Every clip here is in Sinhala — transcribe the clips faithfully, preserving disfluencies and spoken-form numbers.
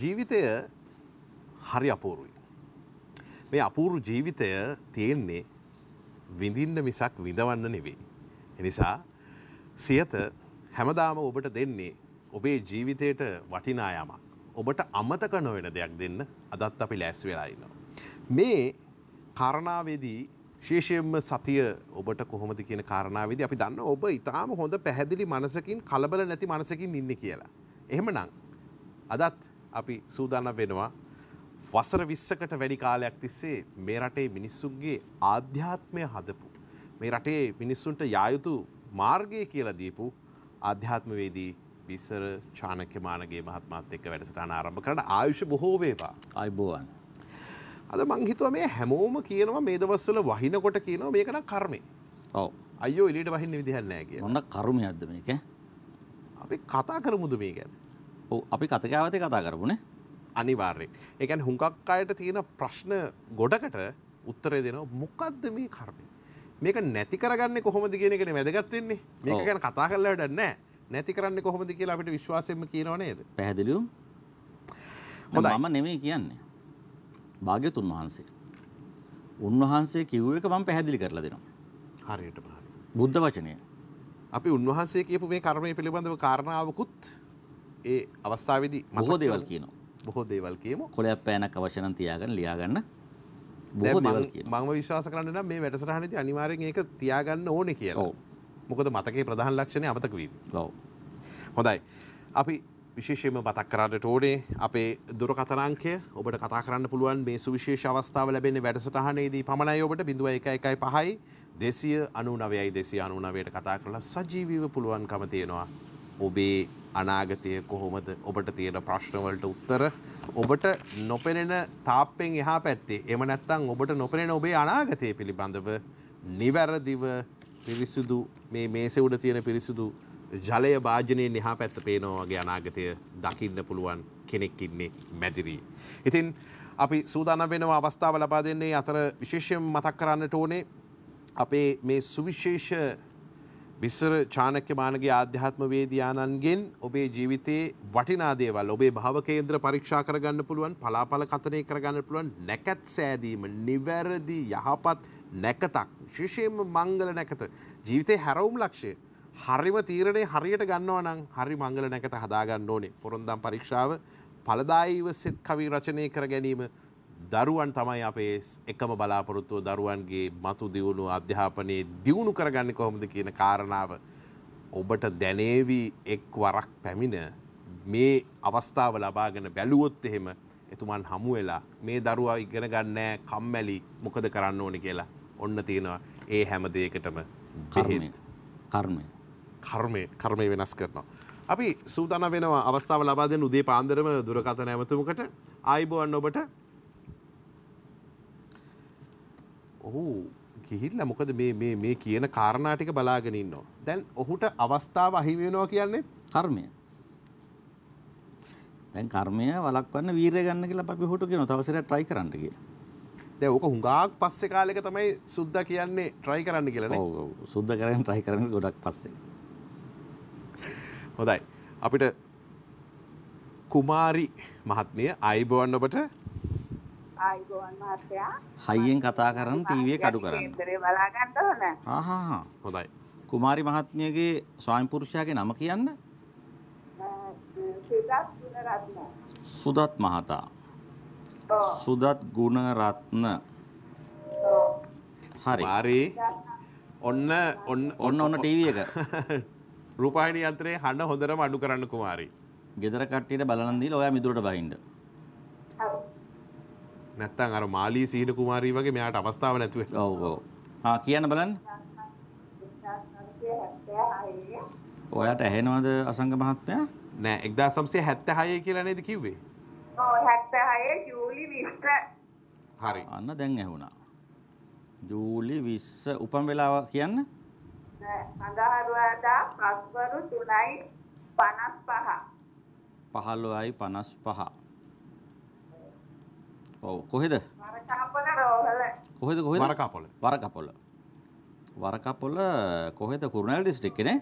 ජීවිතය හරි අපූරුයි. මේ අපූරු ජීවිතය තියෙන්නේ විඳින්න මිසක් විඳවන්න නෙවෙයි. එනිසා සියත හැමදාම ඔබට දෙන්නේ ඔබේ ජීවිතයට වටිනා යමක්. ඔබට අමතක නොවන දෙයක් දෙන්න අදත් අපි ලෑස්ති වෙලා ඉන්නවා. මේ කාරණාවේදී විශේෂයෙන්ම සතිය ඔබට කොහොමද කියන කාරණාවේදී අපි දන්නවා ඔබ ඊටාම හොඳ පැහැදිලි මනසකින් කලබල නැති මනසකින් ඉන්නේ කියලා. එහෙමනම් අදත් අපි සූදානම් වෙනවා වසර විස්සකට වැඩි කාලයක් තිස්සේ මේ රටේ මිනිස්සුන්ගේ ආධ්‍යාත්මය හදපු මේ රටේ මිනිස්සුන්ට යා යුතු මාර්ගය කියලා දීපු ආධ්‍යාත්මවේදී විසර චාණක්‍ය මානගේ මහත්මයාත් එක්ක වැඩසටහන ආරම්භ කරන ආයුෂ බොහෝ වේවා. ආයුබෝවන්. අද මං හිතුවා මේ හැමෝම කියනවා මේ දවස්වල වහිනකොට කියනවා මේක නම් කර්මය. ඔව්. අයියෝ එළියට වහින්න විදිහක් නැහැ කියලා. මොන කර්මයක්ද මේක? අපි කතා කරමුද මේ ගැන? ඔව් අපි කතකාවතේ කතා කරමුනේ. අනිවාර්යෙන්. ඒ කියන්නේ හුඟක් අයට තියෙන ප්‍රශ්න ගොඩකට උත්තරය දෙනවා මොකද්ද මේ කර්මය? මේක නැති කරගන්නේ කොහොමද කියන එකනේ වැදගත් වෙන්නේ. මේක ගැන කතා කරලා වැඩක් නැහැ. නැති කරන්නේ කොහොමද කියලා අපිට විශ්වාසයෙන්ම කියනව නේද? පැහැදිලිවම. හොඳයි. මම නෙමෙයි කියන්නේ. භාග්‍යතුන් වහන්සේ. උන්වහන්සේ කිව්ව එක මම පැහැදිලි කරලා දෙනවා. හරියට බලන්න. බුද්ධ වචනය. අපි උන්වහන්සේ කියපු මේ කර්මය පිළිබඳව කාරණාවකුත් ඒ අවස්ථාවේදී බොහෝ දේවල් කියනවා. බොහෝ දේවල් කියමු. කොලයක් පෑනක් අවශ්‍ය නම් තියාගන්න ලියා ගන්න. බොහෝ දේවල් කියනවා. මම විශ්වාස කරන්නේ නම් මේ වැඩසටහනේදී අනිවාර්යෙන් ඒක තියාගන්න ඕනේ කියලා. මොකද මතකයේ ප්‍රධාන ලක්ෂණය අමතක වීම. ඔව්. හොඳයි. අපි විශේෂයෙන්ම මතක් කරන්නට ඕනේ අපේ දුරකථන අංකය. ඔබට කතා කරන්න පුළුවන් මේ සුවිශේෂ අවස්ථාව ලැබෙන්නේ වැඩසටහනේදී පමණයි. ඔබට ඩිලි දෙසිය අනූ නවයයි දෙසිය අනූ නවයට කතා කරලා සජීවීව පුළුවන්කම තියෙනවා. ඔබේ අනාගතය කොහොමද? ඔබට තියෙන ප්‍රශ්න වලට උත්තර ඔබට නොපෙනෙන තාප්පෙන් එහා පැත්තේ. එහෙම නැත්නම් ඔබට නොපෙනෙන ඔබේ අනාගතය පිළිබඳව නිවැරදිව පිරිසිදු මේ මේසේ උඩ තියෙන පිරිසිදු ජලය භාජනයේ එහා පැත්ත පේනවා වගේ අනාගතය දකින්න පුළුවන් කෙනෙක් ඉන්නේ මැදිරියේ. ඉතින් අපි සූදානම් වෙනවා අවස්ථාව ලබා දෙන්නේ අතර විශේෂයෙන් මතක් කරන්නට ඕනේ අපේ මේ සුවිශේෂ විසර චාණක්‍ය මානගේ ආධ්‍යාත්මවේදී ආනන්ගෙන් ඔබේ ජීවිතයේ වටිනා දේවල් ඔබේ භව කේන්ද්‍ර පරීක්ෂා කරගන්න පුළුවන්, පලාපල කතනය කරගන්න පුළුවන්, නැකත් සෑදීම, නිවැරදි යහපත් නැකතක්, විශේෂයෙන්ම මංගල නැකත, ජීවිතේ හැරවුම් ලක්ෂ්‍ය, හරිම තීරණේ හරියට ගන්නවා නම් හරි මංගල නැකත හදාගන්න ඕනේ. පොරොන්දම් පරීක්ෂාව, ඵලදායීව සෙත් කවි රචනය කර ගැනීම, දරුවන් තමයි අපේ එකම බලාපොරොත්තුව. දරුවන්ගේ මතු දියුණු අධ්‍යාපනයේ දියුණු කරගන්නේ කොහොමද කියන කාරණාව ඔබට දැනේවි එක් වරක් පැමිණ මේ අවස්ථාව ලබාගෙන බැලුවොත් එහෙම එතුමන් හමු වෙලා මේ දරුවා ඉගෙන ගන්නෑ කම්මැලි මොකද කරන්න ඕනේ කියලා ඔන්න තියෙනවා. ඒ හැම දෙයකටම කර්මය කර්මය කර්මය වෙනස් කරනවා. අපි සූදානම් වෙනවා අවස්ථාව ලබා දෙන්න උදේ පාන්දරම දුරකථන ඇමතුමකට. ආයිබෝවන් ඔබට. ඔහු ගිහිල්ලා මොකද මේ මේ මේ කියන කාරණා ටික බලාගෙන ඉන්නවා. දැන් ඔහුට අවස්ථාව අහිමි වෙනවා කියන්නේ කර්මය. දැන් කර්මය වළක්වන්න වීරය ගන්න කියලා අපි ඔහුට කියනවා තව සැරයක් try කරන්න කියලා. දැන් ඕක හුඟාක් පස්සේ කාලෙක තමයි සුද්දා කියන්නේ try කරන්න කියලා නේ. ඔව් ඔව් සුද්දා කරගෙන try කරන්නේ ගොඩක් පස්සේ. හොඳයි. අපිට කුමාරි මහත්මිය ආයිබෝවන් ඔබට. ආයිබෝවන් මහත්තයා. හයියෙන් කතා කරන් ටීවී එක අඩු කරන්න. ඉන්දරේ බලා ගන්න ඕන. හා හා හා. හොඳයි. කුමාරි මහත්මියගේ ස්වාමි පුරුෂයාගේ නම කියන්න. සුදත් ගුණරත්න. සුදත් මහතා. ඔව්. සුදත් ගුණරත්න. ඔව්. හරි. හරි. ඔන්න ඔන්න ඔන්න ඔන්න ටීවී එක. රූපවාහිනී යන්ත්‍රයේ හඬ හොඳටම අඩු කරන්න කුමාරි. ගෙදර කට්ටියට බලන්න දීලා ඔයා මිදුලට බහින්න. හරි. නැත්තම් අර මාලී සීන කුමාරී වගේ මෙයාට අවස්ථාවක් නැතුව. ඔව් ඔව්. ආ කියන්න බලන්න. ඔයාට ඇහෙනවද අසංග මහත්තයා? නෑ එක්දාස් නවසිය හැත්තෑහය කියලා නේද කිව්වේ? ඔව් හැත්තෑහය ජූලි විස්ස. හරි. අන්න දැන් ඇහුණා. ජූලි විස්ස උපන් වෙලාව කියන්න. අඟහරුවාදා පස්වරු තුනයි පනස් පහ. පහළොවයි පනස් පහ. ඔව් කොහෙද? වරකපොළ රෝහල. කොහෙද කොහෙද? වරකපොළ. වරකපොළ. වරකපොළ කොහෙද? කුරුණෑගල දිස්ත්‍රික්කේ නේ?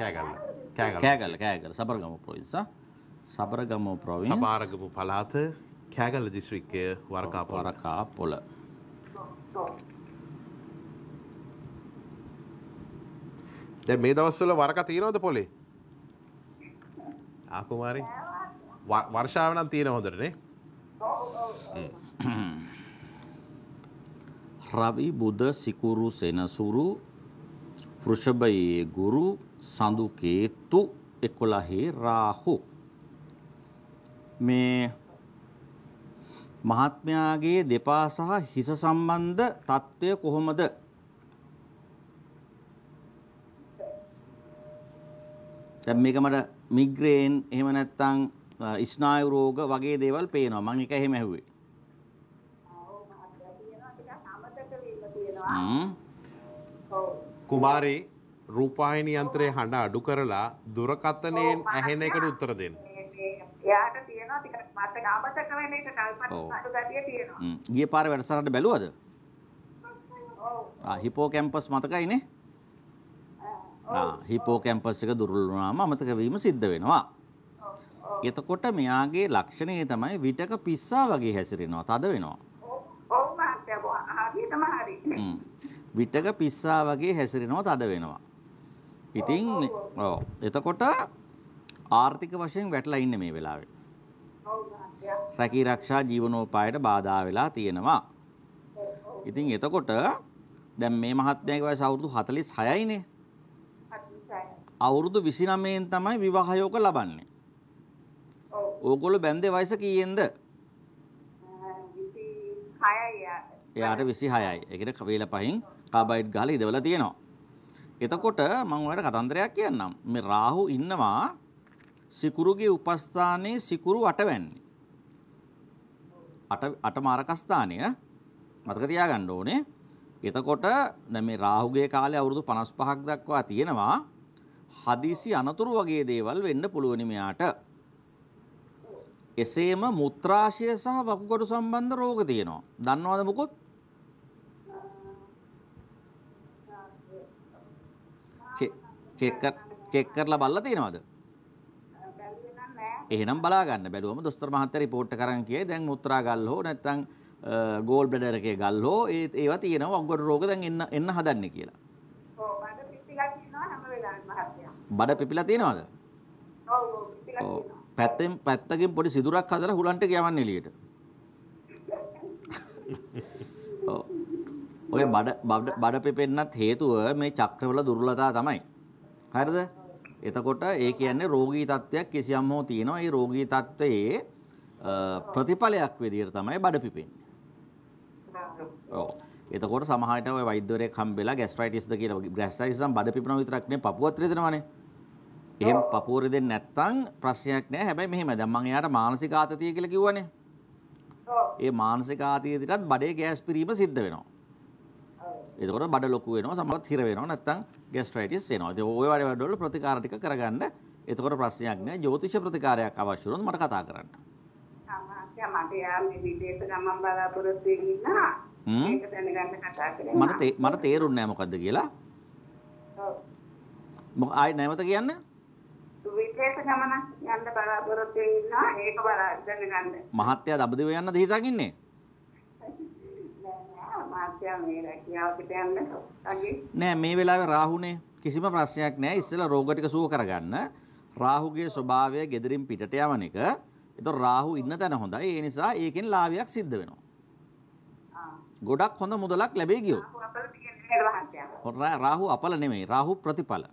Kegalle. Kegalle. Kegalle Kegalle Sabaragama ප්‍රොවින්ස. Sabaragamu province. Sabaragamu palata, Kagala district ke Warakapola. Warakapola. Jadi me dawaswala Waraka tiyenawada pole? Ah Kumari. Warshawa nam tiyenawa hondata ne? Ravi Buddha Sikuru Senasuru Vrishabhaye Guru Sandu Ketu Ekolahe Rahu මේ මහත්මයාගේ දෙපා සහ හිස සම්බන්ධ තත්ත්වය කොහොමද? දැන් මේක මට මිග්‍රේන් එහෙම නැත්නම් ස්නායු රෝග වගේ දේවල් පේනවා. මම ඒක එහෙම ඇහුවේ. ඔව් මහත්මයා කියනවා ටිකක් සමතක වීම තියෙනවා. ඔව් කුමාරී රූපවාහිනී යන්ත්‍රයේ හඬ අඩු කරලා දුරකථනයෙන් ඇහෙන එකට උත්තර දෙන්න. එයාට තියෙනවා ටිකක් මට ආමතක වෙන එක කල්පනා අඩු ගතිය තියෙනවා. හ්ම්. ගිය පාර වැඩසටහනට බැලුවද? ඔව්. ආ හිපෝකැම්පස් මතකයිනේ? ආ හිපෝකැම්පස් එක දුර්වල වුණාම අමතක වීම සිද්ධ වෙනවා. ඔව්. එතකොට මෙයාගේ ලක්ෂණය තමයි විටක පිස්සා වගේ හැසිරෙනවා, තද වෙනවා. ඔව් මහත්තයා හරි තමයි හරි. හ්ම්. විටක පිස්සා වගේ හැසිරෙනවා, තද වෙනවා. ඉතින් ඔව්. එතකොට ආර්ථික වශයෙන් වැටලා ඉන්නේ මේ වෙලාවේ. ඔව් මහත්තයා. රැකී ආරක්ෂා ජීවනෝපායට බාධා වෙලා තියෙනවා. ඉතින් එතකොට දැන් මේ මහත්මයාගේ වයස අවුරුදු හතළිස් හයයිනේ. හතළිස් හයයි. අවුරුදු විසිනමයෙන් තමයි විවාහයෝග ලබන්නේ. ඔව්. ඕගොල්ලෝ බැම්දේ වයස කීයෙන්ද? විසිහයයි. එයාට විසිහයයි. ඒ කියන්නේ කවේල පහින් කාබයිඩ් ගහලා ඉදවලා තියෙනවා. එතකොට මම ඔයාලට කතන්දරයක් කියන්නම්. මේ රාහු ඉන්නවා සිකුරුගේ උපස්ථානයේ සිකුරු අටවැන්නේ. අට අට මාරක ස්ථානය මතක තියාගන්න ඕනේ. එතකොට දැන් මේ රාහුගේ කාලේ අවුරුදු පනස් පහක් දක්වා තියෙනවා. හදිසි අනතුරු වගේ දේවල් වෙන්න පුළුවනි මෙයාට. එසේම මුත්‍රාශය සහ වකුගඩු සම්බන්ධ රෝග තියෙනවා. දන්නවද මොකොත්? චෙක් චෙක් කරලා බලලා තියෙනවද? එහෙනම් බලා ගන්න බැලුවම දොස්තර මහත්තයා රිපෝට් එක කරන් කියයි දැන් මුත්‍රා ගල් හෝ නැත්නම් ගෝල් බ්ලැඩර් එකේ ගල් හෝ ඒ ඒවා තියෙනවා වකුගඩු රෝග දැන් එන්න එන්න හදන්නේ කියලා. ඔව් බඩ පිපිලා තියෙනවා හැම වෙලාවෙම මහත්තයා. බඩ පිපිලා තියෙනවද? ඔව් ඔව් පිපිලා තියෙනවා. පැත්තෙන් පැත්තකින් පොඩි සිදුරක් හදලා හුලන්ට ගියවන් එළියට. ඔව්. ඔය බඩ බඩ පිපෙන්නත් හේතුව මේ චක්‍රවල දුර්වලතා තමයි. හරිද? එතකොට ඒ කියන්නේ රෝගී තත්ත්වයක් කිසියම් හෝ තියෙනවා. ඒ රෝගී තත්ත්වයේ ප්‍රතිඵලයක් විදියට තමයි බඩ පිපෙන්නේ. ඔව්. එතකොට සමහර විට ඔය වෛද්‍යවරයෙක් හම්බෙලා ගැස්ට්‍රයිටිස් ද කියලා ගැස්ට්‍රයිටිස් නම් බඩ පිපෙනවා විතරක් නෙවෙයි පපුවත් රිදෙනවානේ. එහෙම පපුව රිදෙන්නේ නැත්නම් ප්‍රශ්නයක් නෑ. හැබැයි මෙහෙම දැන් මම එයාට මානසික ආතතිය කියලා කිව්වනේ. ඔව්. ඒ මානසික ආතතියටත් බඩේ ගෑස් පිරීම සිද්ධ වෙනවා. එතකොට බඩ ලොකු වෙනවා, සමහරවිට හිර වෙනවා, නැත්නම් ගැස්ට්‍රයිටිස් එනවා. ඉතින් ඔය වගේ වැඩවල ප්‍රතිකාර ටික කරගන්න. එතකොට ප්‍රශ්නයක් නෑ. ජ්‍යොතිෂ ප්‍රතිකාරයක් අවශ්‍ය වුණොත් මට කතා කරන්න. ආ මට යා මේ විදේශ ගමන් බලාපොරොත්තු වෙන්නේ නැහැ. ඒක දැනගන්න කතා කරේ. මට මට තේරුන්නේ නෑ මොකද්ද කියලා. ඔව්. මොකක් ආයි නැවත කියන්න? විදේශ ගමන යන්න බලාපොරොත්තු වෙන්නේ නැහැ. ඒක බලාගෙන දැනගන්න. මහත්තයා දඹදිව යන්නද හිතන් ඉන්නේ? නෑ මේ වෙලාවේ රාහුනේ කිසිම ප්‍රශ්නයක් නෑ. ඉස්සෙල්ලා රෝග ටික සුව කරගන්න. රාහුගේ ස්වභාවය gederin පිටට යවන එක. ඒතොර රාහු ඉන්න තැන හොඳයි. ඒ නිසා ඒකෙන් ලාභයක් සිද්ධ වෙනවා. ගොඩක් හොඳ මුදලක් ලැබෙයි ගියොත්. රාහු අපල නෙමෙයි. රාහු ප්‍රතිඵල.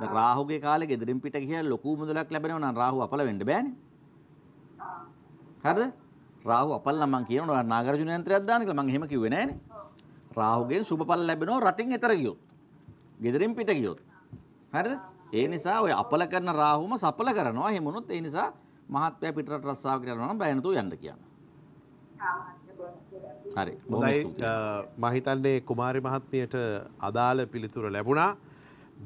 දැන් රාහුගේ කාලේ gederin පිට ගිහලා ලොකු මුදලක් ලැබෙනවා නම් රාහු අපල වෙන්න බෑනේ. හරිද? රාහු අපල් නම් මම කියනවා නාගරජුන යන්ත්‍රයක් දාන්න කියලා. මම එහෙම කිව්වේ නෑනේ. රාහුගෙන් සුබඵල ලැබෙනවා රටින් එතර ගියොත්. gederin පිට ගියොත්. හරිද? ඒ නිසා ඔය අපල කරන රාහුම සඵල කරනවා. එහෙම වුණොත් ඒ නිසා මහත්ය පිටරට රස්සාවකට යනවා නම් බය නැතුව යන්න කියනවා. හරි. හොඳයි. මම හිතන්නේ කුමාරි මහත්මියට අදාළ පිළිතුර ලැබුණා.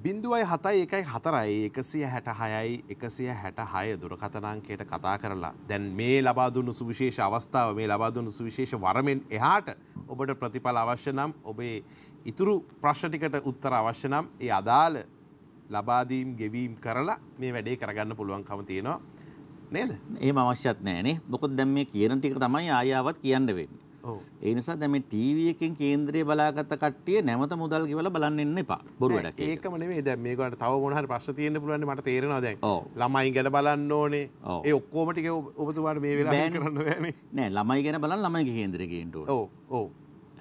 බිංදුවයි හතයි එකයි හතරයි එකසිය හැටහයයි එකසිය හැටහය දුරකථන අංකයට කතා කරලා දැන් මේ ලබා දුන්නු සුවිශේෂ අවස්ථාව මේ ලබා දුන්නු සුවිශේෂ වරමෙන් එහාට ඔබට ප්‍රතිඵල අවශ්‍ය නම් ඔබේ ඉතුරු ප්‍රශ්න ටිකට උත්තර අවශ්‍ය නම් ඒ අදාළ ලබා දීම් ගෙවීම් කරලා මේ වැඩේ කරගන්න පුළුවන්කම තියෙනවා. නේද? එහෙම අවශ්‍යත් නැහැ නේ. මොකද දැන් මේ කියන ටික තමයි ආය ආවත් කියන්න වෙන්නේ. ඔව්. ඒ නිසා දැන් මේ ටීවී එකෙන් කේන්ද්‍රය බලාගත්ත කට්ටිය නැවත මුදල් ගෙවලා බලන්න එන්න එපා. බොරු වැඩක් ඒක. ඒකම නෙමෙයි දැන් මේකට තව මොන හරි ප්‍රශ්න තියෙන්න පුළුවන් නේ මට තේරෙනවා දැන්. ළමයි ගැන බලන්න ඕනේ. ඒ ඔක්කොම ටික ඔබතුමාට මේ වෙලාවේ කරන්න බෑනේ. නෑ ළමයි ගැන බලන්න ළමයිගේ කේන්ද්‍රය ගේන්න ඕනේ. ඔව් ඔව්.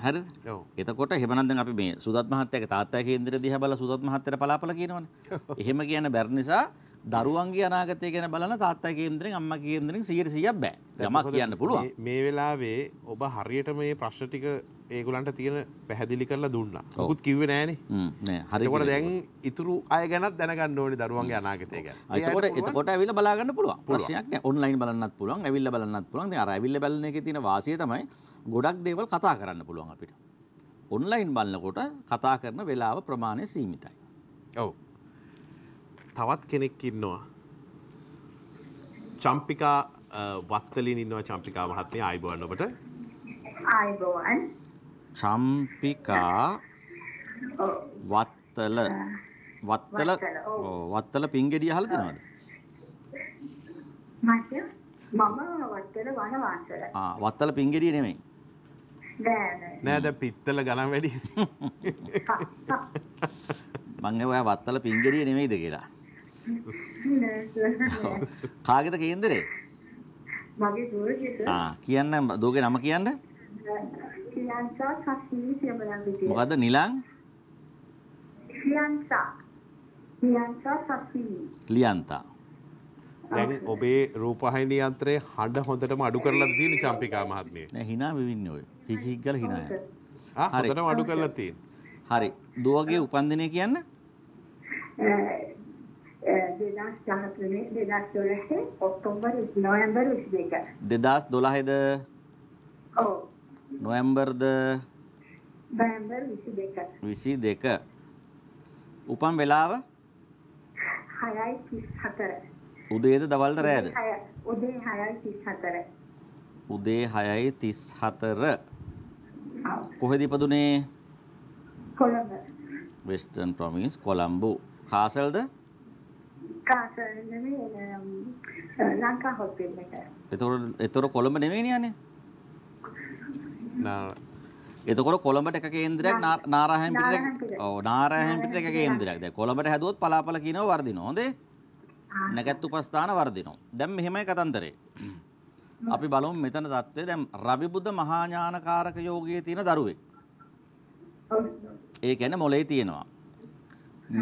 හරිද? ඔව්. එතකොට එහෙමනම් දැන් අපි මේ සුදත් මහත්තයාගේ තාත්තා කේන්ද්‍රය දිහා බලලා සුදත් මහත්තයාට පලාපල කියනවනේ. එහෙම කියන බැරි නිසා දරුවන්ගේ අනාගතය ගැන බලන තාත්තා කේන්ද්‍රයෙන් අම්මා කේන්ද්‍රයෙන් සීයට සීයක් බෑ. යමක් කියන්න පුළුවන්. මේ වෙලාවේ ඔබ හරියට මේ ප්‍රශ්න ටික ඒගොල්ලන්ට තියෙන පැහැදිලි කරලා දුන්නා. මොකුත් කිව්වේ නෑනේ. හ්ම් නෑ. හරියට. ඒකට දැන් ඉතුරු අය ගැනත් දැනගන්න ඕනේ දරුවන්ගේ අනාගතය ගැන. ඒකට එතකොට ඇවිල්ලා බලා ගන්න පුළුවන්. ප්‍රශ්නයක් නෑ. ඔන්ලයින් බලන්නත් පුළුවන්, ඇවිල්ලා බලන්නත් පුළුවන්. දැන් අර ඇවිල්ලා බලන එකේ තියෙන වාසිය තමයි ගොඩක් දේවල් කතා කරන්න පුළුවන් අපිට. ඔන්ලයින් බලනකොට කතා කරන වෙලාව ප්‍රමාණය සීමිතයි. ඔව්. තවත් කෙනෙක් ඉන්නවා චම්පිකා වත්තලින් ඉන්නවා චම්පිකා මහත්මිය ආයිබෝන් ඔබට ආයිබෝන් චම්පිකා වත්තල වත්තල වත්තල පිංගෙඩිය අහලා දෙනවද මට මම වත්තල වනවාසල ආ වත්තල පිංගෙඩිය නෙමෙයි නෑ නෑ දැන් පිත්තල ගණන් වැඩි මං ඒ ඔය වත්තල පිංගෙඩිය නෙමෙයිද කියලා කාගේද කේන්දරේ? මගේ දුවගේ සර්. ආ කියන්න දුවගේ නම කියන්න? ශ්‍රියන්සා සස්මී යමලන්විතේ. මොකද්ද නිලං? ශ්‍රියන්සා. ශ්‍රියන්සා සස්මී. ලියන්තා. දැන් ඔබේ රූපවාහිනී යන්ත්‍රයේ හඬ හොඳටම අඩු කරලා තියෙන චම්පිකා මහත්මිය. නෑ hina වෙන්නේ ඔය. කිහික් ගාලා hina යනවා. ආ හොඳටම අඩු කරලා තියෙන. හරි. දුවගේ උපන්දිනය කියන්න? දෙදහස් දොළහේ ඔක්තෝබර් නොවැම්බර් විසිදෙක දෙදහස් දොළහේද ඔව් නොවැම්බර්ද නොවැම්බර් විසිදෙක උපන් වෙලාව හයයි තිස්හතර උදේද දවල්ද රෑද උදේ හයයි තිස්හතර උදේ හයයි තිස්හතර කොහෙද ඉපදුනේ කොළඹ වෙස්ටර්න් ප්‍රොවින්ස් කොළඹ කාසල්ද කාසල් නෙමෙයි ලංකා හොස්පිටල් එකට. එතකොට එතකොට කොළඹ නෙමෙයිනේ යන්නේ. නා එතකොට කොළඹට එක කේන්ද්‍රයක් නාරායන් පිටිට ඔව් නාරායන් පිටිට එක කේන්ද්‍රයක්. දැන් කොළඹට හැදුවොත් පලාපල කියනවා වර්ධිනවා. හොඳේ. නැගත් උපස්ථාන වර්ධිනවා. දැන් මෙහෙමයි කතන්දරේ. අපි බලමු මෙතන தත්ත්වය. දැන් රවි බුද්ධ මහා ඥානකාරක යෝගයේ තියෙන දරුවෙක්. ඔව්. ඒ කියන්නේ මොලේ තියෙනවා.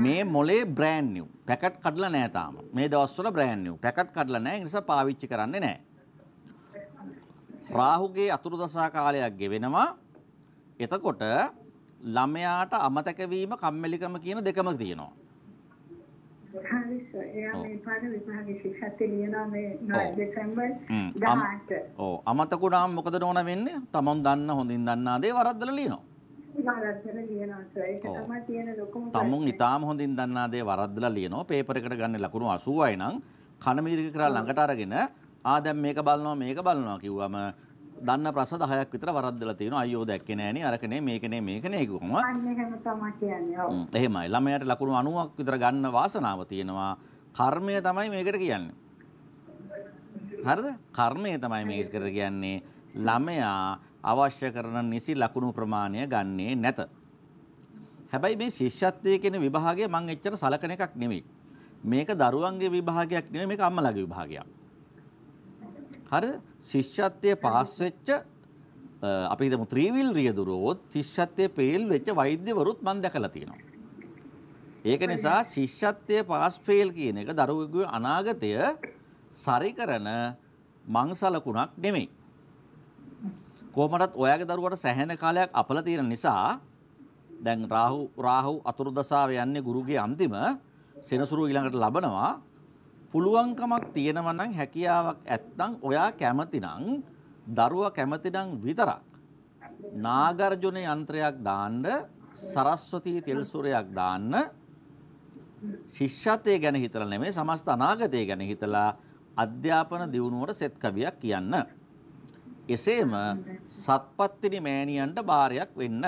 මේ මොලේ බ්‍රෑන්ඩ් නිව් පැකට් කඩලා නැහැ තාම. මේ දවස්වල බ්‍රෑන්ඩ් නිව් පැකට් කඩලා නැහැ. ඒ නිසා පාවිච්චි කරන්නේ නැහැ. රාහුගේ අතුරු දසා කාලයක් ගෙවෙනවා. එතකොට ළමයාට අමතක වීම කම්මැලිකම කියන දෙකම තියෙනවා. හරි සර්. එයා මේ පාඩම විභාගයේ ශික්ෂාර්ථී ලියනවා මේ දෙසැම්බර් දහඅට. ඔව්. අමතකුණාම මොකද නෝන වෙන්නේ? තමන් දන්න හොඳින් දන්නා දේ වරද්දලා ලියනවා. තමුන් ඉතාම හොඳින් දන්නා දේ වරද්දලා ලියනවා. පේපර් එකට ගන්න ලකුණු අසූවයි නම් කණමීරික කරලා ළඟට අරගෙන ආ දැන් මේක බලනවා මේක බලනවා කිව්වම දන්න ප්‍රශ්න දහයක් විතර වරද්දලා තියෙනවා. අයියෝ දැක්කේ නෑනේ අරකනේ මේකනේ මේකනේ කිව්වම අන්න එහෙම තමයි කියන්නේ. ඔව්. එහෙමයි. ළමයාට ලකුණු අනූවක් විතර ගන්න වාසනාව තියෙනවා. කර්මය තමයි මේකට කියන්නේ. හරිද? කර්මය තමයි මේකට කියන්නේ. ළමයා අවශ්‍ය කරන නිසි ලකුණු ප්‍රමාණය ගන්නේ නැත. හැබැයි මේ ශිෂ්‍යත්වයේ කියන විභාගය මම එච්චර සලකන එකක් නෙමෙයි. මේක දරුවන්ගේ විභාගයක් නෙමෙයි මේක අම්මලාගේ විභාගයක්. හරිද? ශිෂ්‍යත්වයේ පාස් වෙච්ච අපි හිතමු ත්‍රිවිල් රියදුරෝත් ශිෂ්‍යත්වයේ ෆේල් වෙච්ච වෛද්‍යවරුත් මම දැකලා තියෙනවා. ඒක නිසා ශිෂ්‍යත්වයේ පාස් ෆේල් කියන එක දරුවෙකුගේ අනාගතය සරි කරන මංසලකුණක් නෙමෙයි. කොහොමදත් ඔයාගේ දරුවට සැහැණ කාලයක් අපල තියෙන නිසා දැන් රාහු රාහු අතුරු දසාව යන්නේ ගුරුගේ අන්තිම සෙනසුරු ඊළඟට ලබනවා පුළුවන්කමක් තියෙනවා නම් හැකියාවක් ඇත්තම් ඔයා කැමතිනම් දරුවා කැමතිනම් විතරක් නාගර්ජුන යන්ත්‍රයක් දාන්න සරස්වතී තෙල් සූරයක් දාන්න ශිෂ්‍යත්වය ගැන හිතලා නෙමෙයි සමස්ත අනාගතය ගැන හිතලා අධ්‍යාපන දියුණුවට සෙත් කවියක් කියන්න එසේම සත්පත්තිනි මෑණියන්ට බාරයක් වෙන්න.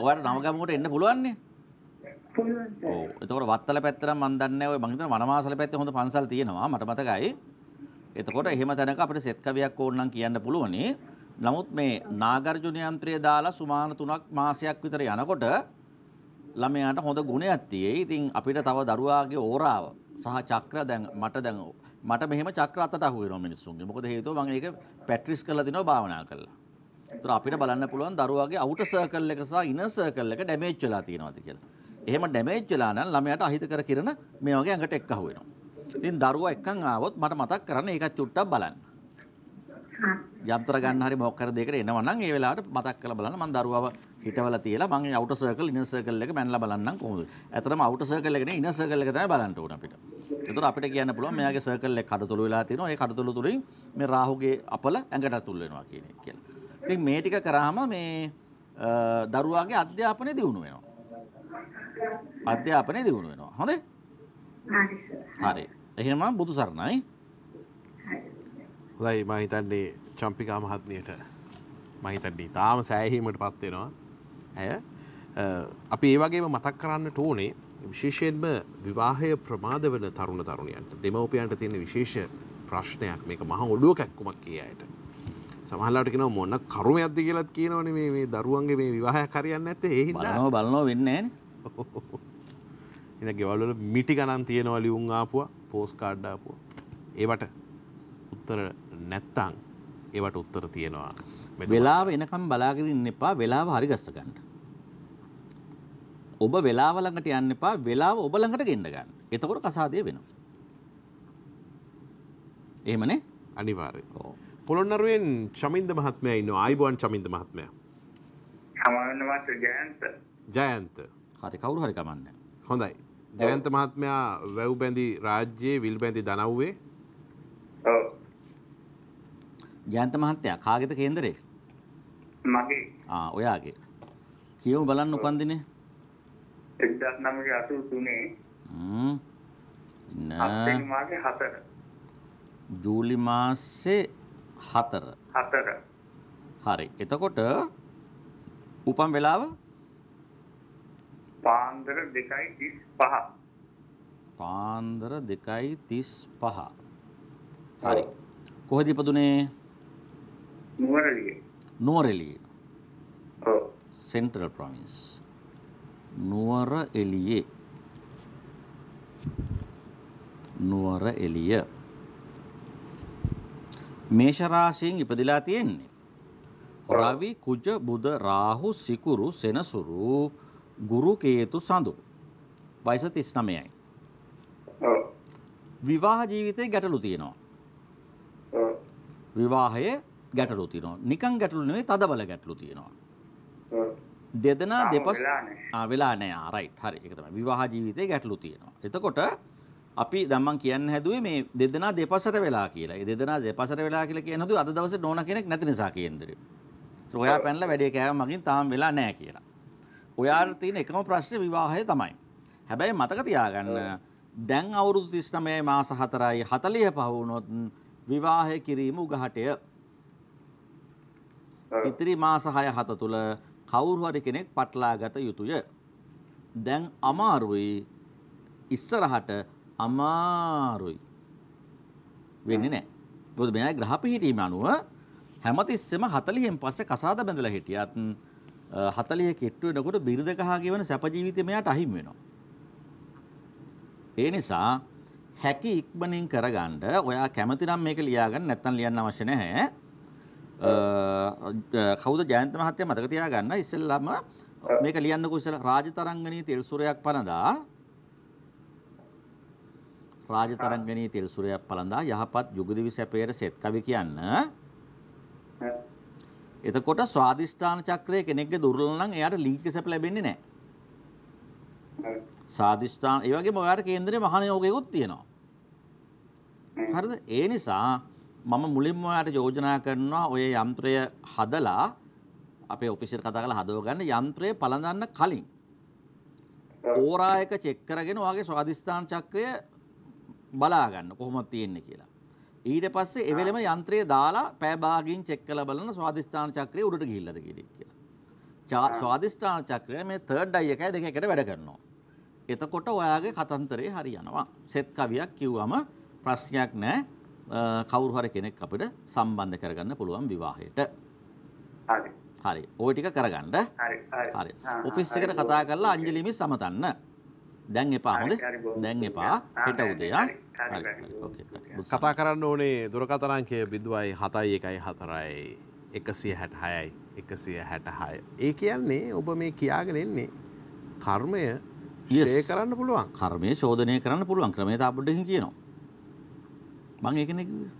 ඔයාලට නවගමුවට එන්න පුළුවන්නේ? එතකොට වත්තල පැත්තට මම දන්නේ ඔය මම හිතන වනමාසල පැත්තේ හොඳ පන්සල් තියෙනවා මට මතකයි. එතකොට එහෙම තැනක අපිට සෙත් කවියක් ඕන නම් කියන්න පුළුවනේ. නමුත් මේ නාගර්ජුන යන්ත්‍රය දාලා සුමාන තුනක් මාසයක් විතර යනකොට ළමයාට හොඳ ගුණයක් තියෙයි. ඉතින් අපිට තව දරුවාගේ ඕරාව සහ චක්‍ර දැන් මට දැන් මට මෙහෙම චක්‍ර අතට අහු වෙනවා මිනිස්සුන්ගේ. මොකද හේතුව මම ඒක පැට්‍රිස් කරලා දිනවා භාවනා කරලා. ඒතර අපිට බලන්න පුළුවන් දරුවාගේ අවුටර් සර්කල් එක සහ ඉනර් සර්කල් එක ඩැමේජ් වෙලා තියෙනවාද කියලා. එහෙම ඩැමේජ් වෙලා නම් ළමයාට අහිතකර කිරණ මේ වගේ ඇඟට එක්ක අහු වෙනවා. ඉතින් දරුවා එක්කන් ආවොත් මට මතක් කරන්න ඒකත් චුට්ටක් බලන්න. යන්ත්‍ර ගන්න හරි මොකක් හරි දෙයකට එනවා නම් ඒ වෙලාවට මතක් කරලා බලන්න මම දරුවාව හිටවලා තියලා මම අවුටර් සර්කල් ඉනර් සර්කල් එක මැනලා බලන්නම් කොහොමද. ඇත්තටම අවුටර් සර්කල් එක නේ ඉනර් සර්කල් එක තමයි බලන්න ඕන අපිට. ඒතර අපිට කියන්න පුළුවන් මෙයාගේ සර්කල් එක කඩතොළු වෙලා තියෙනවා. ඒ කඩතොළු තුලින් මේ රාහුගේ අපල ඇඟට අතුල් වෙනවා කියන එක කියලා. ඉතින් මේ ටික කරාම මේ දරුවාගේ අධ්‍යාපනය දියුණු වෙනවා. අධ්‍යාපනය දියුණු වෙනවා. හොඳයි. හරි. එහෙනම් බුදු සරණයි. හොඳයි මම හිතන්නේ චම්පිකා මහත්මියට මම හිතන්නේ තාම සෑහීමකටපත් වෙනවා. ඇය අපි ඒ වගේම මතක් කරන්නට ඕනේ විශේෂයෙන්ම විවාහය ප්‍රමාද වෙන තරුණ තරුණියන්ට දෙමව්පියන්ට තියෙන විශේෂ ප්‍රශ්නයක් මේක මහ ඔළුව කැක්කුමක් කිය ඇයට. සමහරවිට කියනවා මොන කර්මයක්ද කියලාත් කියනවනේ මේ මේ දරුවන්ගේ මේ විවාහයක් හරියන්නේ නැත්තේ ඒ හින්දා බලනවා බලනවා වෙන්නේ නැහනේ ඉතින් ගෙවල් වල මිටි ගණන් තියනවා ලියුම් ආපුවා පෝස්ට් කාඩ් ආපුවා ඒවට උත්තර නැත්තම් ඒවට උත්තර තියනවා වෙලාව එනකම් බලාගෙන ඉන්න එපා වෙලාව හරි ගස්ස ගන්න ඔබ වෙලාව ළඟට යන්න එපා වෙලාව ඔබ ළඟට ගෙන්න ගන්න එතකොට කසාදේ වෙනවා එහෙමනේ අනිවාර්යයෙන් ඔව් පොළොන්නරුවෙන් චමින්ද මහත්මයා ඉන්නවා. ආයිබෝන් චමින්ද මහත්මයා. සමාවෙන්න මාත්‍ර ජයන්ත. ජයන්ත. හරි කවුරු හරි කමන්නේ. හොඳයි. ජයන්ත මහත්මයා වැව්බැඳි රාජ්‍යයේ විල්බැඳි දනව්වේ. ඔව්. ජයන්ත මහත්මයා කාගේද කේන්දරේ? මගේ. ආ ඔයාගේ. කියමු බලන්න උපන් දිනේ. එක්දාස් නවසිය අසූ තුනේ. හ්ම්. නෑ. අපේ මාගේ හතර. ජූලි මාසේ හතර හතර හරි එතකොට උපන් වෙලාව පාන්දර දෙකයි තිස් පහ පාන්දර දෙකයි තිස් පහ හරි කොහෙද ඉපදුනේ නුවරඑළිය නුවරඑළිය ඔව් සෙන්ට්‍රල් ප්‍රොවින්ස් නුවරඑළිය නුවරඑළිය මේෂ රාශියෙන් ඉපදලා තියෙන්නේ. රවි කුජ බුධ රාහු සිකුරු සෙනසුරු ගුරු කේතු සඳු. වයස තිස් නවයයි. විවාහ ජීවිතේ ගැටලු තියෙනවා. විවාහයේ ගැටලු තියෙනවා. නිකන් ගැටලු නෙවෙයි තදබල ගැටලු තියෙනවා. දෙදෙනා දෙපස ආ වෙලා නෑ. ආ රයිට්. හරි ඒක තමයි. විවාහ ජීවිතේ ගැටලු තියෙනවා. එතකොට අපි දැන් මම කියන්න හැදුවේ මේ දෙදෙනා දෙපසට වෙලා කියලා. ඒ දෙදෙනා දෙපසට වෙලා කියලා කියන හැදුවේ අද දවසේ නෝනා කෙනෙක් නැති නිසා කේන්දරේ. ඒත් ඔයා පැනලා වැඩේ කෑවා මගින් තාම වෙලා නැහැ කියලා. ඔයාට තියෙන එකම ප්‍රශ්නේ විවාහය තමයි. හැබැයි මතක තියාගන්න දැන් අවුරුදු තිස් නවයයි මාස හතරයි හතළිස් පහ වුණොත් විවාහය කිරීම උගහටය. ඉතිරි මාස හය හත තුල කවුරු හරි කෙනෙක් පටලාගත යුතුය. දැන් අමාරුයි ඉස්සරහට අමාරුයි වෙන්නේ නැහැ. මොකද මෙයා ග්‍රහ පිහිටීම අනුව හැමතිස්සෙම හතළිස් න් පස්සේ කසාද බැඳලා හිටියත් හතළිස් කෙට්ටු වෙනකොට බිරිඳ කහා ගෙවන සැප ජීවිතේ මෙයාට අහිමි වෙනවා. ඒ නිසා හැකි ඉක්මනින් කරගන්න ඔයා කැමති නම් මේක ලියාගන්න නැත්නම් ලියන්න අවශ්‍ය නැහැ. කවුද ජයන්ත මහත්තයා මතක තියාගන්න ඉස්සෙල්ලාම මේක ලියන්නකෝ ඉස්සෙල්ලා රාජතරංගනී තෙල් සුරයක් පනදා රාජතරංගනී තෙල් සුරයක් පළඳා යහපත් යුගදිවි සැපයට සෙත් කවි කියන්න. එතකොට ස්වාදිෂ්ඨාන චක්‍රයේ කෙනෙක්ගේ දුර්වල නම් එයාට ලිංගික සැප ලැබෙන්නේ නැහැ. ස්වාදිෂ්ඨාන ඒ වගේම ඔයාට කේන්දරේ මහාන යෝගයකුත් තියෙනවා. හරිද? ඒ නිසා මම මුලින්ම ඔයාට යෝජනා කරනවා ඔය යන්ත්‍රය හදලා අපේ ඔෆිස් එකට කතා කරලා හදව ගන්න යන්ත්‍රය පළඳන්න කලින් ඕරා එක චෙක් කරගෙන ඔයාගේ ස්වාදිෂ්ඨාන චක්‍රය බලා ගන්න කොහොමද තියෙන්නේ කියලා. ඊට පස්සේ එවෙලම යන්ත්‍රය දාලා පය භාගයෙන් චෙක් කරලා බලන ස්වාදිෂ්ඨාන චක්‍රය උඩට ගිහිල්ලාද කියලා. ස්වාදිෂ්ඨාන චක්‍රය මේ තර්ඩ් අයි එකයි දෙක එකට වැඩ කරනවා. එතකොට ඔයාගේ කතන්දරේ හරියනවා. සෙත් කවියක් කිව්වම ප්‍රශ්නයක් නැහැ. කවුරු හරි කෙනෙක් අපිට සම්බන්ධ කරගන්න පුළුවන් විවාහයට. හරි. හරි. ওই ටික කරගන්න. හරි. හරි. ඔෆිස් එකට කතා කරලා අංජලි මිස් සමතන්න. දැන් එපා හොඳ. දැන් එපා. හෙට උදේ. හරි. ඔකේ. කතා කරන්න ඕනේ දුරකථන අංකය ज़ीरो सेवन वन फोर एक छह छह एक छह छह. ඒ කියන්නේ ඔබ මේ කියාගෙන ඉන්නේ කර්මය ශේ කරන්න පුළුවන්. කර්මය ශෝධනය කරන්න පුළුවන් ක්‍රමයේ තාපඩකින් කියනවා. මම ඒකනේ කිව්වේ.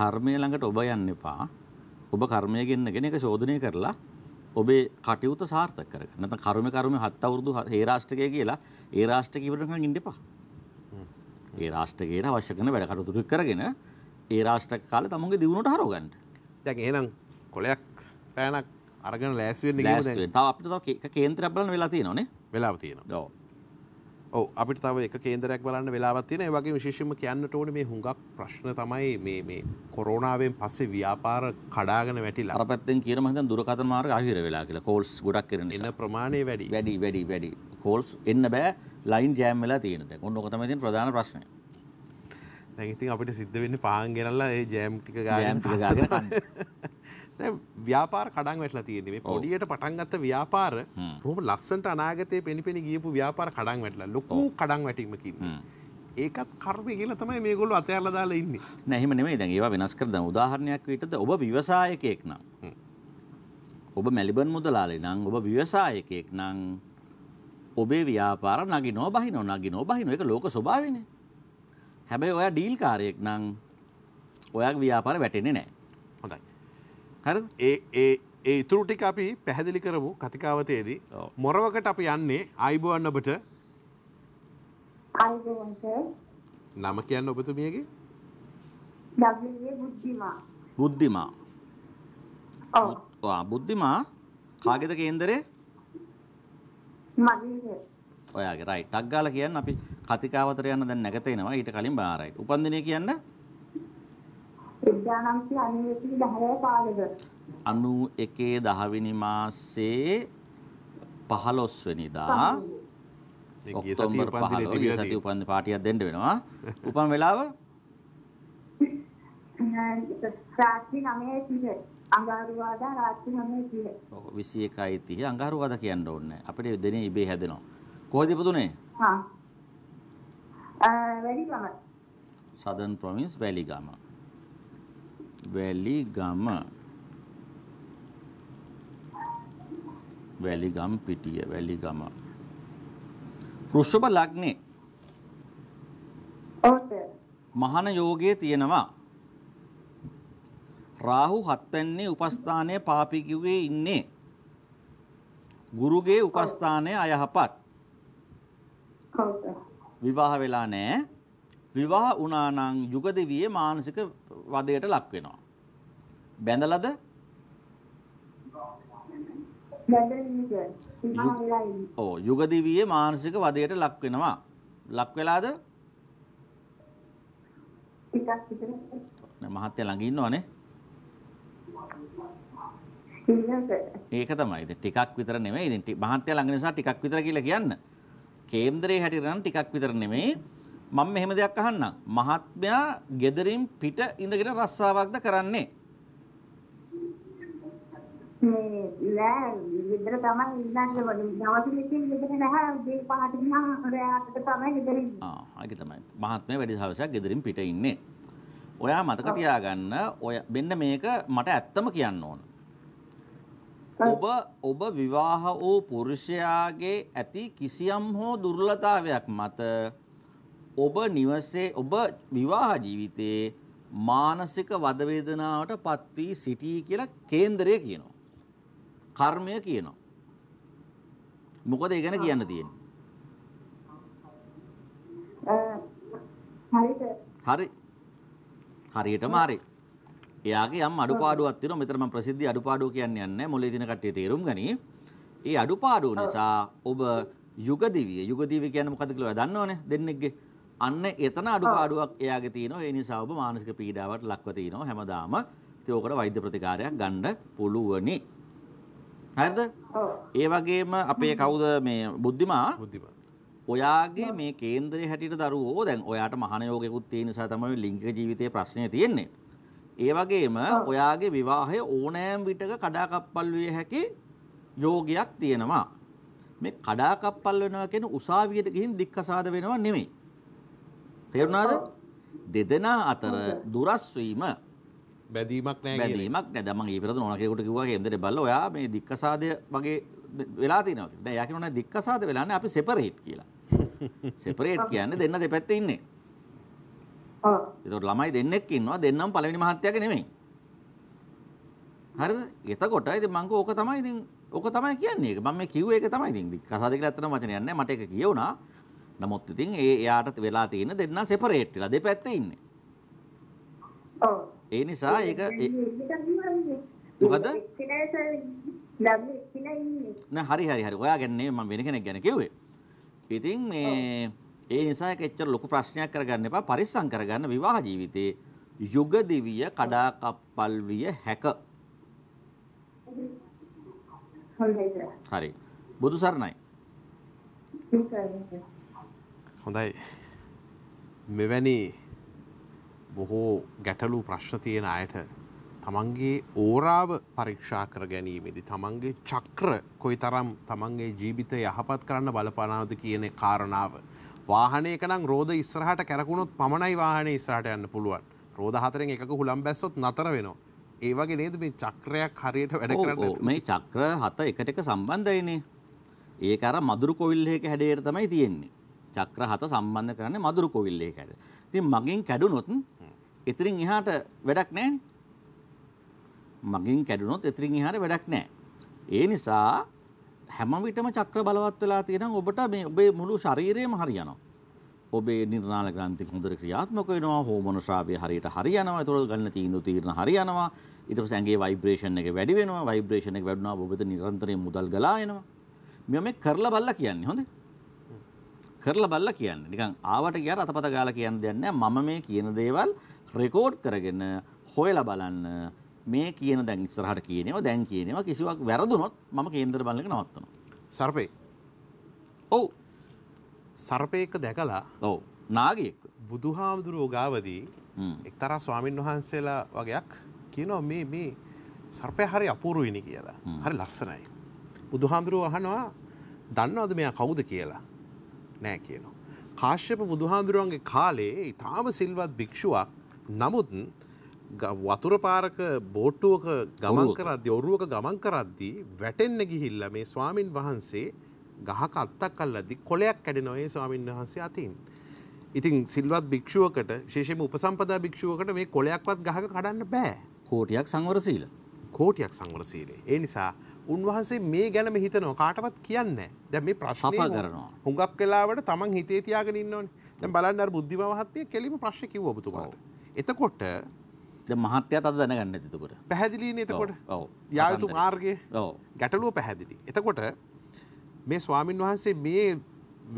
කර්මය ළඟට ඔබ යන්න එපා. ඔබ කර්මය ගෙන්නගෙන ඒක ශෝධනය කරලා ඔබේ කටයුතු සාර්ථක කරගන්න. නැත්නම් කර්ම කර්ම හත් අවුරුදු හේ රාෂ්ට්‍රකය කියලා ඒ රාෂ්ට්‍රකය ඉවරනකන් ඉන්න එපා. ඒ රාෂ්ට්‍රකයට අවශ්‍ය කරන වැඩ කටයුතු ටික කරගෙන ඒ රාෂ්ට්‍රක කාලේ තමන්ගේ දියුණුවට හරව ගන්න. දැන් එහෙනම් කොලයක් පෑනක් අරගෙන ලෑස්ති වෙන්න ගියොත් දැන් තව අපිට තව එක කේන්දරයක් බලන්න වෙලා තියෙනවනේ. වෙලාව තියෙනවා. ඔව්. ඔව් අපිට තව එක කේන්දරයක් බලන්න වෙලාවක් තියෙනවා. ඒ වගේම විශේෂයෙන්ම කියන්නට ඕනේ මේ හුඟක් ප්‍රශ්න තමයි මේ මේ කොරෝනාවෙන් පස්සේ ව්‍යාපාර කඩාගෙන වැටිලා. අර පැත්තෙන් කියනවා මම හිතන්නේ දුරකථන මාර්ග අහිර වෙලා කියලා. කෝල්ස් ගොඩක් එන නිසා. එන ප්‍රමාණය වැඩි. වැඩි වැඩි වැඩි. කෝල්ස් එන්න බෑ. ලයින් ජෑම් වෙලා තියෙනවා දැන්. ඔන්න ඔක තමයි තියෙන ප්‍රධාන ප්‍රශ්නය. දැන් ඉතින් අපිට සිද්ධ වෙන්නේ පාන් ගෙනල්ලා ඒ ජෑම් ටික ගාගෙන ගාගෙන කන්න. ව්‍යාපාර කඩන් වැටලා තියෙන්නේ මේ පොඩියට පටන් ගත්ත ව්‍යාපාර රෝම ලස්සන්ට අනාගතේ පෙනිපෙනි ගියපු ව්‍යාපාර කඩන් වැටලා ලොකු කඩන් වැටීමක් ඉන්නේ. ඒකත් කර්මය කියලා තමයි මේගොල්ලෝ අතහැරලා දාලා ඉන්නේ. නෑ එහෙම නෙමෙයි. දැන් ඒවා වෙනස් කර දැන් උදාහරණයක් විදිහට ඔබ ව්‍යවසායකයෙක් නම් ඔබ මෙල්බන් මුදලාලි නම් ඔබ ව්‍යවසායකයෙක් නම් ඔබේ ව්‍යාපාර නගිනව බහිනව නගිනව බහිනව ඒක ලෝක ස්වභාවයනේ. හැබැයි ඔයා ඩීල් කාරයෙක් නම් ඔයාගේ ව්‍යාපාර වැටෙන්නේ නෑ. හොඳයි. හරිද? ඒ ඒ ඒ ඉතුරු ටික අපි පැහැදිලි කරමු කතිකාවතේදී. මොරවකට අපි යන්නේ. ආයිබෝවන් ඔබට. ආයිබෝවන් සර්. නම කියන්න ඔබතුමියගේ? ඩබ්ලිව් බුද්ධිමා. බුද්ධිමා. ඔව්. ඔව් බුද්ධිමා කාගේද කේන්දරේ? මගේ. ඔයාගේ රයිට්. ටක් ගාලා කියන්න අපි කතිකාවතට යන්න දැන් නැගත එනවා. ඊට කලින් බා රයිට්. උපන්දිනේ කියන්න. අනු එකේ දහවිනි මාසේ පහළොස් වෙනිදා ඔක්තෝබර් පහළොස් සති උපන් පාටියක් දෙන්න වෙනවා. උපන් වෙලාව රාත්‍රී නවය තිහ අඟහරුවාදා රාත්‍රී නවය තිහ. ඔව් විසි එකයි තිහ අඟහරුවාදා කියන්න ඕනේ. අපිට දිනේ ඉබේ හැදෙනවා. කොහොද ඉපදුනේ? හා වැලිගම. Southern province Weligama. වැලිගම වැලිගම් පිටිය වැලිගම වෘෂභ ලග්නේ. ඔව් සර්. මහාන යෝගයේ තියෙනවා. රාහු හත්වැන්නේ උපස්ථානයේ පාපී කිව්වේ ඉන්නේ. ගුරුගේ උපස්ථානයේ අයහපත්. ඔව් සර්. විවාහ වෙලා නැහැ. විවාහ වුණා නම් යුගදෙවියේ මානසික වදයට ලක් වෙනවා. බැඳලාද? ඔව් යුගදෙවියේ මානසික වදයට ලක් වෙනවා. ලක් වෙලාද? ටිකක් විතර. මහත්තයා ළඟ ඉන්නවනේ. ඒක තමයි. ඉතින් ටිකක් විතර නෙමෙයි. ඉතින් මහත්තයා ළඟ නිසා ටිකක් විතර කියලා කියන්න. කේන්දරේ හැටියට නම් ටිකක් විතර නෙමෙයි. මම මෙහෙම දෙයක් අහන්නම්. මහත්මයා ගෙදරින් පිට ඉඳගෙන රස්සාවක්ද කරන්නේ? මේ නෑ ගෙදර තමයි ඉන්නන්නේ. දවස් දෙකකින් ගෙදර නැහැ. උදේ පහට ගියාම රැයට තමයි ගෙදර ඉන්නේ. ආ ඒක තමයි. මහත්මයා වැඩි දවසක් ගෙදරින් පිට ඉන්නේ. ඔයා මතක තියාගන්න ඔය මෙන්න මේක මට ඇත්තම කියන්න ඕන. ඔබ ඔබ විවාහ වූ පුරුෂයාගේ ඇති කිසියම් හෝ දුර්වලතාවයක් මත ඔබ නිවසේ ඔබ විවාහ ජීවිතයේ මානසික වද වේදනාවට පත් වී සිටී කියලා කේන්දරය කියනවා. කර්මය කියනවා. මොකද ඒ ගැන කියන්න තියෙන්නේ? හරි. හරියටම හරි. එයාගේ යම් අඩුපාඩුවක් තියෙනවා. මෙතන මම ප්‍රසිද්ධ අඩුපාඩුව කියන්නේ නැහැ. මොලේ දින කට්ටිය තේරුම් ගනි. ඒ අඩුපාඩුව නිසා ඔබ යුගදිවිය යුගදිවිය කියන්නේ මොකද්ද කියලා දන්නවනේ දෙන්නෙක්ගේ. අන්න එතන අඩුපාඩුවක් එයාගේ තියෙනවා. ඒ නිසා ඔබ මානසික පීඩාවට ලක්ව තිනවා හැමදාම. ඉතින් ඔකට වෛද්‍ය ප්‍රතිකාරයක් ගන්න පුළුවනි. හරිද? ඔව්. ඒ වගේම අපේ කවුද මේ බුද්ධිමා? බුද්ධිමා. ඔයාගේ මේ කේන්දරයේ හැටියට දරුවෝ දැන් ඔයාට මහානයෝගයකුත් තියෙන නිසා තමයි ලිංගික ජීවිතයේ ප්‍රශ්නේ තියෙන්නේ. ඒ වගේම ඔයාගේ විවාහය ඕනෑම විටක කඩාකප්පල් විය හැකි යෝගයක් තියෙනවා. මේ කඩාකප්පල් වෙනවා කියන්නේ උසාවියට ගිහින් දික්කසාද වෙනවා නෙමෙයි. තේරුණාද? දෙදෙනා අතර දුරස් වීම බැඳීමක් නෑ කියන්නේ. බැඳීමක් නෑ. දැන් මම ඊපෙරද නෝනා කෙනෙකුට කිව්වා කේන්දරේ බලලා ඔයා මේ දික්කසාදය වගේ වෙලා තිනවා කියලා. දැන් යා කියනවා දික්කසාද වෙලා නැහැ අපි සෙපරේට් කියලා. සෙපරේට් කියන්නේ දෙන්න දෙපැත්තේ ඉන්නේ. ඔව්. ඒතකොට ළමයි දෙන්නෙක් ඉන්නවා දෙන්නම පළවෙනි මහත්තයාගේ නෙමෙයි. හරිද? එතකොට ඉතින් මං ඕක තමයි ඉතින් ඕක තමයි කියන්නේ. මම මේ කිව්වේ ඒක තමයි ඉතින් දික්කසාද කියලා ඇත්තටම වචනයක් නැහැ. මට ඒක කියුණා. නමුත් ඉතින් ඒ එයාට වෙලා තියෙන දෙන්නා සෙපරේට් වෙලා දෙපැත්තේ ඉන්නේ. ඔව්. ඒ නිසා ඒක මොකද? නෑ හරි හරි හරි ඔයා ගැන නෙමෙයි මම වෙන කෙනෙක් ගැන කිව්වේ. ඉතින් මේ ඒ නිසා කෙච්චර ලොකු ප්‍රශ්නයක් කරගන්න එපා පරිස්සම් කරගන්න විවාහ ජීවිතේ යුග දිවිය කඩාකප්පල් විය හැක. හරි. බුදු සරණයි. හොඳයි. මෙවැනි බොහෝ ගැටලු ප්‍රශ්න තියෙන අයට තමන්ගේ ඕරාව පරීක්ෂා කර ගැනීමේදී තමන්ගේ චක්‍ර කොයිතරම් තමන්ගේ ජීවිතය යහපත් කරන්න බලපානවද කියන කාරණාව. වාහනයක නම් රෝද ඉස්සරහට කැරකුණොත් පමණයි වාහනේ ඉස්සරහට යන්න පුළුවන්. රෝද හතරෙන් එකක හුලම් බැස්සොත් නතර වෙනවා. ඒ වගේ නේද මේ චක්‍රයක් හරියට වැඩ කරන්නේ? මේ චක්‍ර හත එකට එක සම්බන්ධයිනේ. ඒක අර මදුරු කොවිල්ලේක හැඩයට තමයි තියෙන්නේ. චක්‍ර හත සම්බන්ධ කරන්නේ මදුරු කොවිල්ලේක හැඩ. ඉතින් මගෙන් කැඩුනොත් ඉතින් එහාට වැඩක් නැහැනේ. මගින් කැඩුනොත් එතරින් එහාට වැඩක් නැහැ. ඒ නිසා හැම විටම චක්‍ර බලවත් වෙලා තියෙනම් ඔබට මේ ඔබේ මුළු ශරීරයම හරියනවා. ඔබේ නිර්නාල ග්‍රන්ථි හොඳට ක්‍රියාත්මක වෙනවා. හෝමෝන ශ්‍රාවය හරියට හරියනවා. ඒතකොට ගන්න තීන්දුව තීරණ හරියනවා. ඊට පස්සේ ඇඟේ වයිබ්‍රේෂන් එක වැඩි වෙනවා. වයිබ්‍රේෂන් එක වැඩුණා ඔබට නිරන්තරයෙන් මුදල් ගලා එනවා. මෙයා මේ කරලා බලලා කියන්නේ හොඳේ. කරලා බලලා කියන්නේ. නිකන් ආවට ගියාට අතපත ගාලා කියන්න දෙයක් නැහැ. මම මේ කියන දේවල් රෙකෝඩ් කරගෙන හොයලා බලන්න. මේ කියන දැන් ඉස්සරහට කියනවා දැන් කියනවා කිසිවක් වැරදුනොත් මම කේන්දර බලනක නවත්තනවා. සර්පේ. ඔව්. සර්පේක දැකලා ඔව් නාගයෙක් බුදුහාමුදුරුවෝ ගාවදී එක්තරා ස්වාමීන් වහන්සේලා වගේක් කියනවා මේ මේ සර්පය හරි අපූර්වයිනේ කියලා. හරි ලස්සනයි. බුදුහාමුදුරුවෝ අහනවා දන්නවද මෙයා කවුද කියලා? නෑ කියනවා. කාශ්‍යප බුදුහාමුදුරුවන්ගේ කාලේ ඊටාම සිල්වත් භික්ෂුවක් නමුත් වතුර පාරක බෝට්ටුවක ගමන් කරද්දී ඔරුවක ගමන් කරද්දී වැටෙන්න ගිහිල්ලා මේ ස්වාමින් වහන්සේ ගහක අත්තක් අල්ලද්දී කොළයක් කැඩෙනවා ඒ ස්වාමින් වහන්සේ අතින්. ඉතින් සිල්වත් භික්ෂුවකට විශේෂයෙන්ම උපසම්පදා භික්ෂුවකට මේ කොළයක්වත් ගහක කඩන්න බෑ. කෝටියක් සංවර සීල. කෝටියක් සංවර සීලේ. ඒ නිසා උන්වහන්සේ මේ ගැනම හිතනවා කාටවත් කියන්නේ නැහැ. දැන් මේ ප්‍රශ්නේ කරනවා. හුඟක් වෙලාවට තමන් හිතේ තියාගෙන ඉන්නෝනේ. දැන් බලන්න අර බුද්ධිම මහත්මිය කෙලිම ප්‍රශ්නේ කිව්ව ඔබතුමාට. එතකොට දැන් මහත්යත් අද දැනගන්න ඇති එතකොට. පැහැදිලිනේ එතකොට. ඔව්. යායුතු මාර්ගයේ. ඔව්. ගැටලුව පැහැදිලි. එතකොට මේ ස්වාමින් වහන්සේ මේ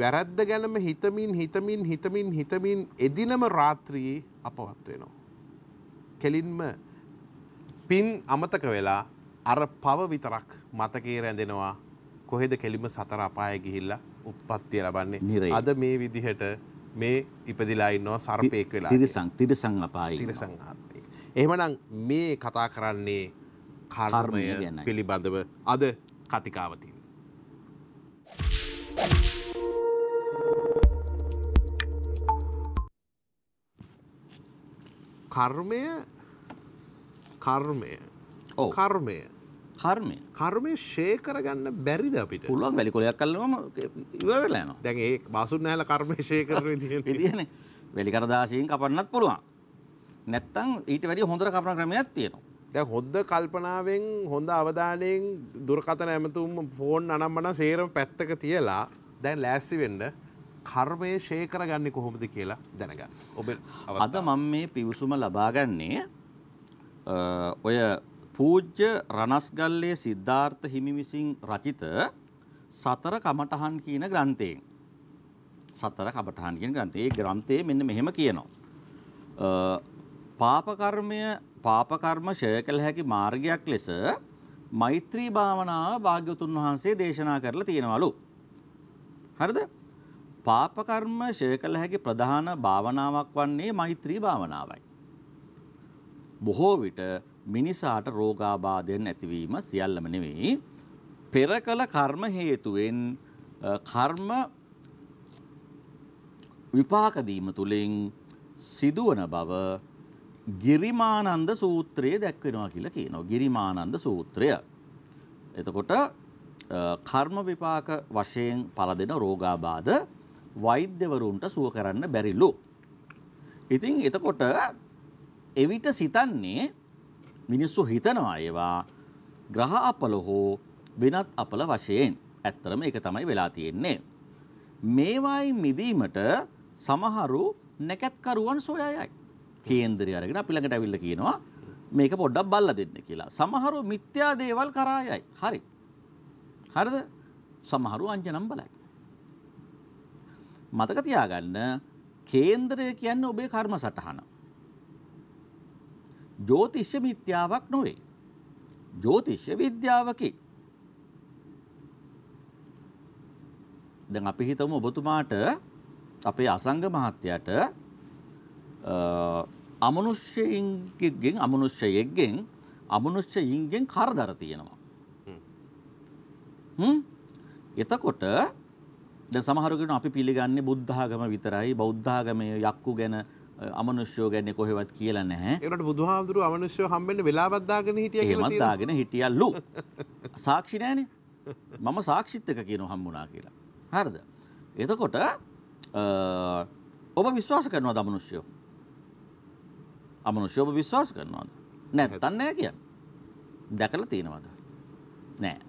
වැරද්ද ගැනම හිතමින් හිතමින් හිතමින් හිතමින් එදිනම රාත්‍රියේ අපවත් වෙනවා. කෙලින්ම පින් අමතක වෙලා අර පව විතරක් මතකේ රැඳෙනවා. කොහෙද කෙලින්ම සතර අපායේ ගිහිල්ලා උප්පත්තිය ලබන්නේ. අද මේ විදිහට මේ ඉපදිලා ඉන්නවා සර්පෙක් වෙලා. තිරිසං තිරිසං අපායේ. තිරිසං ආත්මේ. එහෙමනම් මේ කතා කරන්නේ කර්මය පිළිබඳව අද කතිකාව තියෙනවා. කර්මය කර්මය. ඔව්. කර්මය. කර්මය. කර්මය ෂේ කරගන්න බැරිද අපිට? පුළුවන් වැලි කොලයක් අල්ලනවාම ඉවර වෙලා යනවා. දැන් ඒ බාසුන් නැහැලා කර්මය ෂේ කරන විදියනේ. වැලි කරදාසියෙන් කපන්නත් පුළුවන්. නැත්තම් ඊට වැඩි හොඳ කල්පනා ක්‍රමයක් තියෙනවා. දැන් හොඳ කල්පනාවෙන් හොඳ අවධානයෙන් දුරකථන ඇමතුම් ෆෝන් අනම්මන සේරම පැත්තක තියලා දැන් ලෑස්ති වෙන්න කර්මයේ ෂේ කරගන්නේ කොහොමද කියලා දැනගන්න. ඔබ අද මම මේ පිවිසුම ලබා ගන්නේ ඔය පූජ්‍ය රණස්ගල්ලේ සිද්ධාර්ථ හිමි විසින් රචිත සතර කමඨහන් කියන ග්‍රන්ථයෙන්. සතර කමඨහන් කියන ග්‍රන්ථයේ ග්‍රන්ථයේ මෙන්න මෙහෙම කියනවා. පාප කර්මය පාප කර්ම ෂය කළ හැකි මාර්ගයක් ලෙස මෛත්‍රී භාවනාව භාග්‍යවතුන් වහන්සේ දේශනා කරලා තියෙනවලු. හරිද? පාපකර්ම ශය කළ හැකි ප්‍රධාන භාවනාවක් වන්නේ මෛත්‍රී භාවනාවයි. බොහෝ විට මිනිසාට රෝගාබාධයෙන් ඇතිවීම සියල්ලම නෙවෙයි පෙර කළ කර්ම හේතුවෙන් කර්ම විපාක දීම තුළින් සිදුවන බව ගිරිමානන්ද සූත්‍රයේ දැක්වෙනවා කියලා කියනවා. ගිරිමානන්ද සූත්‍රය. එතකොට කර්ම විපාක වශයෙන් පලදෙන රෝගාබාධ වෛද්‍යවරුන්ට සුව කරන්න බැරිලු. ඉතින් එතකොට එවිට සිතන්නේ මිනිස්සු හිතනවා ඒවා ග්‍රහ අපල හෝ වෙනත් අපල වශයෙන්. ඇත්තරම ඒක තමයි වෙලා තියෙන්නේ. මේවායි මිදීමට සමහරු නැකත්කරුවන් සොයයි. කේන්දරය අරගෙන අපි ළඟට ඇවිල්ලා කියනවා මේක පොඩ්ඩක් බලලා දෙන්න කියලා. සමහරු මිත්‍යා දේවල් කරා යයි. හරි. හරිද? සමහරු අංජනම් බලයි. මතක තියාගන්න කේන්දරය කියන්නේ ඔබේ කර්ම සටහන. ජ්‍යොතිෂ විද්‍යාවක් නොවේ. ජ්‍යොතිෂ විද්‍යාවකි. දැන් අපි හිතමු ඔබතුමාට අපේ අසංග මහත්තයාට අමනුෂ්‍යයෙක්ගෙන් අමනුෂ්‍යයෙක්ගෙන් අමනුෂ්‍යයින්ගෙන් කරදර තියෙනවා. හ්ම්. එතකොට දැන් සමහරව කියනවා අපි පිළිගන්නේ බුද්ධ ආගම විතරයි, බෞද්ධ ආගමේ යක්කු ගැන අමනුෂ්‍යෝ ගැන කොහෙවත් කියලා නැහැ. ඒකට බුදුහාමුදුරුවෝ අමනුෂ්‍යෝ හම්බෙන්න වෙලාවක් දාගෙන හිටියා කියලා තියෙනවා. එහෙමත් දාගෙන හිටියලු. සාක්ෂි නැහනේ. මම සාක්ෂිත් එක කියනවා හම්බුණා කියලා. හරිද? එතකොට ඔබ විශ්වාස කරනවද අමනුෂ්‍යෝ? අමනුෂ්‍යෝ ඔබ විශ්වාස කරනවද? නැත්තන් නැහැ කියන්නේ. දැකලා තියෙනවද? නැහැ.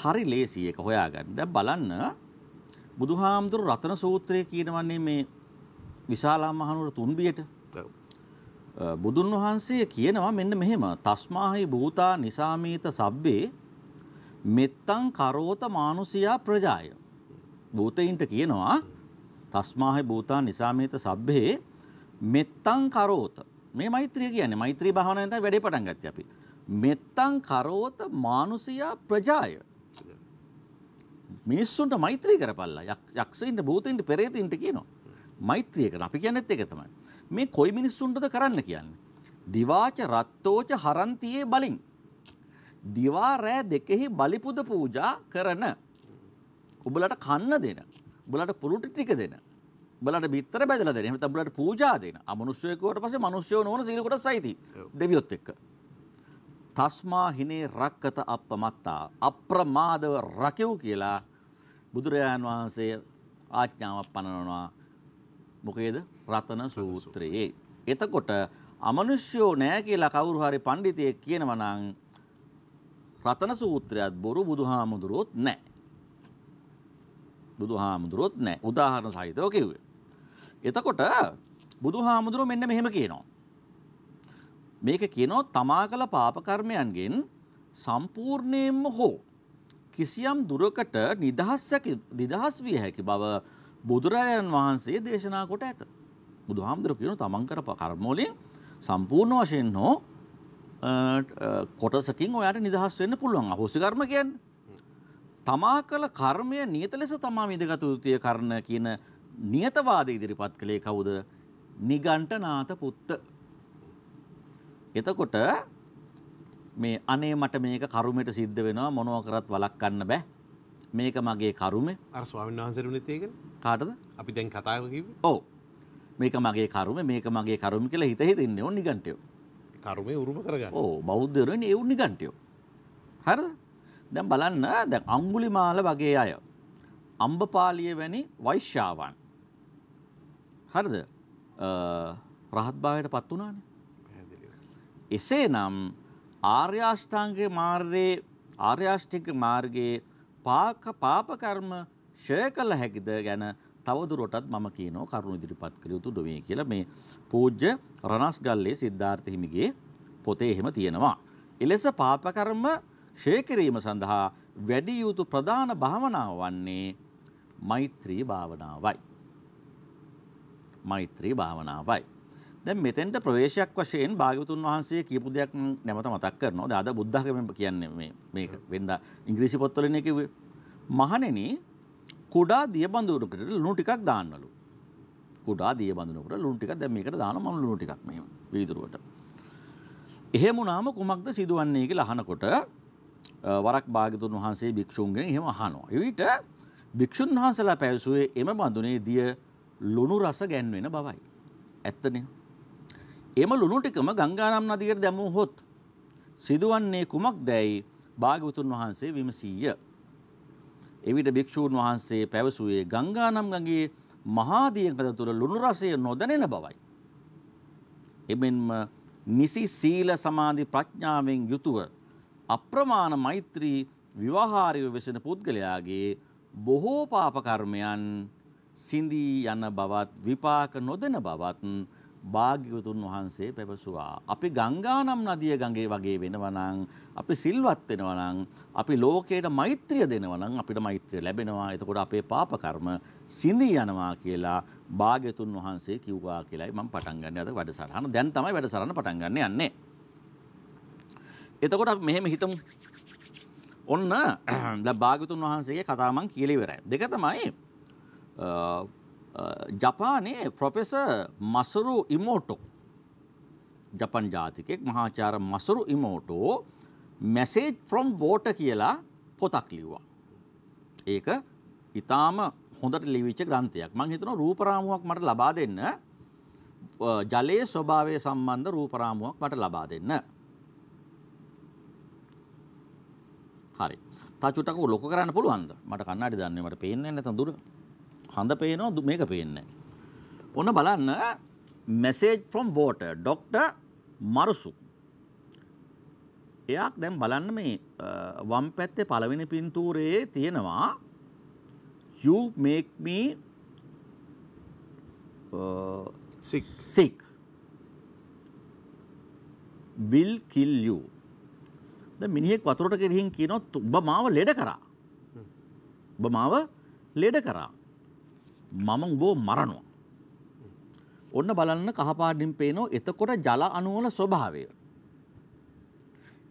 හරි ලේසි එක හොයාගන්න. දැන් බලන්න බුදුහාමුදුරු රතන සූත්‍රයේ කියනවන්නේ මේ විශාලා මහනුවර තුන්බියට. බුදුන් වහන්සේ කියනවා මෙන්න මෙහෙම. තස්මාහි භූතා නිසාමීත සබ්බේ මෙත්තං කරෝත මානුසියා ප්‍රජාය. භූතයින්ට කියනවා තස්මාහි භූතා නිසාමීත සබ්බේ මෙත්තං කරෝත. මේ මෛත්‍රිය කියන්නේ මෛත්‍රී භාවනාවෙන් තමයි වැඩේ පටන් ගත්තේ අපි. මෙත්තං කරෝත මානුසියා ප්‍රජාය. මිනිස්සුන්ට මෛත්‍රී කරපල්ලා. යක්ෂයින්ට භූතයින්ට පෙරේතයින්ට කියනවා. මෛත්‍රී කරන අපි කියන්නේත් ඒක තමයි. මේ කොයි මිනිස්සුන්ටද කරන්න කියන්නේ? දිවාච රත්තෝච හරන්තියේ බලින්. දිවා රෑ දෙකෙහි බලිපුද පූජා කරන. ඔබලට කන්න දෙන. ඔබලට පුරුටි ටික දෙන. ඔබලට බිත්තර බෙදලා දෙන. එහෙම තමයි ඔබලට පූජා දෙන. අමනුෂ්‍යයෙකුට පස්සේ මනුෂ්‍යයෝ නොවන සීල කොටසයි තියෙන්නේ. දෙවියොත් එක්ක. තස්මා හිනේ රක්කත අපමත්තා අප්‍රමාදව රකිව් කියලා බුදුරජාණන් වහන්සේ ආඥාවක් පනනවා. මොකේද? රතන සූත්‍රයේ. එතකොට අමනුෂ්‍යෝ නෑ කියලා කවුරු හරි පඬිතෙක් කියනවා නම් රතන සූත්‍රයත් බොරු, බුදුහාමුදුරුවොත් නෑ. බුදුහාමුදුරුවොත් නෑ. උදාහරණ සහිතව කිව්වේ. එතකොට බුදුහාමුදුරුවෝ මෙන්න මෙහෙම කියනවා. මේක කියනවා තමා කළ පාප කර්මයන්ගෙන් සම්පූර්ණයෙන්ම හෝ කිසියම් දුරකට නිදහස් විය හැකි බව බුදුරජාණන් වහන්සේ දේශනා කොට ඇත. බුදුහාමුදුරුවෝ කියනවා තමන් කරපු කර්ම වලින් සම්පූර්ණ වශයෙන් හෝ කොටසකින් ඔයාට නිදහස් වෙන්න පුළුවන්. අහෝසි කර්ම කියන්නේ. තමා කළ කර්මය නියත ලෙස තමා විඳගත යුතුය කරන කියන නියතවාදී ඉදිරිපත් කළේ කවුද? නිගණ්ඨනාත පුත්ත. එතකොට මේ අනේ මට මේක කරුමෙට සිද්ධ වෙනවා මොනවා කරත් වළක්වන්න බෑ. මේක මගේ කරුමේ. අර ස්වාමීන් වහන්සේරුණිත් ඒකනේ. කාටද? අපි දැන් කතාව කිව්වේ. ඔව්. මේක මගේ කරුමේ මේක මගේ කරුමේ කියලා හිත හිතින්නේ ඕන නිගණ්ඨයෝ. කරුමේ උරුම කරගන්න. ඔව් බෞද්ධයෝ නේ ඒ නිගණ්ඨයෝ. හරිද? දැන් බලන්න දැන් අඟුලිමාල වගේ අය. අම්බපාලිය වැනි වෛශ්‍යාවන්. හරිද? රහත් භාවයට පත් වුණානේ. එසේනම් ආර්ය අෂ්ටාංගික මාර්ගයේ ආර්ය අෂ්ටාංගික මාර්ගයේ පාක පාප කර්ම ශය කළ හැකිද ගැන තවදුරටත් මම කියනවා කරුණු ඉදිරිපත් කළ යුතු ඩොමේ කියලා මේ පූජ්‍ය රණස්ගල්ලේ සිද්ධාර්ථ හිමිගේ පොතේ එහෙම තියෙනවා. එලෙස පාප කර්ම ශය කිරීම සඳහා වැඩි යුතු ප්‍රධාන භාවනාව වන්නේ මෛත්‍රී භාවනාවයි. මෛත්‍රී භාවනාවයි. දැන් මෙතෙන්ට ප්‍රවේශයක් වශයෙන් භාග්‍යවතුන් වහන්සේ කියපු දෙයක් නැවත මතක් කරනවා. දාද බුද්ධඝමෙන් කියන්නේ මේ මේක වෙනදා ඉංග්‍රීසි පොත්වලනේ කිව්වේ. මහණෙනි කුඩා දිය බඳුරකට ලුණු ටිකක් දාන්නලු. කුඩා දිය බඳුරකට ලුණු ටිකක් දැන් මේකට දානවා මම ලුණු ටිකක් මෙහෙම වීදුරුවට. එහෙම වුණාම කුමක්ද සිදුවන්නේ කියලා අහනකොට වරක් භාග්‍යවතුන් වහන්සේ භික්ෂුන්ගෙන් එහෙම අහනවා. එවිට භික්ෂුන් වහන්සේලා පැවසුවේ එම බඳුනේ දිය ලුණු රස ගැන්වෙන බවයි. ඇත්තනේ. එම ලුණු ටිකම ගංගානම් නදියට දැමුවොත් සිදුවන්නේ කුමක්දයි භාග්‍යවතුන් වහන්සේ විමසීය. එවිට භික්ෂුන් වහන්සේ පැවසුවේ ගංගානම් ගඟේ මහා දිය තුළ ලුණු රසය නොදැනෙන බවයි. එමෙන්ම නිසි සීල සමාධි ප්‍රඥාවෙන් යුතුව අප්‍රමාණ මෛත්‍රී විවාහාරය වෙසෙන පුද්ගලයාගේ බොහෝ පාප කර්මයන් සිඳී යන බවත් විපාක නොදෙන බවත් භාග්‍යවතුන් වහන්සේ පැවසුවා. අපි ගංගානම් නදිය ගඟේ වගේ වෙනවා නම් අපි සිල්වත් වෙනවා නම් අපි ලෝකයට මෛත්‍රිය දෙනවා නම් අපිට මෛත්‍රිය ලැබෙනවා. එතකොට අපේ පාප කර්ම සිඳී යනවා කියලා භාග්‍යවතුන් වහන්සේ කිව්වා කියලායි මම පටන් ගන්න අද වැඩසටහන. දැන් තමයි වැඩසටහන පටන් ගන්න යන්නේ. එතකොට අපි මෙහෙම හිතමු. ඔන්න භාග්‍යවතුන් වහන්සේගේ කතාව මම කියලා ඉවරයි. දෙක තමයි ජපානයේ ප්‍රොෆෙසර් මසරු ඉමෝටෝ ජපාන් ජාතිකයෙක් මහාචාර්ය මසරු ඉමෝටෝ Message from Water කියලා පොතක් ලිව්වා. ඒක ඊටාම හොඳට ලිවිච්ච ග්‍රන්ථයක්. මම හිතනවා රූප රාමුවක් මට ලබා දෙන්න, ජලයේ ස්වභාවය සම්බන්ධ රූප රාමුවක් මට ලබා දෙන්න. හරි. තාචුටක ලොක කරන්න පුළුවන්ද? මට කන්නාඩි දාන්නේ මට පේන්නේ නැත්නම් දුර. හඳ පේනවා මේක පේන්නේ නැහැ. ඔන්න බලන්න Message from Water Doctor මරුසු. එයාක් දැන් බලන්න මේ වම් පැත්තේ පළවෙනි පින්තූරයේ තියෙනවා You make me uh, sick. sick. Will kill you. දැන් මිනිහෙක් වතුරට ගෙහින් කියනොත් ඔබ මාව ලෙඩ කරා. ඔබ මාව ලෙඩ කරා. මම ඔබ මරනවා. ඔන්න බලන්න කහපාටින් පේනෝ එතකොට ජල අණු වල ස්වභාවය.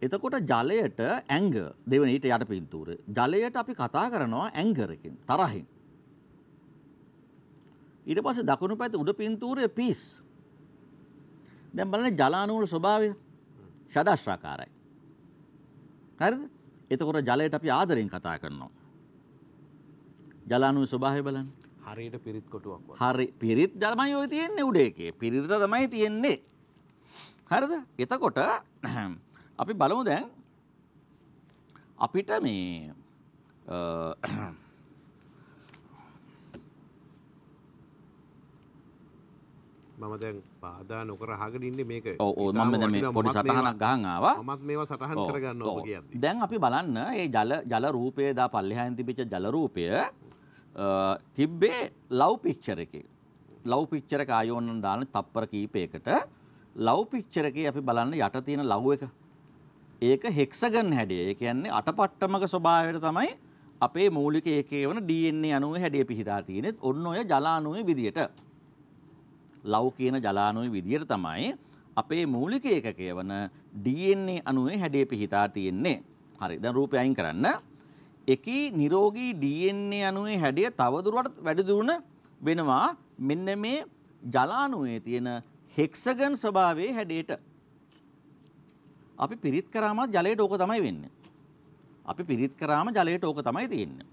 එතකොට ජලයට ඇංගර් දෙවෙනි ඊට යට පින්තූරය. ජලයට අපි කතා කරනවා ඇංගර් එකෙන් තරහින්. ඊට පස්සේ දකුණු පැත්තේ උඩ පින්තූරය පීස්. දැන් බලන්න ජල අණු වල ස්වභාවය ෂඩාශ්‍රාකාරයි. හරිද? එතකොට ජලයට අපි ආදරෙන් කතා කරනවා. ජල අණුවේ ස්වභාවය බලන්න. හරියට පිරිත් කොටුවක් වගේ. හරි පිරිත් ජලමයි ඔය තියෙන්නේ උඩ එකේ. පිරිත තමයි තියෙන්නේ. හරිද? එතකොට අපි බලමු දැන් අපිට මේ මම දැන් බාධා නොකර අහගෙන ඉන්නේ මේක. ඔව් ඔව් මම දැන් මේ පොඩි සටහනක් ගහන් ආවා. මමත් මේවා සටහන් කරගන්න ඕක කියන්නේ. දැන් අපි බලන්න මේ ජල ජල රූපය දා පල්ලෙහායන් තිබිච්ච ජල රූපය තිබ්බේ ලව් පික්චර් එකේ. ලව් පික්චර් එක ආයෝනන දාන තප්පර කීපයකට ලව් පික්චර් එකේ අපි බලන්න යට තියෙන ලව් එක. ඒක හෙක්සගන් හැඩය. ඒ කියන්නේ අටපට්ටමක ස්වභාවයට තමයි අපේ මූලික ඒකේ වන ඩී එන් ඒ අණුවේ හැඩය පිහිටා තියෙන්නේ. ඔන්න ඔය ජල අණුවේ විදියට ලව් කියන ජලාණුවේ විදියට තමයි අපේ මූලික ඒකකය වන ඩී එන් ඒ අණුවේ හැඩය පිහිටා තියෙන්නේ. හරි. දැන් රූපය අයින් කරන්න. එකී නිරෝගී ඩී එන් ඒ අණුවේ හැඩය තවදුරටත් වැඩිදුරන වෙනවා මෙන්න මේ ජලාණුවේ තියෙන හෙක්සගන් ස්වභාවයේ හැඩයට. අපි පිරිත් කරාම ජලයට ඕක තමයි වෙන්නේ. අපි පිරිත් කරාම ජලයට ඕක තමයි තියෙන්නේ.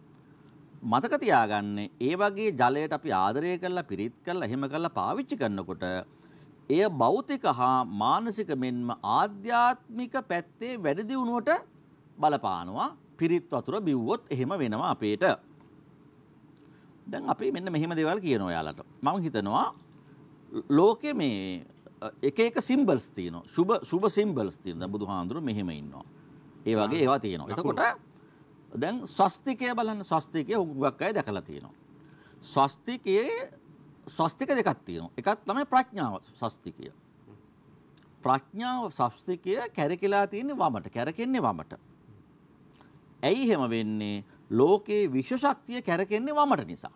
මතක තියාගන්න ඒ වගේ ජලයට අපි ආදරය කරලා පිරිත් කරලා එහෙම කරලා පාවිච්චි කරනකොට එය භෞතික හා මානසික මෙන්ම ආධ්‍යාත්මික පැත්තේ වැඩි දියුණුවට බලපානවා. පිරිත් වතුර බිව්වොත් එහෙම වෙනවා අපේට. දැන් අපි මෙන්න මෙහෙම දේවල් කියනවා යාලට. මම හිතනවා ලෝකේ මේ එක එක සිම්බල්ස් තියෙනවා. සුබ සුබ සිම්බල්ස් තියෙනවා. බුදුහාඳුරු මෙහෙම ඉන්නවා. ඒ වගේ ඒවා තියෙනවා. එතකොට දැන් ස්වස්තිකය බලන්න. ස්වස්තිකය හුඟක් අය දැකලා තියෙනවා. ස්වස්තිකයේ ස්වස්තික දෙකක් තියෙනවා. එකක් තමයි ප්‍රඥාව ස්වස්තිකය. ප්‍රඥාව ස්වස්තිකය කැරකිලා තියෙන්නේ වමට. කැරකෙන්නේ වමට. ඇයි එහෙම වෙන්නේ? ලෝකේ විශ්ව ශක්තිය කැරකෙන්නේ වමට නිසා.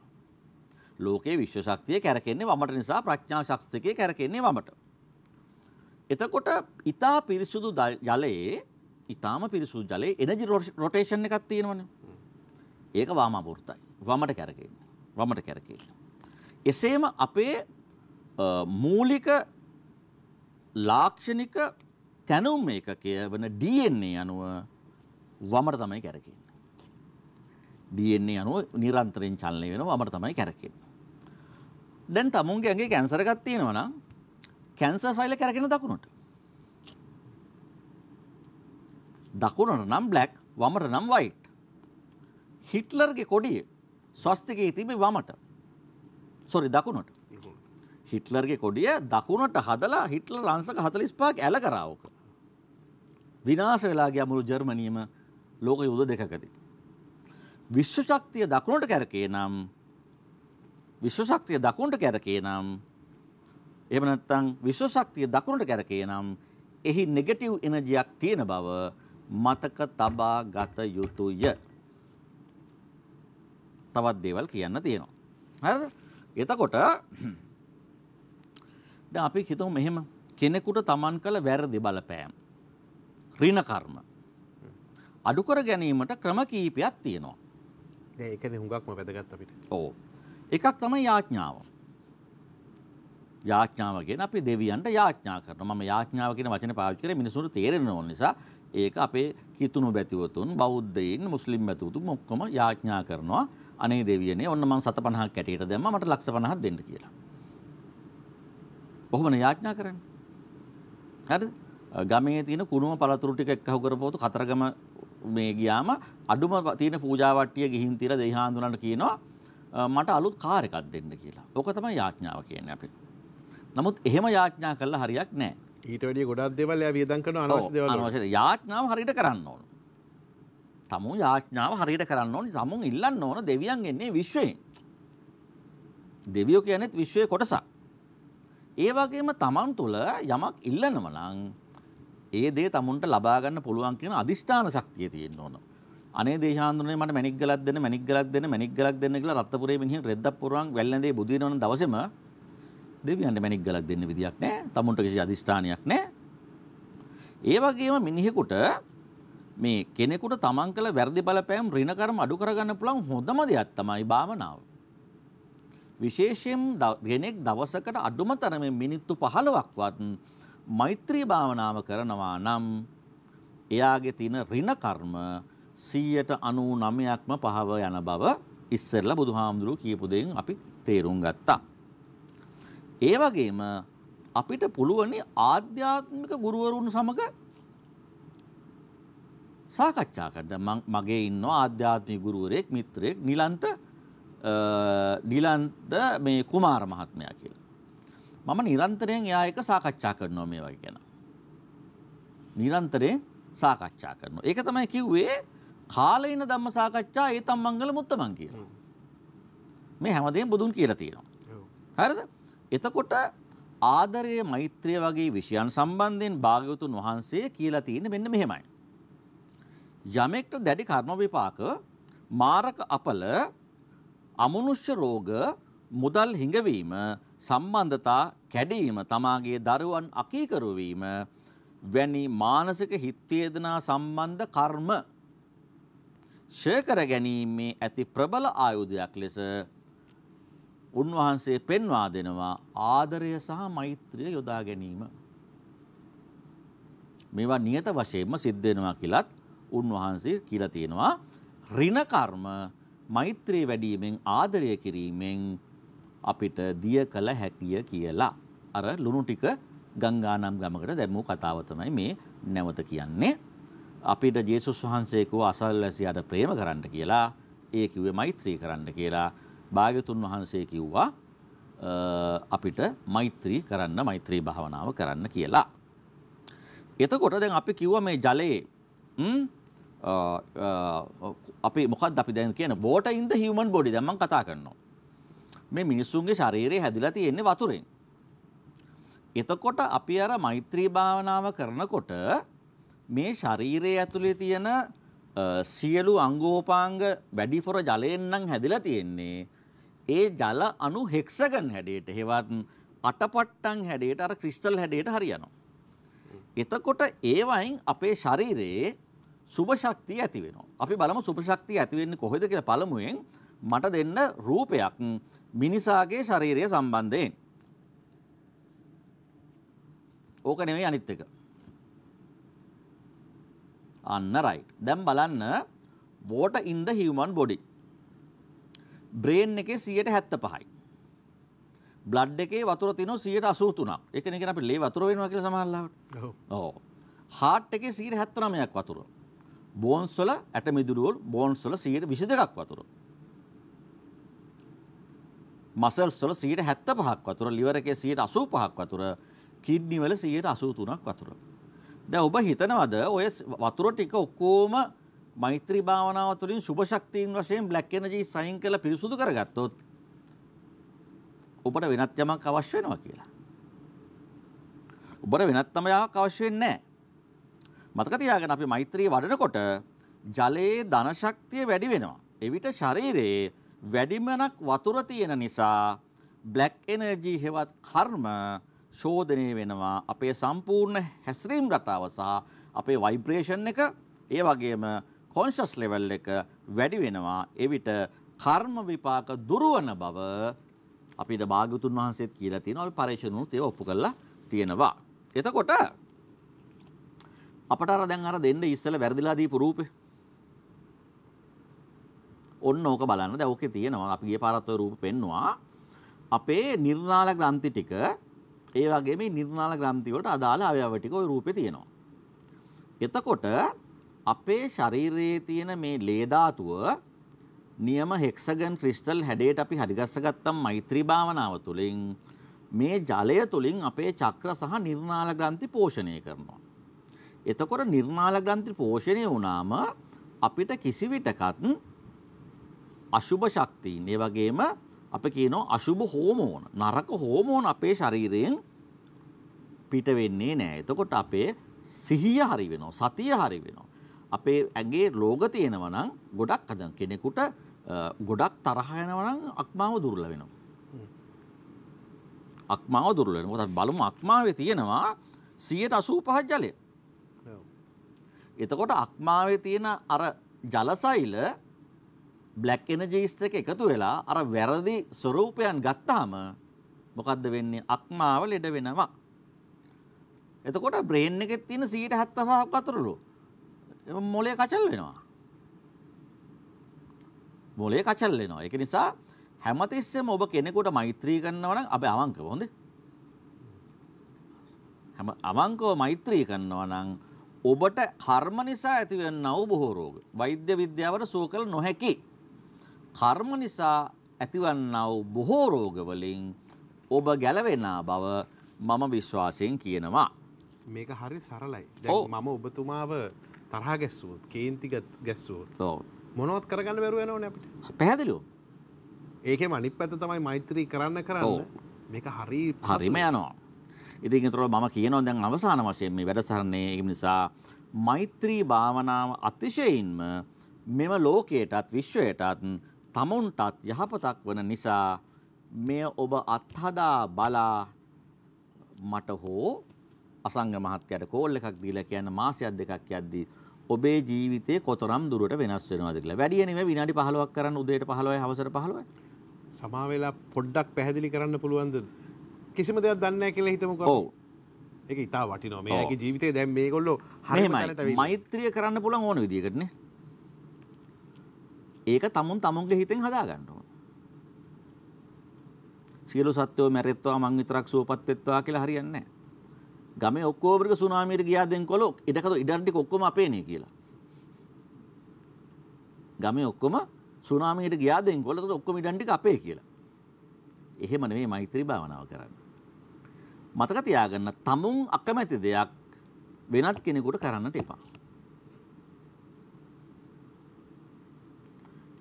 ලෝකේ විශ්ව ශක්තිය කැරකෙන්නේ වමට නිසා ප්‍රඥා ස්වස්තිකය කැරකෙන්නේ වමට. එතකොට ඊතා පිරිසුදු ජලයේ ඊටාම පිරිසුදු ජලයේ එනර්ජි රොටේෂන් එකක් තියෙනවනේ. ඒක වාමාවෘතයි. වමට කැරකෙන්නේ. වමට කැරකෙන්නේ. එසේම අපේ මූලික ලාක්ෂණික තැනුම් ඒකකය වන ඩී එන් ඒ අණුව වමට තමයි කැරකෙන්නේ. ඩී එන් ඒ අණුව නිරන්තරයෙන් චලනය වෙනවා වමට තමයි කැරකෙන්නේ. දැන් තමුන්ගේ ඇඟේ කැන්සර් එකක් තියෙනවා නම් කැන්සර් සෛල කැරකෙන දකුණට. දකුණට නම් බ්ලැක්, වමට නම් වයිට්. හිට්ලර්ගේ කොඩිය ස්වස්තිකයේ තිබේ වමට. සෝරි දකුණට. හිට්ලර්ගේ කොඩිය දකුණට හදලා හිට්ලර් අංශක හතළිස් පහක් ඇල කරා ඕක. විනාශ වෙලා ගිය මුළු ජර්මනියම ලෝක යුද්ධ දෙකකදී. විශ්ව ශක්තිය දකුණට කැරකේ නම් විශ්ව ශක්තිය දකුණට කැරකේ නම් එහෙම නැත්නම් විශ්ව ශක්තිය දකුණට කැරකේ නම් එහි නෙගටිව් එනර්ජියක් තියෙන බව මතක තබා ගත යුතුය. තවත් දේවල් කියන්න තියෙනවා. හරිද? එතකොට දැන් අපි හිතමු මෙහෙම කෙනෙකුට තමන් කළ වැරදි බලපෑම් ඍණ කර්ම අඩු කර ගැනීමට ක්‍රම කීපයක් තියෙනවා. දැන් ඒකනේ හුඟක්ම වැදගත් අපිට. ඔව්. එකක් තමයි යාඥාව. යාඥාව කියන්නේ අපි දෙවියන්ට යාඥා කරනවා. මම යාඥාව කියන වචනේ පාවිච්චි කරේ මිනිසුන්ට තේරෙන්න ඕන නිසා. ඒක අපේ කිතුණු බැතිවතුන්, බෞද්ධයින්, මුස්ලිම් බැතිවතුන් ඔක්කොම යාඥා කරනවා. අනේ දෙවියනේ ඔන්න මං සතපනහක් කැටියට දැම්මා මට ලක්ෂ පනහක් දෙන්න කියලා. කොහොමද යාඥා කරන්නේ? හරිද? ගමේ තියෙන කුණුම පළතුරු ටික එක්කහු කරපුවොත් කතරගම මේ ගියාම අඩුම තියෙන පූජා වට්ටිය ගිහින් තියලා දෙවියන්තුලන්ට කියනවා මට අලුත් කාර් එකක් දෙන්න කියලා. ඕක තමයි යාඥාව කියන්නේ අපිට. නමුත් එහෙම යාඥා කළා හරියක් නැහැ. ඊට වැඩිය ගොඩක් දේවල් එයා වියදම් කරන අනවශ්‍ය දේවල්. අනවශ්‍ය යාඥාව හරියට කරන්න ඕන. තමු යාඥාව හරියට කරන්න ඕන. තමු ඉල්ලන්න ඕන දෙවියන් එන්නේ විශ්වයෙන්. දෙවියෝ කියන්නේත් විශ්වයේ කොටසක්. ඒ වගේම තමන් තුළ යමක් ඉල්ලනවා නම් ඒ දේ තමුන්ට ලබා ගන්න පුළුවන් කියන අදිෂ්ඨාන ශක්තිය තියෙන්න ඕන. අනේ දේශාන්දුනේ මට මැණික් ගලක් දෙන්න මැණික් ගලක් දෙන්න මැණික් ගලක් දෙන්න කියලා රත්තරපුරේ මිනිහෙක් රෙද්දක් පුරවන් වැල්ලැඳේ බුදු වෙනවන දවසේම දෙවියන්ට මැණික් ගලක් දෙන්න විදියක් නැහැ. තමුන්ට කිසි අදිෂ්ඨානයක් නැහැ. ඒ වගේම මිනිහෙකුට මේ කෙනෙකුට තමන් කළ වැරදි බලපෑම් ඍණ කර්ම අඩු කරගන්න පුළුවන් හොඳම දෙයක් තමයි භාවනාව. විශේෂයෙන් කෙනෙක් දවසකට අඩුම තරමේ මිනිත්තු පහළොවක්වත් මෛත්‍රී භාවනාව කරනවා නම් එයාගේ තියෙන ඍණ කර්ම සියයට අනූ නවයක්ම පහව යන බව ඉස්සෙල්ලා බුදුහාමුදුරුවෝ කියපු දෙයින් අපි තේරුම් ගත්තා. ඒ වගේම අපිට පුළුවනි ආධ්‍යාත්මික ගුරුවරුන් සමග සාකච්ඡා කරන්න. මගේ ඉන්නවා ආධ්‍යාත්මික ගුරුවරයෙක් මිත්‍රයෙක් නිලන්ත නිලන්ත මේ කුමාර මහත්මයා කියලා. මම නිරන්තරයෙන් එයා එක සාකච්ඡා කරනවා මේ වගේ ගැන. නිරන්තරයෙන් සාකච්ඡා කරනවා. ඒක තමයි කිව්වේ කාලේන ධම්ම සාකච්ඡා ඒතම් මංගල මුත්තමන් කියලා. මේ හැමදේම බුදුන් කියලා තියෙනවා. හරිද? එතකොට ආදරය, මෛත්‍රිය වගේ විෂයන් සම්බන්ධයෙන් භාග්‍යවතුන් වහන්සේ කියලා තියෙන්නේ මෙන්න මෙහෙමයි. යමෙක්ට දැඩි කර්ම විපාක, මාරක අපල, අමනුෂ්‍ය රෝග, මුදල් හිඟවීම, සම්බන්ධතා කැඩීම, තමාගේ දරුවන් අකීකරු වීම වැනි මානසික හිත් වේදනා සම්බන්ධ කර්ම ශය කර ගැනීමේ ඇති ප්‍රබල ආයුධයක් ලෙස උන්වහන්සේ පෙන්වා දෙනවා ආදරය සහ මෛත්‍රිය යොදා ගැනීම. මේවා නියත වශයෙන්ම සිද්ධ වෙනවා කියලත් උන්වහන්සේ කියලා තියෙනවා. ඍණ කර්ම මෛත්‍රිය වැඩිවීමෙන් ආදරය කිරීමෙන් අපිට දිය කළ හැකිය කියලා. අර ලුණු ටික ගංගානම් ගමකට දැම්මු කතාව තමයි මේ නැවත කියන්නේ. අපිට ජේසුස් වහන්සේ කෝ අසල්වැසියාට ප්‍රේම කරන්න කියලා. ඒ කිව්වේ මෛත්‍රී කරන්න කියලා. භාග්‍යතුන් වහන්සේ කිව්වා අපිට මෛත්‍රී කරන්න, මෛත්‍රී භාවනාව කරන්න කියලා. එතකොට දැන් අපි කිව්වා මේ ජලයේ අපි මොකක්ද අපි දැන් කියන්නේ water in the human body දැන් මම කතා කරනවා. මේ මිනිස්සුන්ගේ ශරීරය හැදිලා තියෙන්නේ වතුරෙන්. එතකොට අපි අර මෛත්‍රී භාවනාව කරනකොට මේ ශරීරය ඇතුලේ තියෙන සියලු අංගෝපාංග වැඩිපුර ජලයෙන් නම් හැදිලා තියෙන්නේ. ඒ ජල අණු හෙක්සගන් හැඩයට, හෙවත් අටපට්ටම් හැඩයට, අර ක්‍රිස්ටල් හැඩයට හරියනවා. එතකොට ඒ වයින් අපේ ශරීරයේ සුභ ශක්තිය ඇති වෙනවා. අපි බලමු සුභ ශක්තිය ඇති වෙන්නේ කොහෙද කියලා. පළමුවෙන් මට දෙන්න රූපයක් මිනිසාගේ ශරීරය සම්බන්ධයෙන්. ඕක නෙමෙයි අනිත් එක. අන්න රයිට්. දැන් බලන්න water in the human body. brain එකේ සියයට හැත්තෑ පහයි. blood එකේ වතුර තියෙනවා සියයට අසූ තුනක්. ඒ කියන්නේ අපි ලේ වතුර වෙනවා කියලා සමහරවිට. ඔව්. ඔව්. heart එකේ සියයට හැත්තෑ නවයක් වතුර. bones වල atom ඉදිරි වල bones වල සියයට විසිදෙකක් වතුර. muscles වල සියයට හැත්තෑ පහක් වතුර. liver එකේ සියයට අසූ පහක් වතුර. kidney වල සියයට අසූ තුනක් වතුර. දැන් ඔබ හිතනවද ඔය වතුර ටික ඔක්කොම මෛත්‍රී භාවනාව තුළින් සුභ ශක්තියින් වශයෙන් black energy සයින් කරලා පිරිසුදු කරගත්තොත් ඔබට වෙනත් යමක් අවශ්‍ය වෙනවා කියලා. ඔබට වෙනත් යමක් අවශ්‍ය වෙන්නේ නැහැ. මතක තියාගන්න අපි මෛත්‍රී වඩනකොට ජලයේ ධන ශක්තිය වැඩි වෙනවා. එවිට ශරීරයේ වැඩිමනක් වතුර තියෙන නිසා black energy හෙවත් කර්ම ශෝධනය වෙනවා. අපේ සම්පූර්ණ හැසිරීම් රටාව සහ අපේ ভাইබ්‍රේෂන් එක ඒ වගේම කොන්ෂස් ලෙවල් එක වැඩි වෙනවා. එවිට කර්ම විපාක දුරවන බව අපිට භාග්‍යතුන් වහන්සේත් කියලා තියෙනවා. අපි පරිශනුත් ඒව ඔප්පු කරලා තියෙනවා. එතකොට අපට අර දැන් අර දෙන්න ඉස්සෙල්ලා වැරදිලා දීපු රූපේ ඔන්න ඕක බලන්න. දැන් ඕකේ තියෙනවා අපි ගිය පාරත් ඔය රූප පෙන්නවා. අපේ නිර්නාල ග්‍රන්ථි ටික ඒ වගේ මේ නිර්නාල ග්‍රන්ථි වලට අදාළ අවයව ටික ওই රූපේ තියෙනවා. එතකොට අපේ ශරීරයේ තියෙන මේ ලේ ධාතුව නියම හෙක්සගන් ක්‍රිස්ටල් හැඩයට අපි හරිගස්ස ගත්තම මෛත්‍රී භාවනාව තුළින් මේ ජලය තුළින් අපේ චක්‍ර සහ නිර්නාල ග්‍රන්ථි පෝෂණය කරනවා. එතකොට නිර්නාල ග්‍රන්ථි පෝෂණය වුණාම අපිට කිසිවිටකත් අශුභ ශක්තියින් ඒ වගේම අපි කියනවා අශුභ හෝමෝන නරක හෝමෝන අපේ ශරීරයෙන් පිට වෙන්නේ නැහැ. එතකොට අපේ සිහිය හරි වෙනවා, සතිය හරි වෙනවා. අපේ ඇඟේ රෝග තියෙනවා නම් ගොඩක් අද කෙනෙකුට ගොඩක් තරහ යනවා නම් අක්මාව දුර්වල වෙනවා. අක්මාව දුර්වල වෙනවා. මොකද බලමු අක්මාවේ තියෙනවා සියයට අසූ පහ ජලය. එතකොට අක්මාවේ තියෙන අර ජලසෛල black energies එක එකතු වෙලා අර වැරදි ස්වරූපයන් ගත්තාම මොකද්ද වෙන්නේ? අක්මාව ලෙඩ වෙනවා. එතකොට brain එකේ තියෙන සියයට හැත්තෑ පහක් අතරලු මොලේ කචල් වෙනවා. මොලේ කචල් වෙනවා. ඒක නිසා හැමතිස්සෙම ඔබ කෙනෙකුට මෛත්‍රී කරනවා නම් අපි අවංකව හොඳ. හැම අවංකව මෛත්‍රී කරනවා නම් ඔබට කර්ම නිසා ඇතිවෙනා වූ බොහෝ රෝග වෛද්‍ය විද්‍යාවට සුව කළ නොහැකි. කර්ම නිසා ඇතිවන්නා වූ බොහෝ රෝගවලින් ඔබ ගැලවෙනා බව මම විශ්වාසයෙන් කියනවා. මේක හරි සරලයි. දැන් මම ඔබතුමාව තරහ ගැස්සුවොත්, කේන්ති ගැස්සුවොත් මොනවත් කරගන්න බැරුව යනවනේ අපිට. පැහැදිලිව. ඒකෙම අනිත් පැත්ත තමයි මෛත්‍රී කරන්න කරන්න. මේක හරි හරිම යනවා. ඉතින් ඒතර මම කියනවා දැන් අවසාන වශයෙන් මේ වැඩසටහනේ ඒ නිසා මෛත්‍රී භාවනාව අතිශයින්ම මෙම ලෝකයටත් විශ්වයටත් තමුන්ටත් යහපතක් වන නිසා මේ ඔබ අත්හදා බලා මට හෝ අසංග මහත්තයාට කෝල් එකක් දීලා කියන මාසයක් දෙකක් යද්දී ඔබේ ජීවිතේ කොතරම් දුරට වෙනස් වෙනවද කියලා. වැඩි නෙමෙයි විනාඩි පහළොවක් කරන්න උදේට පහළොවයි හවසට පහළොවයි. සමා වෙලා පොඩ්ඩක් පැහැදිලි කරන්න පුළුවන්ද? කිසිම දෙයක් දන්නේ නැහැ කියලා හිතමුකෝ. ඔව්. ඒක ඉතා වටිනවා. මේකේ ජීවිතේ දැන් මේගොල්ලෝ හරියටම දැනට වෙන්නේ. මෛත්‍රිය කරන්න පුළුවන් ඕන විදියකටනේ. ඒක තමුන් තමුන්ගේ හිතෙන් හදා ගන්න ඕන. සියලු සත්වෝ මැරෙත්වා මං විතරක් සුවපත් වෙත්වා කියලා හරියන්නේ නැහැ. ගමේ ඔක්කොම වර්ග සුනාමියට ගියා දෙන්කොල ඉඩකඩ ඉඩන් ටික ඔක්කොම අපේනේ කියලා. ගමේ ඔක්කොම සුනාමියට ගියා දෙන්කොල එතකොට ඔක්කොම ඉඩන් ටික අපේ කියලා. එහෙම නෙමෙයි මෛත්‍රී භාවනාව කරන්නේ. මතක තියාගන්න තමුන් අකමැති දෙයක් වෙනත් කෙනෙකුට කරන්නට එපා.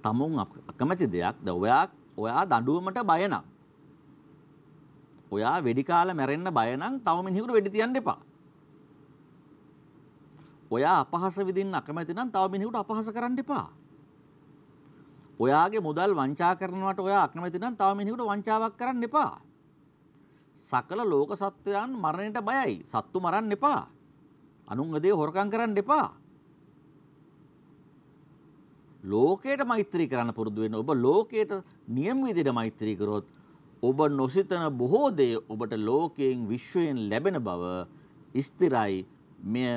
තමුන් අකමැති දෙයක් ද ඔයා ඔයා දඬුවමට බය නම් ඔයා වෙඩි කාලා මැරෙන්න බය නම් තව මිනිහෙකුට වෙඩි තියන්න එපා. ඔයා අපහාස විඳින්න අකමැති නම් තව මිනිහෙකුට අපහාස කරන්න එපා. ඔයාගේ මුදල් වංචා කරනවට ඔයා අකමැති නම් තව මිනිහෙකුට වංචාවක් කරන්න එපා. සකල ලෝක සත්වයන් මරණයට බයයි. සත්තු මරන්න එපා. අනුන්ගේ දේ හොරකම් කරන්න එපා. ලෝකයට මෛත්‍රී කරන්න පුරුදු වෙන්න. ඔබ ලෝකයට නියම විදිහට මෛත්‍රී කරොත් ඔබ නොසිතන බොහෝ දේ ඔබට ලෝකයෙන් විශ්වයෙන් ලැබෙන බව ස්ථිරයි. මෙය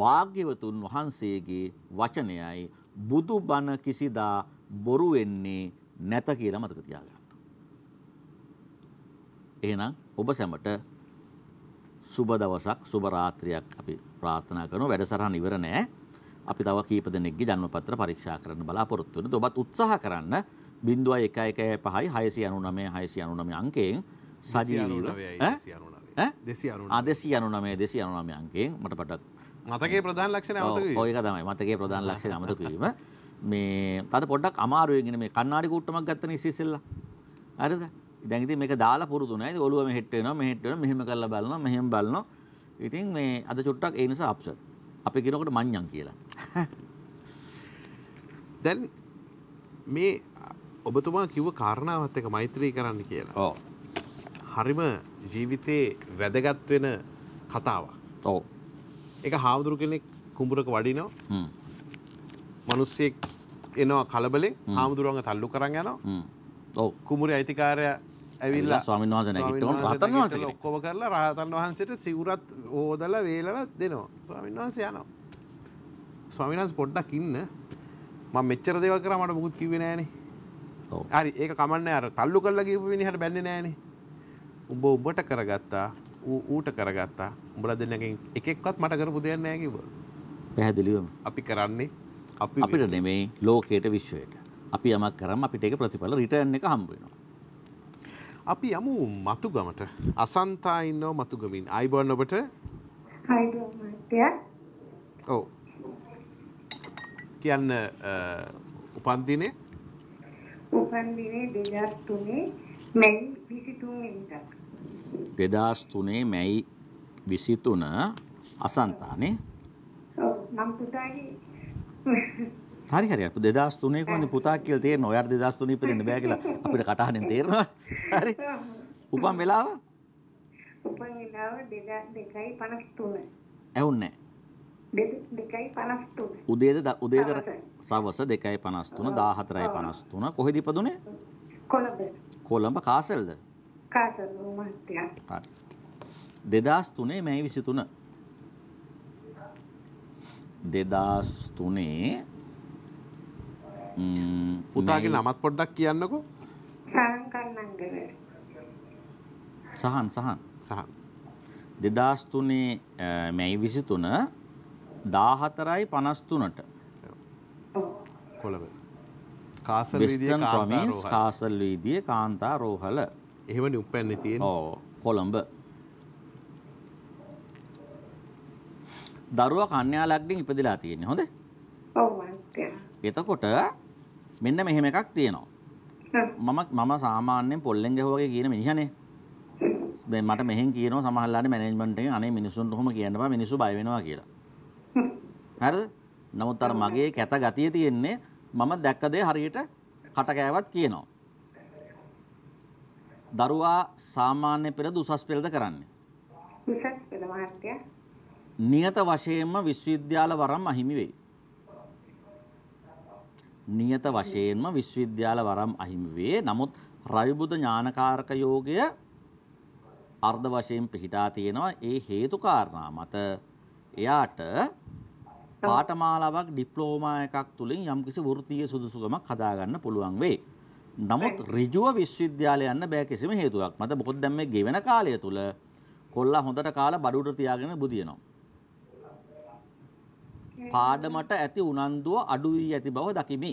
වාග්යවතුන් වහන්සේගේ වචනයයි. බුදු බණ කිසිදා බොරු වෙන්නේ නැත කියලා මතක තියාගන්න. එහෙනම් ඔබ සැමට සුබ දවසක් සුබ රාත්‍රියක් අපි ප්‍රාර්ථනා කරනවා. වැඩසටහන ඉවර නෑ. අපි තව කීප දෙනෙක්ගේ ජන්මපත්‍ර පරීක්ෂා කරන්න බලාපොරොත්තු වෙනවා. ඔබත් උත්සාහ කරන්න බිංදුව එකයි එකයි පහයි හයසිය අනූනමය හයසිය අනූනමය අංකයෙන් සජීවීව දෙසිය අනූනමය දෙසිය අනූනමය අංකයෙන් මට පොඩ්ඩක් මතකයේ ප්‍රධාන ලක්ෂණ අමතක වීම. ඔව් ඒක තමයි මතකයේ ප්‍රධාන ලක්ෂණ අමතක වීම. මේ තද පොඩ්ඩක් අමාරුවෙන් ඉන්නේ මේ කණ්ණාඩි කූට්ටමක් ගත්තනේ ඉස්සෙල්ලා. හරිද? දැන් ඉතින් මේක දාලා පුරුදු නැහැ. ඔළුව මෙහෙට් වෙනවා මෙහෙට් වෙනවා මෙහෙම කරලා බලනවා මෙහෙම බලනවා. ඉතින් මේ අද චුට්ටක් ඒ නිසා අප්සෙට්. අපි කියනකොට මඤ්ඤං කියලා. දැන් මේ ඔබතුමා කිව්ව කාරණාවත් එක මෛත්‍රී කරන්න කියලා. ඔව්. හරිම ජීවිතේ වැදගත් වෙන කතාවක්. ඔව්. ඒක හාමුදුරු කෙනෙක් කුඹරක වඩිනවා. හ්ම්. මිනිස්සෙක් එනවා කලබලෙන් හාමුදුරුවන්ව තල්ලු කරන් යනවා. හ්ම්. ඔව්. කුඹුරේ අයිතිකාරයා ඇවිල්ලා ස්වාමීන් වහන්සේ නැගිටිනවා. රහතන් වහන්සේ ඔක්කොම කරලා රහතන් වහන්සේට සිවුරත් හොදලා වේලලා දෙනවා. ස්වාමීන් වහන්සේ යනවා. ස්වාමීන් වහන්සේ පොඩ්ඩක් ඉන්න. මම මෙච්චර දේවල් කරා මට මොකුත් කිව්වේ නෑනේ. ඔව්. හරි ඒක කමන්නේ අර තල්ලු කරලා ගිහපු මිනිහට බැන්නේ නෑනේ. උඹ උඹට කරගත්තා ඌ ඌට කරගත්තා. උඹලා දෙන්නගෙන් එක එක්කවත් මට කරපු දෙයක් නෑ කිව්වා. පැහැදිලිවම අපි කරන්නේ අපි අපිට නෙමෙයි ලෝකයට විශ්වයට. අපි යමක් කරාම අපිට ඒක ප්‍රතිඵල රිටර්න් එක හම්බ වෙනවා. අපි යමු මතුගමට. අසන්තා ඉන්නව මතුගමින්. ආයිබෝන් ඔබට. ආයිබෝන් මාත්‍යා. ඔව්. කියන්න උපන් දිනේ. උපන් දිනේ දෙදාස් තුනේ මැයි විසිතුන වෙනිදා. දෙදාස් තුනේ මැයි විසිතුන අසන්තානේ. ඔව් මම පුතාගේ හරි හරි අපේ දෙදාස් තුනේ කොහොමද පුතා කියලා තේරෙන්නේ? ඔයාට දෙදාස් තුනේ ඉපදෙන්න බෑ කියලා අපිට කටහඬෙන් තේරෙනවා. හරි. උපන් වෙලාව? උපන් වෙලාව දෙකයි පනස් තුන. ඇහුන්නේ නැහැ. දෙකයි පනස් තුන. උදේද උදේද සවස දෙකයි පනස් තුන හතරයි පනස් තුන. කොහෙද ඉපදුනේ? කොළඹ. කොළඹ කාසල්ද? කාසල් මහත්තයා. හරි. දෙදාස් තුනේ මැයි විසිතුන. දෙදාස් තුනේ පුතාගේ නමත් පොඩ්ඩක් කියන්නකෝ. සහන් කන්නංගල. සහන් සහන් සහන්. දෙදාස් තුනේ මැයි විසිතුන හතරයි පනස් තුනට. කොළඹ. කාසල් වීදියේ කාන්තා කාසල් වීදියේ කාන්තා රෝහල. එහෙමනේ උපැන්නේ තියෙන්නේ. ඔව් කොළඹ. දරුවා කන්‍යා ලග්නෙන් ඉපදලා තියෙන්නේ. හොඳේ? ඔව් මන්ත්‍යා. එතකොට මෙන්න මෙහෙම එකක් තියෙනවා. මම මම සාමාන්‍යයෙන් පොල්ලෙන් ගැහුවා වගේ කියන මිනිහනේ. දැන් මට මෙහෙන් කියනවා සමහරවල්ලානේ මැනේජ්මන්ට් එකෙන් අනේ මිනිසුන්ට කොහොම කියන්න බෑ මිනිස්සු බය වෙනවා කියලා. හරිද? නමුත් අර මගේ කැත ගතිය තියෙන්නේ මම දැක්ක දේ හරියට කට කෑවත් කියනවා. දරුවා සාමාන්‍ය පෙරද උසස් පෙරද කරන්නේ? උසස් පෙර මහත්තයා. නියත වශයෙන්ම විශ්වවිද්‍යාල වරම් අහිමි වෙයි. නියත වශයෙන්ම විශ්වවිද්‍යාල වරම් අහිමි වේ. නමුත් රවිබුද්ධ ඥානකාරක යෝගය අර්ධ වශයෙන් පිහිටා තියෙනවා. ඒ හේතු කාරණා මත එයාට පාඨමාලාවක් ඩිප්ලෝමා එකක් තුලින් යම්කිසි වෘත්තීය සුදුසුකමක් හදාගන්න පුළුවන් වෙයි. නමුත් ඍජුව විශ්වවිද්‍යාලය යන්න බෑ කිසිම හේතුවක් මත. මොකද දැන් මේ ගෙවෙන කාලය තුල කොල්ලා හොඳට කාලා බඩුවට තියාගෙන බුදිනවා. පාඩමට ඇති උනන්දුව අඩු වී ඇති බව දකිමි.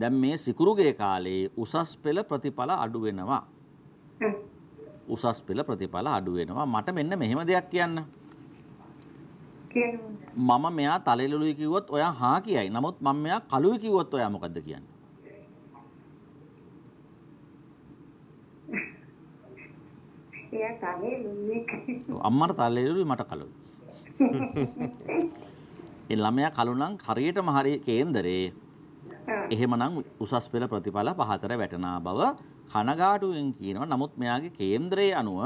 දැන් මේ සිකුරුගේ කාලේ උසස් පෙළ ප්‍රතිඵල අඩු වෙනවා. උසස් පෙළ ප්‍රතිඵල අඩු වෙනවා. මට මෙන්න මෙහෙම දෙයක් කියන්න. මම මෙයා තලෙලුයි කිව්වොත් ඔයා හා කියයි. නමුත් මම මෙයා කළුයි කිව්වොත් ඔයා මොකද්ද කියන්නේ? එයා තලෙලුයි. අම්මට තලෙලුයි මට කළුයි. ඒ ළමයා කළු නම් හරියටම හරිය කේන්දරේ. එහෙමනම් උසස් පෙළ ප්‍රතිඵල පහතර වැටෙනා බව කනගාටුවෙන් කියනවා. නමුත් මෙයාගේ කේන්දරයේ අනුව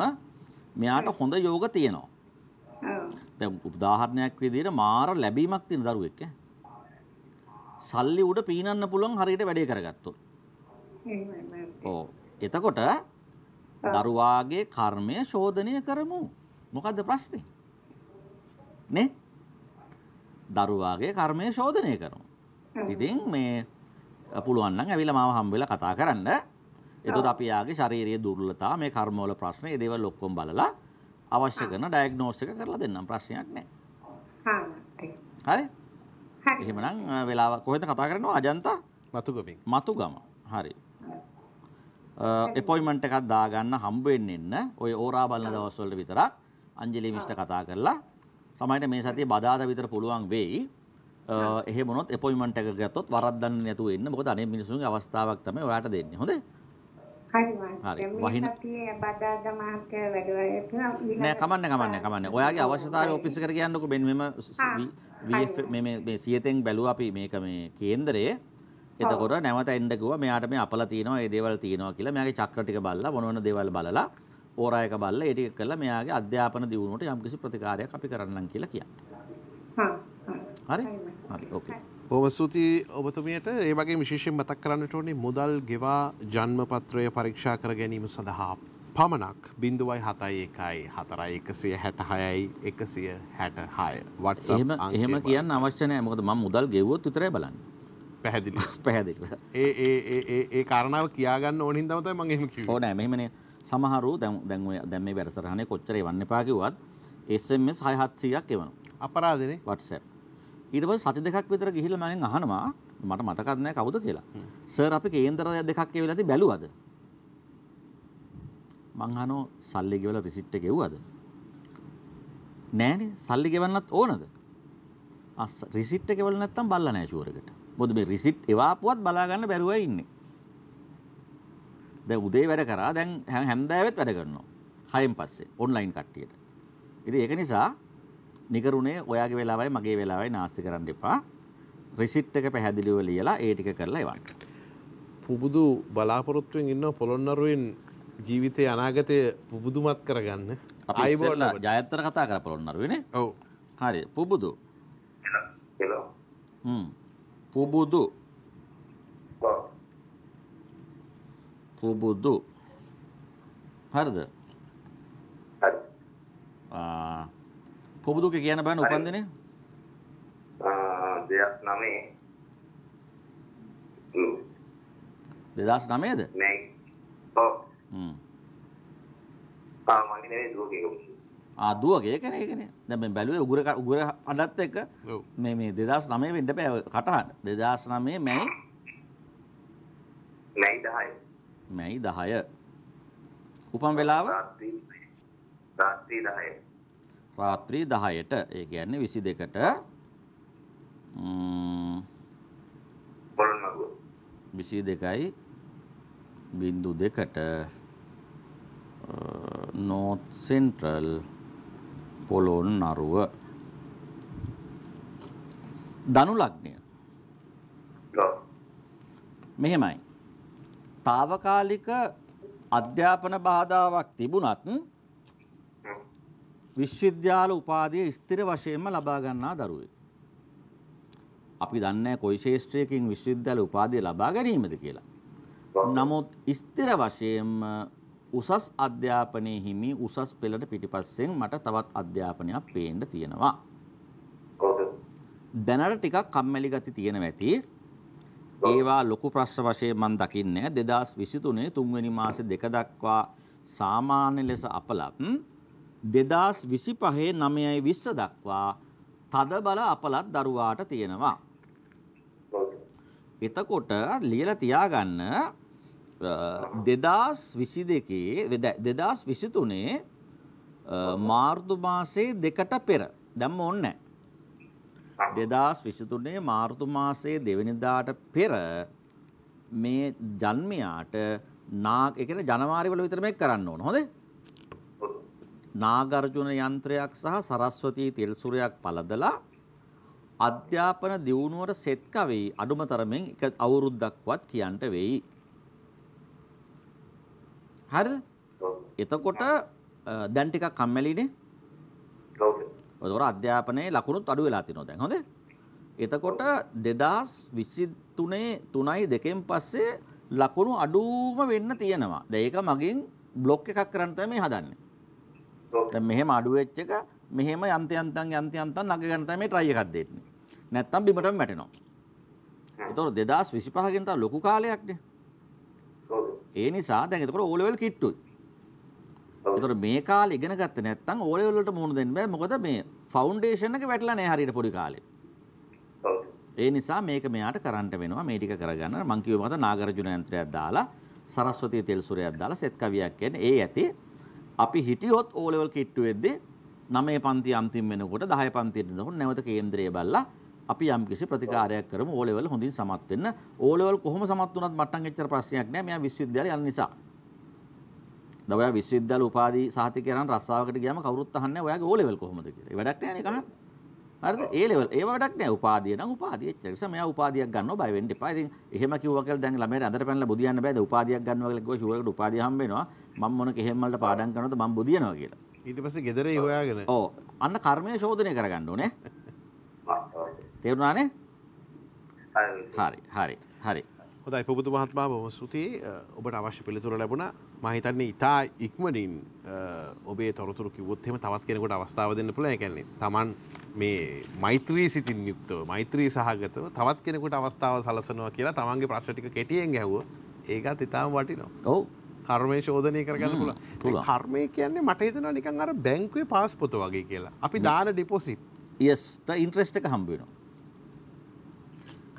මෙයාට හොඳ යෝග තියෙනවා. දැන් උදාහරණයක් විදිහට මාර ලැබීමක් තියෙන දරුවෙක් ඈ. සල්ලි උඩ පීනන්න පුළුවන් හරියට වැඩේ කරගත්තොත්. ඔව්. එතකොට දරුවාගේ කර්මය ශෝධනය කරමු. මොකද්ද ප්‍රශ්නේ? නේ? දරුවාගේ කර්මය ශෝධනය කරමු. ඉතින් මේ පුළුවන් නම් ඇවිල්ලා මාව හම්බ වෙලා කතා කරන්න. එතකොට අපි යාගේ ශාරීරික දුර්වලතා මේ කර්මවල ප්‍රශ්න මේ දේවල් ඔක්කොම බලලා අවශ්‍ය කරන ඩයග්නොස් එක කරලා දෙන්නම් ප්‍රශ්නයක් නැහැ. හා. හරි? හරි. එහෙමනම් වෙලාව කොහෙද කතා කරන්නේ අජන්තා? මතුගමෙන්. මතුගම. හරි. අපොයින්ට්මන්ට් එකක් දාගන්න හම්බ වෙන්නෙන්න ඔය ඕරා බලන දවස් වලට විතරක් අංජලි මිස්ටර් කතා කරලා සමහරට මේ සතියේ බදාදා විතර පුළුවන් වෙයි. එහෙම වුණොත් අපොයින්ට්මන්ට් එක ගත්තොත් වරද්දන්න නැතුව එන්න. මොකද අනේ මිනිසුන්ගේ අවස්ථාවක් තමයි ඔයාට දෙන්නේ. හොඳේ? හරි මම. වහින සතියේ බදාදා මාර්ක වැඩවලට නෑ කමන්න කමන්න කමන්න. ඔයාගේ අවශ්‍යතාවය ඔෆිස් එකට කියන්නකෝ. මෙන්න මෙම V F මේ මේ සියතෙන් බැලුවා අපි මේක මේ කේන්දරයේ එතකොට නැවත එන්න ගියා මෙයාට මේ අපල තියෙනවා මේ දේවල් තියෙනවා කියලා මෙයාගේ චක්‍ර ටික බලලා මොන මොන දේවල් බලලා ඕරා එක බලලා ඒ ටික කරලා මෙයාගේ අධ්‍යාපන දියුණුවට යම්කිසි ප්‍රතිකාරයක් අපි කරන්නම් කියලා කියන්නේ. හරි හරි ඕකේ. බොහොම ස්තුතියි ඔබතුමියට. ඒ වගේම විශේෂයෙන් මතක් කරන්නට ඕනේ මුදල් ගෙවා ජන්මපත්‍රය පරීක්ෂා කර ගැනීම සඳහා පමණක් ज़ीरो හතයි එකයි හතරයි එකසිය හැටහයයි එකසිය හැටහය WhatsApp එහෙම කියන්න අවශ්‍ය නැහැ. මොකද මම මුදල් ගෙවුවොත් විතරයි බලන්නේ. පැහැදිලි පැහැදිලි ඒ ඒ ඒ ඒ ඒ කාරණාව කියා ගන්න ඕන හින්දාම තමයි මම එහෙම කිව්වේ. ඕ නෑ මෙහෙමනේ සමහරු දැන් දැන් ඔය දැන් මේ වැඩසටහනේ කොච්චර එවන්න එපා කිව්වත් S M S හය හත්සීයක් එවනවා. අපරාධනේ WhatsApp. ඊට පස්සේ සති දෙකක් විතර ගිහිල්ලා මගෙන් අහනවා මට මතකත් නෑ කවුද කියලා. සර් අපි කේන්දර දෙකක් එවිලාදී බැලුවද? මං අහනවා සල්ලි ගෙවලා රිසිට් එක එව්වද? නෑනේ සල්ලි ගෙවන්නත් ඕනද? අස්ස රිසිට් එක ගෙවලා නැත්තම් බල්ලා නෑ ෂුවර් එකට. මොකද මේ රිසිට් එවාපුවත් බලා ගන්න බැරුවයි ඉන්නේ. දැන් උදේ වැඩ කරා දැන් හැන්දෑවෙත් වැඩ කරනවා. හයෙන් පස්සේ ඔන්ලයින් කට්ටියට. ඉතින් ඒක නිසා නිකරුණේ ඔයාගේ වෙලාවයි මගේ වෙලාවයි නාස්ති කරන්න එපා. රිසිට් එක පැහැදිලිව ලියලා ඒ ටික කරලා එවන්න. පුබුදු බලාපොරොත්තුෙන් ඉන්න පොළොන්නරුවෙන් ජීවිතේ අනාගතය පුබුදුමත් කරගන්න. අපි ඉස්සෙල්ලා ජයත්තර කතා කරලා පොළොන්නරුවේනේ. ඔව්. හරි පුබුදු. හෙලෝ. හ්ම්. පුබුදු පුබුදු හරිද? හරි. ආ පුබුදු කියන බණ උපන්දිනේ ආ දෙදාස් නවය දෙදාස් නවයද? නෑ. ඔව්. හ්ම්. ආ මගේ නෙවෙයි දුවගේ උන්නේ. ආ දුවගේ කෙනේ කෙනේ. දැන් මම බැලුවේ උගුර උගුර අඬත් එක මේ මේ දෙදාස් නවය වෙන්න බෑ කටහඬ. දෙදාස් නවය මැයි මැයි දහය. මැයි දහය. උපන් වෙලාව රාත්‍රී දහය. රාත්‍රී දහයට. ඒ කියන්නේ විසි දෙකට ම්ම් පොළොන්නරුව විසි දෙකයි බිංදු දෙකට North Central පොළොන්නරුව. ධනු ලග්නය. මෙහෙමයි. తాවකාලික අධ්‍යාපන බාධාවක් තිබුණත් විශ්වවිද්‍යාල උපාධිය ස්ථිර වශයෙන්ම ලබා ගන්නා දරුවෙක්. අපි දන්නේ කොයි ශාස්ත්‍රයකින් විශ්වවිද්‍යාල උපාධිය ලබා ගැනීමද කියලා. නමුත් ස්ථිර වශයෙන්ම උසස් අධ්‍යාපනයේ හිමි උසස් පෙළට පිටිපස්සෙන් මට තවත් අධ්‍යාපනයක් පේන්න තියෙනවා. දැනට ටිකක් කම්මැලි ගති තියෙනවා ඇති. ඒවා ලොකු ප්‍රශ්න වශයෙන් මම දකින්නේ දෙදාස් විසි තුනේ තුන්වෙනි මාසේ දෙක දක්වා සාමාන්‍ය ලෙස අපලත් දෙදාස් විසි පහේ නවයයි විස්ස දක්වා තදබල අපලත් දරුවාට තියෙනවා. එතකොට ලියලා තියාගන්න දෙදාස් විසි දෙකේ දෙදාස් විසි තුනේ මාර්තු මාසේ දෙකට පෙර දැම්ම ඕනේ. දෙදාස් විසි තුනේ මාර්තු මාසේ දෙවෙනිදාට පෙර මේ ජන්මයාට නාග ඒ කියන්නේ ජනවාරි වල විතර මේක කරන්න ඕන. හොඳේ? නාගර්ජුන යන්ත්‍රයක් සහ සරස්වතී තෙල් සුරයක් පළදලා අධ්‍යාපන දියුණුවට සෙත් කවෙයි අඩුම තරමින් එක අවුරුද්දක්වත් කියන්න වෙයි. හරිද? එතකොට දැන් ටිකක් කම්මැලිනේ. ඔව්. ඒතකොට අධ්‍යාපනයේ ලකුණුත් අඩු වෙලා තිනවා දැන්. හොඳේ? එතකොට දෙදාස් විසි තුනේ තුනයි දෙකෙන් පස්සේ ලකුණු අඩුම වෙන්න තියෙනවා. දැන් ඒක මගෙන් බ්ලොක් එකක් කරන්න තමයි හදන්නේ. දැන් මෙහෙම අඩු වෙච්ච එක මෙහෙම යන්ත යන්තම් යන්ත යන්තම් නග ගන්න තමයි try එකක් දෙන්නේ. නැත්තම් බිමටම වැටෙනවා. එතකොට දෙදාස් විසි පහ ගෙන් තව ලොකු කාලයක්නේ. ඒ නිසා දැන් එතකොට O level කිට්ටුයි. එතකොට මේ කාලේ ඉගෙන ගත්තේ නැත්තම් O level වලට මුහුණ දෙන්න බෑ. මොකද මේ ෆවුන්ඩේෂන් එක වැටලා නැහැ හරියට පොඩි කාලේ. ඒ නිසා මේක මෙයාට කරන්න වෙනවා මේ ටික කරගන්න. මං කිව්ව මත නාගර්ජුන යන්ත්‍රයක් දාලා සරස්වතී තෙල් සුරයක් දාලා සෙත් කවියක් කියන්නේ ඒ ඇති. අපි හිටියොත් O level කිට්ටු වෙද්දී නවය පන්ති අන්තිම වෙනකොට දහය පන්තියට යනකොට නැවත කේන්ද්‍රය බලලා අපි යම්කිසි ප්‍රතිකාරයක් කරමු O level හොඳින් සමත් වෙන්න. O level කොහොම සමත් වුණත් මට්ටම් එච්චර ප්‍රශ්නයක් නෑ. මෙයා විශ්වවිද්‍යාලය යන නිසා. දැන් ඔයා විශ්වවිද්‍යාල උපාධි සහතිකයන් රස්සාවකට ගියාම කවුරුත් අහන්නේ ඔයාගේ O level කොහොමද කියලා. ඒ වැඩක් නෑනේ කහන්න. හරිද? ඒ level ඒව වැඩක් නෑ. උපාධිය නම් උපාධිය එච්චර. ඒ නිසා මෙයා උපාධියක් ගන්නව බය වෙන්න එපා. ඉතින් එහෙම කිව්වා කියලා දැන් ළමයට අඳට පැනලා බුදියන්න බෑද? උපාධියක් ගන්නවා කියලා කිව්වා ෂුවර් එකට උපාධිය හම්බ වෙනවා. මම මොන කෙහෙම් වලට පාඩම් කරනවද මම බුදියනවා කියලා. ඊට පස්සේ ගෙදරේ හොයාගෙන. ඔව්. අන්න කර්මයේ ශෝධනය කරගන්න ඕනේ. තේරුණානේ? හරි. හරි. හරි. හොඳයි පුබුදු මහත්මයා බොහොම ස්තුතියි. ඔබට අවශ්‍ය පිළිතුර ලැබුණා. මම හිතන්නේ ඉතා ඉක්මනින් ඔබේ තොරතුරු කිව්වොත් එහෙම තවත් කෙනෙකුට අවස්ථාව දෙන්න පුළුවන්. ඒ කියන්නේ Taman මේ මෛත්‍රී සිතින් යුක්තව මෛත්‍රී සහගතව තවත් කෙනෙකුට අවස්ථාව සලසනවා කියලා Tamanගේ ප්‍රශ්න ටික කෙටියෙන් ගැහුවොත් ඒකත් ඉතාම වටිනවා. ඔව්. කර්මයේ ශෝධනය කරගන්න පුළුවන්. ඒ කර්මය කියන්නේ මට හිතෙනවා නිකන් අර බැංකුවේ පාස් පොත වගේ කියලා. අපි දාන ඩිපොසිට්. yes the interest එක හම්බ වෙනවා.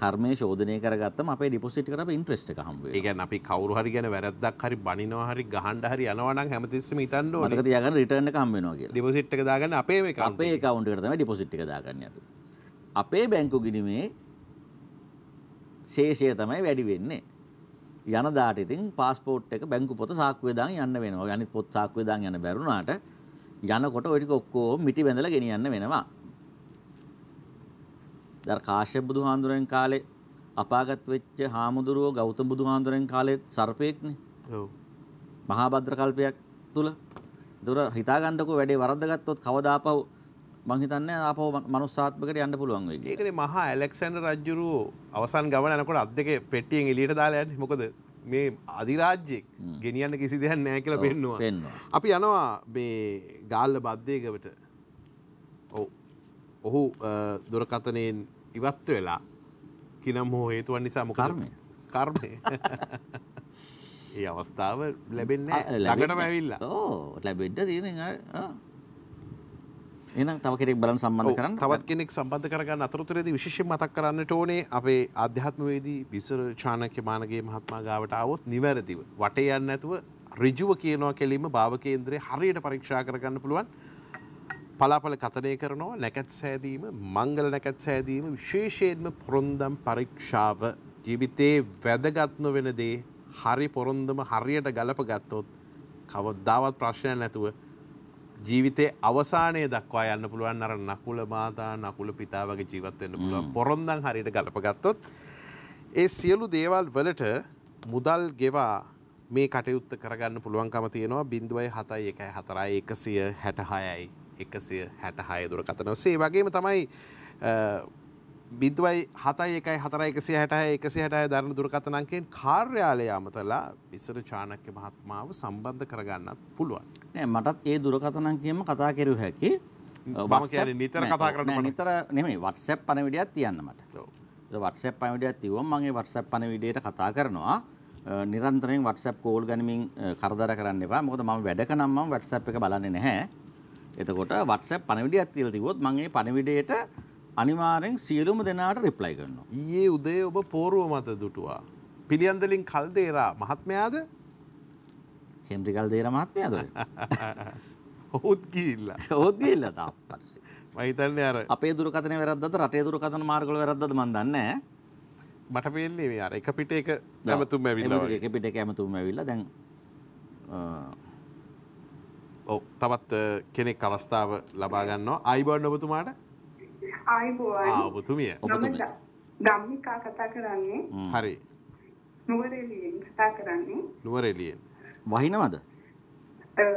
කර්මයේ ශෝධනය කරගත්තම අපේ ඩිපොසිට් එකට අපේ ඉන්ට්‍රස්ට් එක හම්බ වෙනවා. ඒ කියන්නේ අපි කවුරු හරි ගැන වැරද්දක් හරි බනිනවා හරි ගහන්න හරි යනවා නම් හැමතිස්සෙම හිතන්න ඕනේ. මතක තියාගන්න රිටර්න් එක හම්බ වෙනවා කියලා. ඩිපොසිට් එක දාගන්න අපේ account අපේ account එකට තමයි ඩිපොසිට් එක දාගන්නේ අපි. අපේ බැංකු ගිණුමේ ශේෂය තමයි වැඩි වෙන්නේ. යන දාට ඉතින් પાස්පෝර්ට් එක බැංකු පොත සාක්කුවේ දාන් යන්න වෙනවා. අනිත් පොත් සාක්කුවේ දාන් යන්න බැරුණාට යනකොට ওই ටික ඔක්කොම මිටි බැඳලා ගෙනියන්න වෙනවා. දැන් කාශ්‍යප බුදුහාඳුරෙන් කාලේ අපාගත වෙච්ච හාමුදුරුවෝ ගෞතම බුදුහාඳුරෙන් කාලේ සර්පෙක්නේ. ඔව්. මහා භද්‍ර කල්පයක් තුල. ඒතර හිතා ගන්නකො වැඩේ වරද්දගත්තොත් කවදාපහු මං හිතන්නේ ආපහු මනුස්සාත්මකට යන්න පුළුවන් වෙයි. ඒකනේ මහා ඇලෙක්සැන්ඩර් රජුරෝ අවසන් ගමන යනකොට අත් දෙකේ පෙට්ටියෙන් එළියට දාලා යන්නේ. මොකද මේ අධිරාජ්‍යයක් ගෙනියන්න කිසි දෙයක් නැහැ කියලා පෙන්නවා. පෙන්නවා. අපි යනවා මේ ගාල්ල බද්දේගවට. ඔව්. ඔහු දුරකථනයෙන් ඉවත් වෙලා කිනම් හෝ හේතුවක් නිසා මොකද කර්මය කර්මය ඒ අවස්ථාව ලැබෙන්නේ ළඟටම ඇවිල්ලා ඕ ලැබෙද්ද තියෙන එහෙනම් තව කෙනෙක් බලන්න සම්බන්ධ කරන්න තවත් කෙනෙක් සම්බන්ධ කරගන්න අතරතුරේදී විශේෂයෙන් මතක් කරන්නට ඕනේ අපේ ආධ්‍යාත්මවේදී විසර චාණක්‍ය මානගේ මහත්මයා ගාවට ආවොත් නිවැරදිව වටේ යන්නේ නැතුව ඍජුව කියනවා කෙලින්ම භාව කේන්දරේ හරියට පරීක්ෂා කරගන්න පුළුවන්. පලාපල කතනය කරනවා නැකත් සෑදීම මංගල නැකත් සෑදීම විශේෂයෙන්ම පොරොන්දම් පරීක්ෂාව ජීවිතේ වැදගත්ම වෙන දේ හරි පොරොන්දම හරියට ගලප ගත්තොත් කවදාවත් ප්‍රශ්නයක් නැතුව ජීවිතේ අවසානයේ දක්වා යන්න පුළුවන්. අර නකුල මාතා නකුල පිතා වගේ ජීවත් වෙන්න පුළුවන් පොරොන්දම් හරියට ගලප ගත්තොත්. ඒ සියලු දේවල් වලට මුදල් ගෙවා මේ කටයුත්ත කරගන්න පුළුවන්කම තියෙනවා. බිංදුවයි හතයි එකයි හතරයි එකසිය හැටහයයි එකසිය හැට හය දුරකථන ඔස්සේ. වගේම තමයි බිදුවයි හතයි එකයි හතරයි එකසිය හැට හය එකසිය හැට හය දරණ දුරකථන අංකයෙන් කාර්යාලය අමතලා විසර චාණක්‍ය මහත්මාව සම්බන්ධ කරගන්නත් පුළුවන්. නෑ මටත් ඒ දුරකථන අංකයෙන්ම කතා කරුව හැකි. මම කියන්නේ නිතර කතා කරන්න නිතර නෙමෙයි WhatsApp පණිවිඩයක් තියන්න මට. ඔව්. ඒ WhatsApp පණිවිඩයක් තියුවම මම ඒ WhatsApp පණිවිඩයට කතා කරනවා. නිරන්තරයෙන් WhatsApp කෝල් ගනිමින් කරදර කරන්න එපා. මොකද මම වැඩක නම් මම WhatsApp එක බලන්නේ නැහැ. එතකොට WhatsApp පණිවිඩයක් තියලා තිබුවොත් මම ඒ පණිවිඩයට අනිවාර්යෙන් සියලුම දෙනාට රිප්ලයි කරනවා. ඊයේ උදේ ඔබ පෝරුව මත දුටුවා. පිළියන්දලින් කල්දේරා මහත්මයාද? හෙම්රි කල්දේරා මහත්මයාද? ඔහුත් ගිහිල්ලා. ඔහුත් ගිහිල්ලා තාප්පස්සේ. මම හිතන්නේ අර අපේ දුරකථනේ වැරද්දද රටේ දුරකථන මාර්ගවල වැරද්දද මන් දන්නේ නැහැ. මට පේන්නේ මේ අර එක පිට එක හැමතුම්ම ඇවිල්ලා. එක පිට එක හැමතුම්ම ඇවිල්ලා දැන් ඔව් තවත් කෙනෙක් අවස්ථාව ලබා ගන්නවා. ආයිබෝන් ඔබතුමාට. ආයිබෝන්. ආ ඔබතුමිය. ඔබතුමිය. ධම්මිකා කතා කරන්නේ. හරි. නුවරඑළියෙන් කතා කරන්නේ. නුවරඑළියෙන්. වහිනවද? අ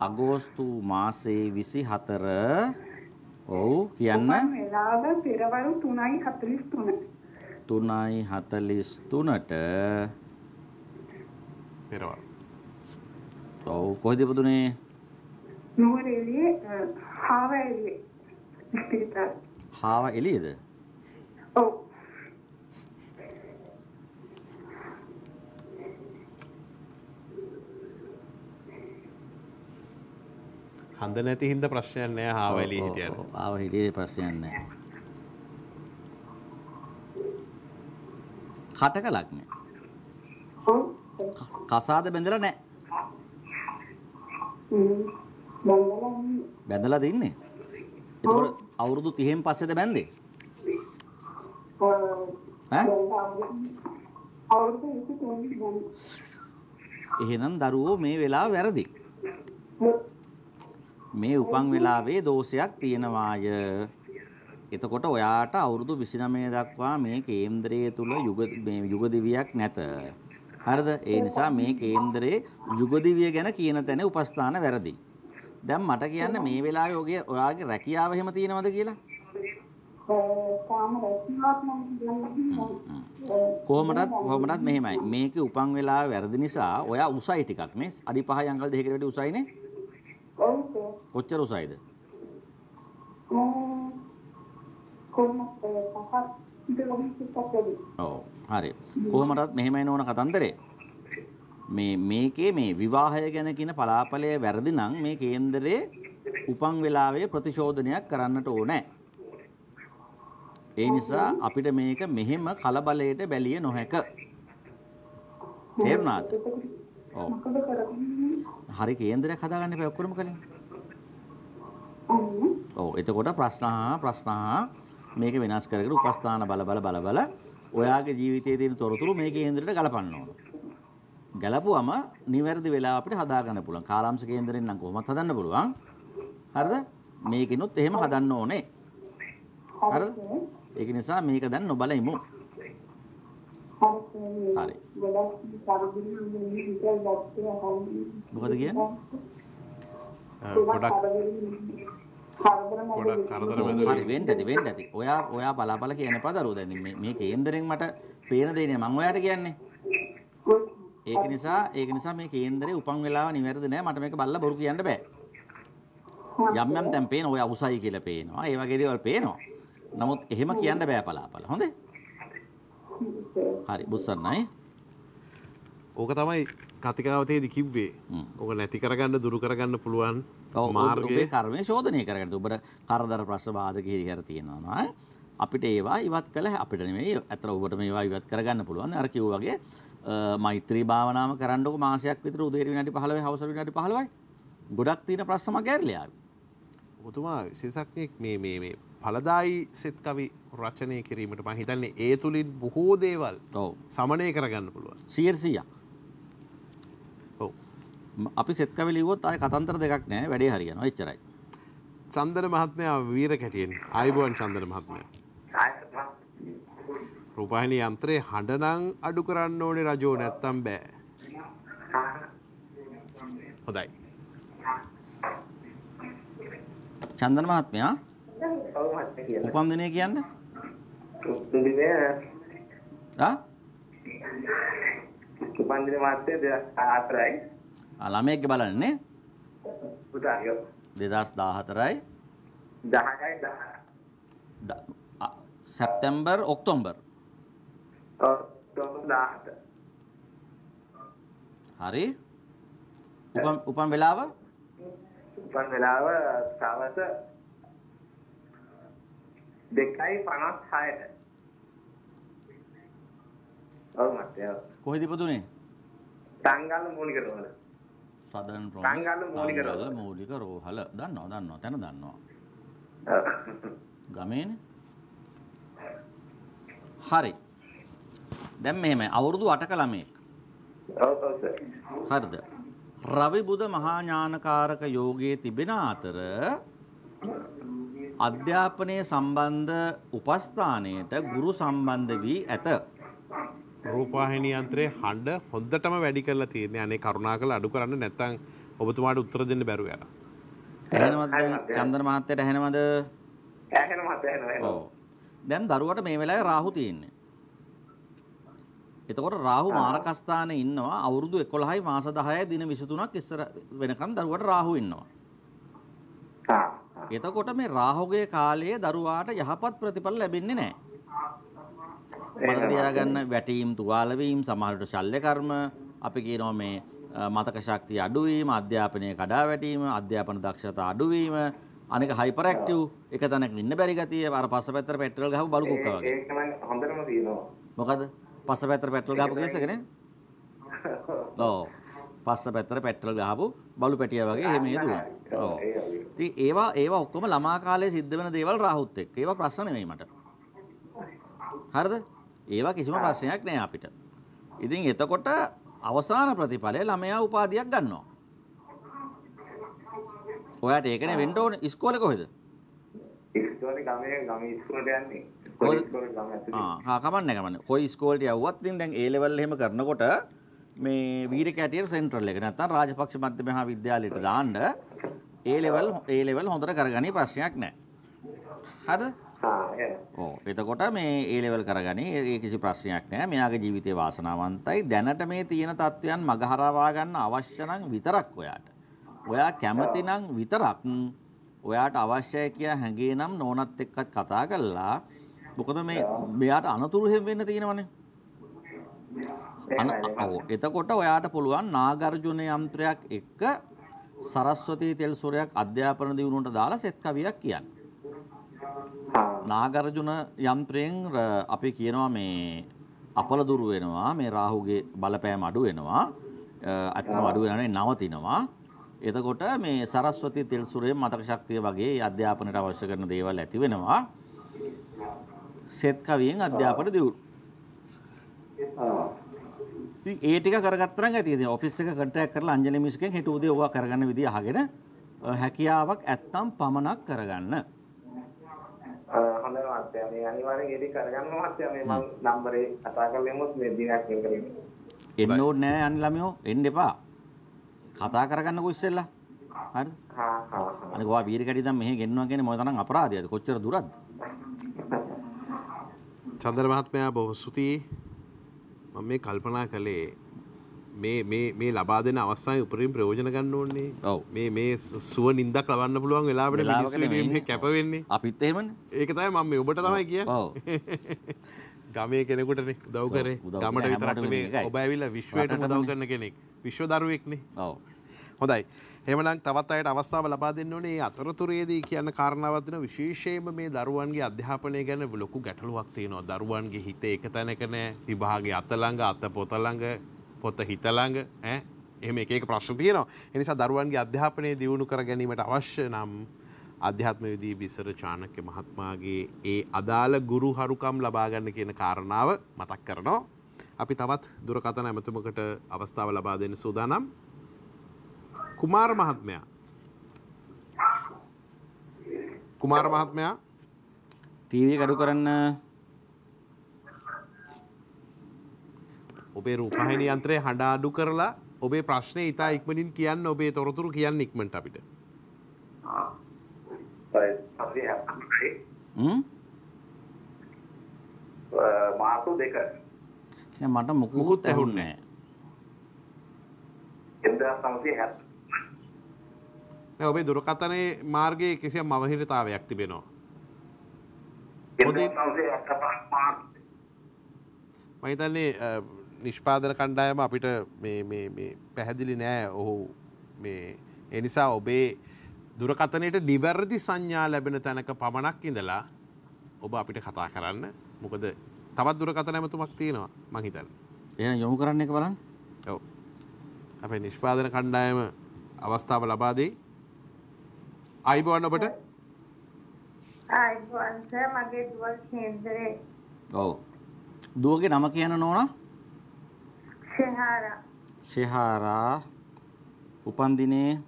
අගෝස්තු මාසේ විසිහතර ඔව් කියන්න වේලාව පෙරවරු තුනයි හතලිස් තුන තුනයි හතලිස් තුනට පෙරවරු ඔව් කොහෙද පුදුනේ නුවර එළියේ හාව එළියේ ඉස්පිරිතාල හාව එළියේද ඔව් හන්ද නැති හින්දා ප්‍රශ්නයක් නෑ ආව එළිය හිටියට. ආව හිටියේ ප්‍රශ්නයක් නෑ. කටකලක් නෑ. කසාද බැඳලා නෑ. බැඳලා තින්නේ. ඒතකොට අවුරුදු තිහෙන් පස්සේද බැඳේ? ඈ? අවුරුදු විසිතුනෙන් බැඳේ. එහෙනම් දරුවෝ මේ වෙලාව වැරදි. මේ උපන් වෙලාවේ දෝෂයක් තියෙනවාය. එතකොට ඔයාට අවුරුදු විසිනවය දක්වා මේ කේන්දරයේ තුල යුග මේ යුග දිවියක් නැත. හරිද? ඒ නිසා මේ කේන්දරයේ යුග දිවිය ගැන කියන තැන උපස්ථාන වැරදි. දැන් මට කියන්න මේ වෙලාවේ ඔගේ ඔයාගේ රැකියාව එහෙම තියෙනවද කියලා? කොහොමදත් කොහොමදත් මෙහෙමයි. මේකේ උපන් වෙලාව වැරදි නිසා ඔයා උසයි ටිකක් නේ. අඩි පහයි අඟල් දෙකකට වැඩි උසයිනේ. කොච්චර උසයිද? ඔව් හරි. කොහොමදත් මෙහෙමයි නෝන කතන්දරේ. මේ මේකේ මේ විවාහය ගැන කියන පලාපලය වැරදි නම් මේ කේන්දරයේ උපන් වෙලාවේ ප්‍රතිශෝධනයක් කරන්නට ඕනේ. ඒ නිසා අපිට මේක මෙහෙම කලබලයට බැලිය නොහැක. තේරුණාද? ඔව්. හරි කේන්දරයක් හදාගන්න එපා ඔක්කොම කලින්. ඔව් එතකොට ප්‍රශ්න ප්‍රශ්න මේක වෙනස් කරගෙන උපස්ථාන බල බල බල බල ඔයාගේ ජීවිතයේ තියෙන තොරතුරු මේ කේන්දරයට ගලපන්න ඕන. ගලපුවම නිවැරදි වෙලා අපිට හදාගන්න පුළුවන්. කාලාංශ කේන්දරෙන් නම් කොහොමවත් හදන්න පුළුවන්. හරිද? මේකිනුත් එහෙම හදන්න ඕනේ. හරිද? ඒක නිසා මේක දැන් නොබලෙමු. හරි. මොකද කියන්නේ? ගොඩක් ගොඩක් කරදර වෙනවා. හරි වෙන්න ඇති වෙන්න ඇති. ඔයා ඔයා බලාපල කියන පදරෝ දැන් මේ මේ කේන්දරෙන් මට පේන දෙයක් නෑ මම ඔයාට කියන්නේ. ඒක නිසා ඒක නිසා මේ කේන්දරේ උපන් වෙලාව නිවැරදි නෑ මට මේක බලලා බොරු කියන්න බෑ. යම් යම් තැන් පේන ඔයා උසයි කියලා පේනවා. ඒ වගේ දේවල් පේනවා. නමුත් එහෙම කියන්න බෑ බලාපල. හොඳේ? හරි බුස්සන්නයි. ඕක තමයි කතිකාවතේදී කිව්වේ. ඕක නැති කරගන්න දුරු කරගන්න පුළුවන් මාර්ගයේ කර්මයේ ශෝධනය කරගන්න. ඔබට කරදර ප්‍රශ්න බාධක හිරිහැර තියෙනවා නම් අපිට ඒවා ඉවත් කළ අපිට නෙමෙයි අතර ඔබට මේවා ඉවත් කරගන්න පුළුවන්. අර කිව්වා වගේ මෛත්‍රී භාවනාව කරන්නකො මාසයක් විතර උදේ විනාඩි පහළොවයි හවස විනාඩි පහළොවයි. ගොඩක් තියෙන ප්‍රශ්න මග ඇරිලා ආවේ. ඔබතුමා විශේෂඥෙක් මේ මේ මේ ඵලදායි සෙත් කවි රචනය කිරීමට මම හිතන්නේ ඒ තුලින් බොහෝ දේවල් සමනය කරගන්න පුළුවන්. සියයට සියයක්. ඔව්. අපි සෙත් කවි ලියුවොත් ආයේ කතන්දර දෙකක් නැහැ වැඩේ හරියනවා එච්චරයි. චන්දන මහත්මයා වීර කැටියෙන් ආයිබෝන් චන්දන මහත්මයා. රූපවාහිනී යන්ත්‍රයේ හඬ නම් අඩු කරන්න ඕනේ රජෝ නැත්තම් බෑ. හොඳයි. චන්දන මහත්මයා උපන් දිනේ කියන්නේ? උපන් දිනේ ආ? උපන් දිනේ මාසේ දෙදාස් දහහතරයි. ආ ළමයෙක්ගේ බලන්නේ නේ? පුතාගේ. දෙදාස් දහහතරයි. දහයයි දහය. සැප්තැම්බර් ඔක්තෝබර්. ඔක්තෝබර් දහහට. හරි. උපන් උපන් වෙලාව? උපන් වෙලාව සවස දෙකයි පනස් හයට. ඔව් මතේ. කොහෙද ඉපදුනේ? සංගල් මූලික රෝහල. Southern prawns. සංගල් මූලික රෝහල. සංගල් මූලික රෝහල. දන්නවා දන්නවා තැන දන්නවා. ගමේනේ. හරි. දැන් මෙහෙමයි අවුරුදු අටක ළමයෙක්. ඔව් ඔව් සර්. හරිද? රවි බුද මහා ඥානකාරක යෝගයේ තිබෙන අතර අධ්‍යාපනයේ සම්බන්ධ උපස්ථානයට ගුරු සම්බන්ධ වී ඇත. රූපවාහිනී යන්ත්‍රයේ හඬ හොද්දටම වැඩි කරලා තියෙනවා. අනේ කරුණාකරලා අඩු කරන්න නැත්නම් ඔබතුමාට උත්තර දෙන්න බැරුව යනවා. එහෙනම්ද දැන් චන්දන මහත්තයාට එහෙනම්ද? එහෙනම් මහත්තයා එහෙනම්. ඔව්. දැන් දරුවට මේ වෙලාවේ රාහු තියෙන්නේ. එතකොට රාහු මාරකස්ථානේ ඉන්නවා අවුරුදු එකොළහයි මාස දහයයි දින විසිතුනක් ඉස්සර වෙනකම් දරුවාට රාහු ඉන්නවා. ආ. එතකොට මේ රාහුගේ කාලයේ දරුවාට යහපත් ප්‍රතිඵල ලැබෙන්නේ නැහැ. මතක තියාගන්න වැටීම්, තුවාල වීම, සමහරට ශල්‍ය කර්ම, අපි කියනවා මේ මතක ශක්තිය අඩු වීම, අධ්‍යාපනයේ කඩා වැටීම, අධ්‍යාපන දක්ෂතා අඩු වීම, අනික හයිපර් ඇක්ටිව්, එක තැනක ඉන්න බැරි ගතිය, අර පස්සපැත්තට පෙට්‍රල් ගහපු බලු කුක්කා වගේ. ඒක තමයි හොඳටම තියෙනවා. මොකද පස්ස පැත්තට පෙට්‍රල් ගහපු කෙනෙක්නේ. ඔව්. පස්ස පැත්තට පෙට්‍රල් ගහපු බලු පැටියා වගේ එහෙම හේතුවා. ඔව්. ඉතින් ඒවා ඒවා ඔක්කොම ළමා කාලයේ සිද්ධ වෙන දේවල් රාහුත් එක්ක. ඒවා ප්‍රශ්න නෙමෙයි මට. හරිද? ඒවා කිසිම ප්‍රශ්නයක් නෑ අපිට. ඉතින් එතකොට අවසාන ප්‍රතිඵලය ළමයා උපාධියක් ගන්නවා. ඔයාට ඒකනේ වෙන්න ඕනේ. ඉස්කෝලේ කොහෙද? ඉස්කෝලේ ගමේ ගමේ ඉස්කෝලට යන්නේ. ආ කමන්නේ කමන්නේ. කොයි ඉස්කෝලට යවුවත් ඉතින් දැන් ඒ ලෙවල් එහෙම කරනකොට මේ වීර කැටියට සෙන්ට්‍රල් එක නැත්නම් රාජපක්ෂ මධ්‍ය මහා විද්‍යාලයට දාන්න ඒ ලෙවල් ඒ ලෙවල් හොඳට කරගන්නේ ප්‍රශ්නයක් නැහැ. හරිද? ආ එතකොට මේ ඒ ලෙවල් කරගන්නේ ඒ කිසි ප්‍රශ්නයක් නැහැ. මෙයාගේ ජීවිතේ වාසනාවන්තයි. දැනට මේ තියෙන තත්වයන් මගහරවා ගන්න අවශ්‍ය නම් විතරක් ඔයාට. ඔයා කැමති නම් විතරක් ඔයාට අවශ්‍යයි කියලා හැඟේ නම් නෝනත් එක්කත් කතා කරලා මොකද මේ මෙයාට අනතුරු හැම වෙන්න තියෙනවනේ. එතකොට ඔයාට පුළුවන් නාගර්ජුන යන්ත්‍රයක් එක්ක සරස්වතී තෙල් සොරයක් අධ්‍යාපන දියුණුවට දාලා සෙත් කවියක් කියන්න. නාගර්ජුන යන්ත්‍රයෙන් අපි කියනවා මේ අපල දුරු වෙනවා, මේ රාහුගේ බලපෑම අඩු වෙනවා, අත්‍යවශ්‍ය අඩු වෙනවා, නවතිනවා. එතකොට මේ සරස්වතී තෙල් සොරේ මතක ශක්තිය වගේ අධ්‍යාපනයට අවශ්‍ය කරන දේවල් ඇති වෙනවා. සෙත් කවියෙන් අධ්‍යාපන දියුණු. ඉතින් ඒ ටික කරගත්තරන් ඇති. ඉතින් ඔෆිස් එක කන්ට්‍රැක්ට් කරලා අංජලි මිස්ගෙන් හිත උදේ ඕවා කරගන්න විදිය අහගෙන හැකියාවක් ඇත්තම් පමනක් කරගන්න. හොඳයි මහත්තයා මේ අනිවාර්යෙන් ඒක කරගන්න මහත්තයා මේ මම නම්බරේ කතා කරලෙමුත් මේ දිනක් එක කරගෙන. එන්න ඕනේ නෑ අනි ළමයෝ එන්න එපා. කතා කරගන්නකෝ ඉස්සෙල්ලා. හරිද? හා හා. අනික ඔයා වීර කැටි දැන් මෙහෙ ගෙන්නවා කියන්නේ මොන තරම් අපරාධයද? කොච්චර දුරද? චන්දර මහත්මයා බොහොම ස්තුතියි. මම මේ කල්පනා කළේ මේ මේ මේ ලබා දෙන අවස්ථාවේ උපරිම ප්‍රයෝජන ගන්න ඕනේ. ඔව්. මේ මේ සුව නින්දක් ලබන්න පුළුවන් වෙලාවට මිනිස්සු ඉන්නේ කැප වෙන්නේ. අපිත් එහෙමනේ. ඒක තමයි මම මේ ඔබට තමයි කියන්නේ. ඔව්. ගමේ කෙනෙකුටනේ උදව් කරේ. ගමට විතරක් නෙමෙයි. ඔබ ඇවිල්ලා විශ්වයට උදව් කරන කෙනෙක්. විශ්ව දරුවෙක්නේ. ඔව්. හොඳයි. එහෙමනම් තවත් අයට අවස්ථාව ලබා දෙන්න ඕනේ. ඒ අතරතුරේදී කියන කාරණාවක් දෙන විශේෂයෙන්ම මේ දරුවන්ගේ අධ්‍යාපනය ගැන ලොකු ගැටලුවක් තියෙනවා. දරුවන්ගේ හිත එක තැනක නෑ. විභාගයේ අත ළඟ, අත පොත ළඟ, පොත හිත ළඟ ඈ එහෙම එක එක ප්‍රශ්න තියෙනවා. ඒ නිසා දරුවන්ගේ අධ්‍යාපනය දියුණු කර ගැනීමට අවශ්‍ය නම් අධ්‍යාත්මවේදී බිසර චානක්‍ය මහත්මයාගේ ඒ අදාළ ගුරු හරුකම් ලබා ගන්න කියන කාරණාව මතක් කරනවා. අපි තවත් දුරකථන ඇමතුමකට අවස්ථාව ලබා දෙන්න සූදානම්. කුමාර මහත්මයා කුමාර මහත්මයා ටීවී කඩු කරන්න. ඔබේ රූපවාහිනී යන්ත්‍රයේ හඬ අඩු කරලා ඔබේ ප්‍රශ්නේ ඉතා ඉක්මනින් කියන්න. ඔබේ තොරතුරු කියන්න ඉක්මනට අපිට. මාතු දෙක මට මුකුත් ඇහුන්නේ නැහැ. ඔබේ දුරකථනයේ මාර්ගයේ කිසියම් අවහිරතාවයක් තිබෙනවා. මම හිතන්නේ නිෂ්පාදන කණ්ඩායම අපිට මේ මේ මේ පැහැදිලි නෑ. ඔහු මේ ඒ නිසා ඔබේ දුරකථනයේට නිවැරදි සංඥා ලැබෙන තැනක පමණක් ඉඳලා ඔබ අපිට කතා කරන්න. මොකද තවත් දුරකථන ඇමතුමක් තියෙනවා මම හිතන්නේ. එහෙනම් යොමු කරන්න එක බලන්න. ඔව්. අපේ නිෂ්පාදන කණ්ඩායම අවස්ථාව ලබා දෙයි. අයිබෝන් ඔබට. අයිබෝන් සර් මගේ දුව කේන්දරේ. ඔව්. දුවගේ නම කියන නෝනා? ශෙහාරා. ශෙහාරා. උපන්දිනේ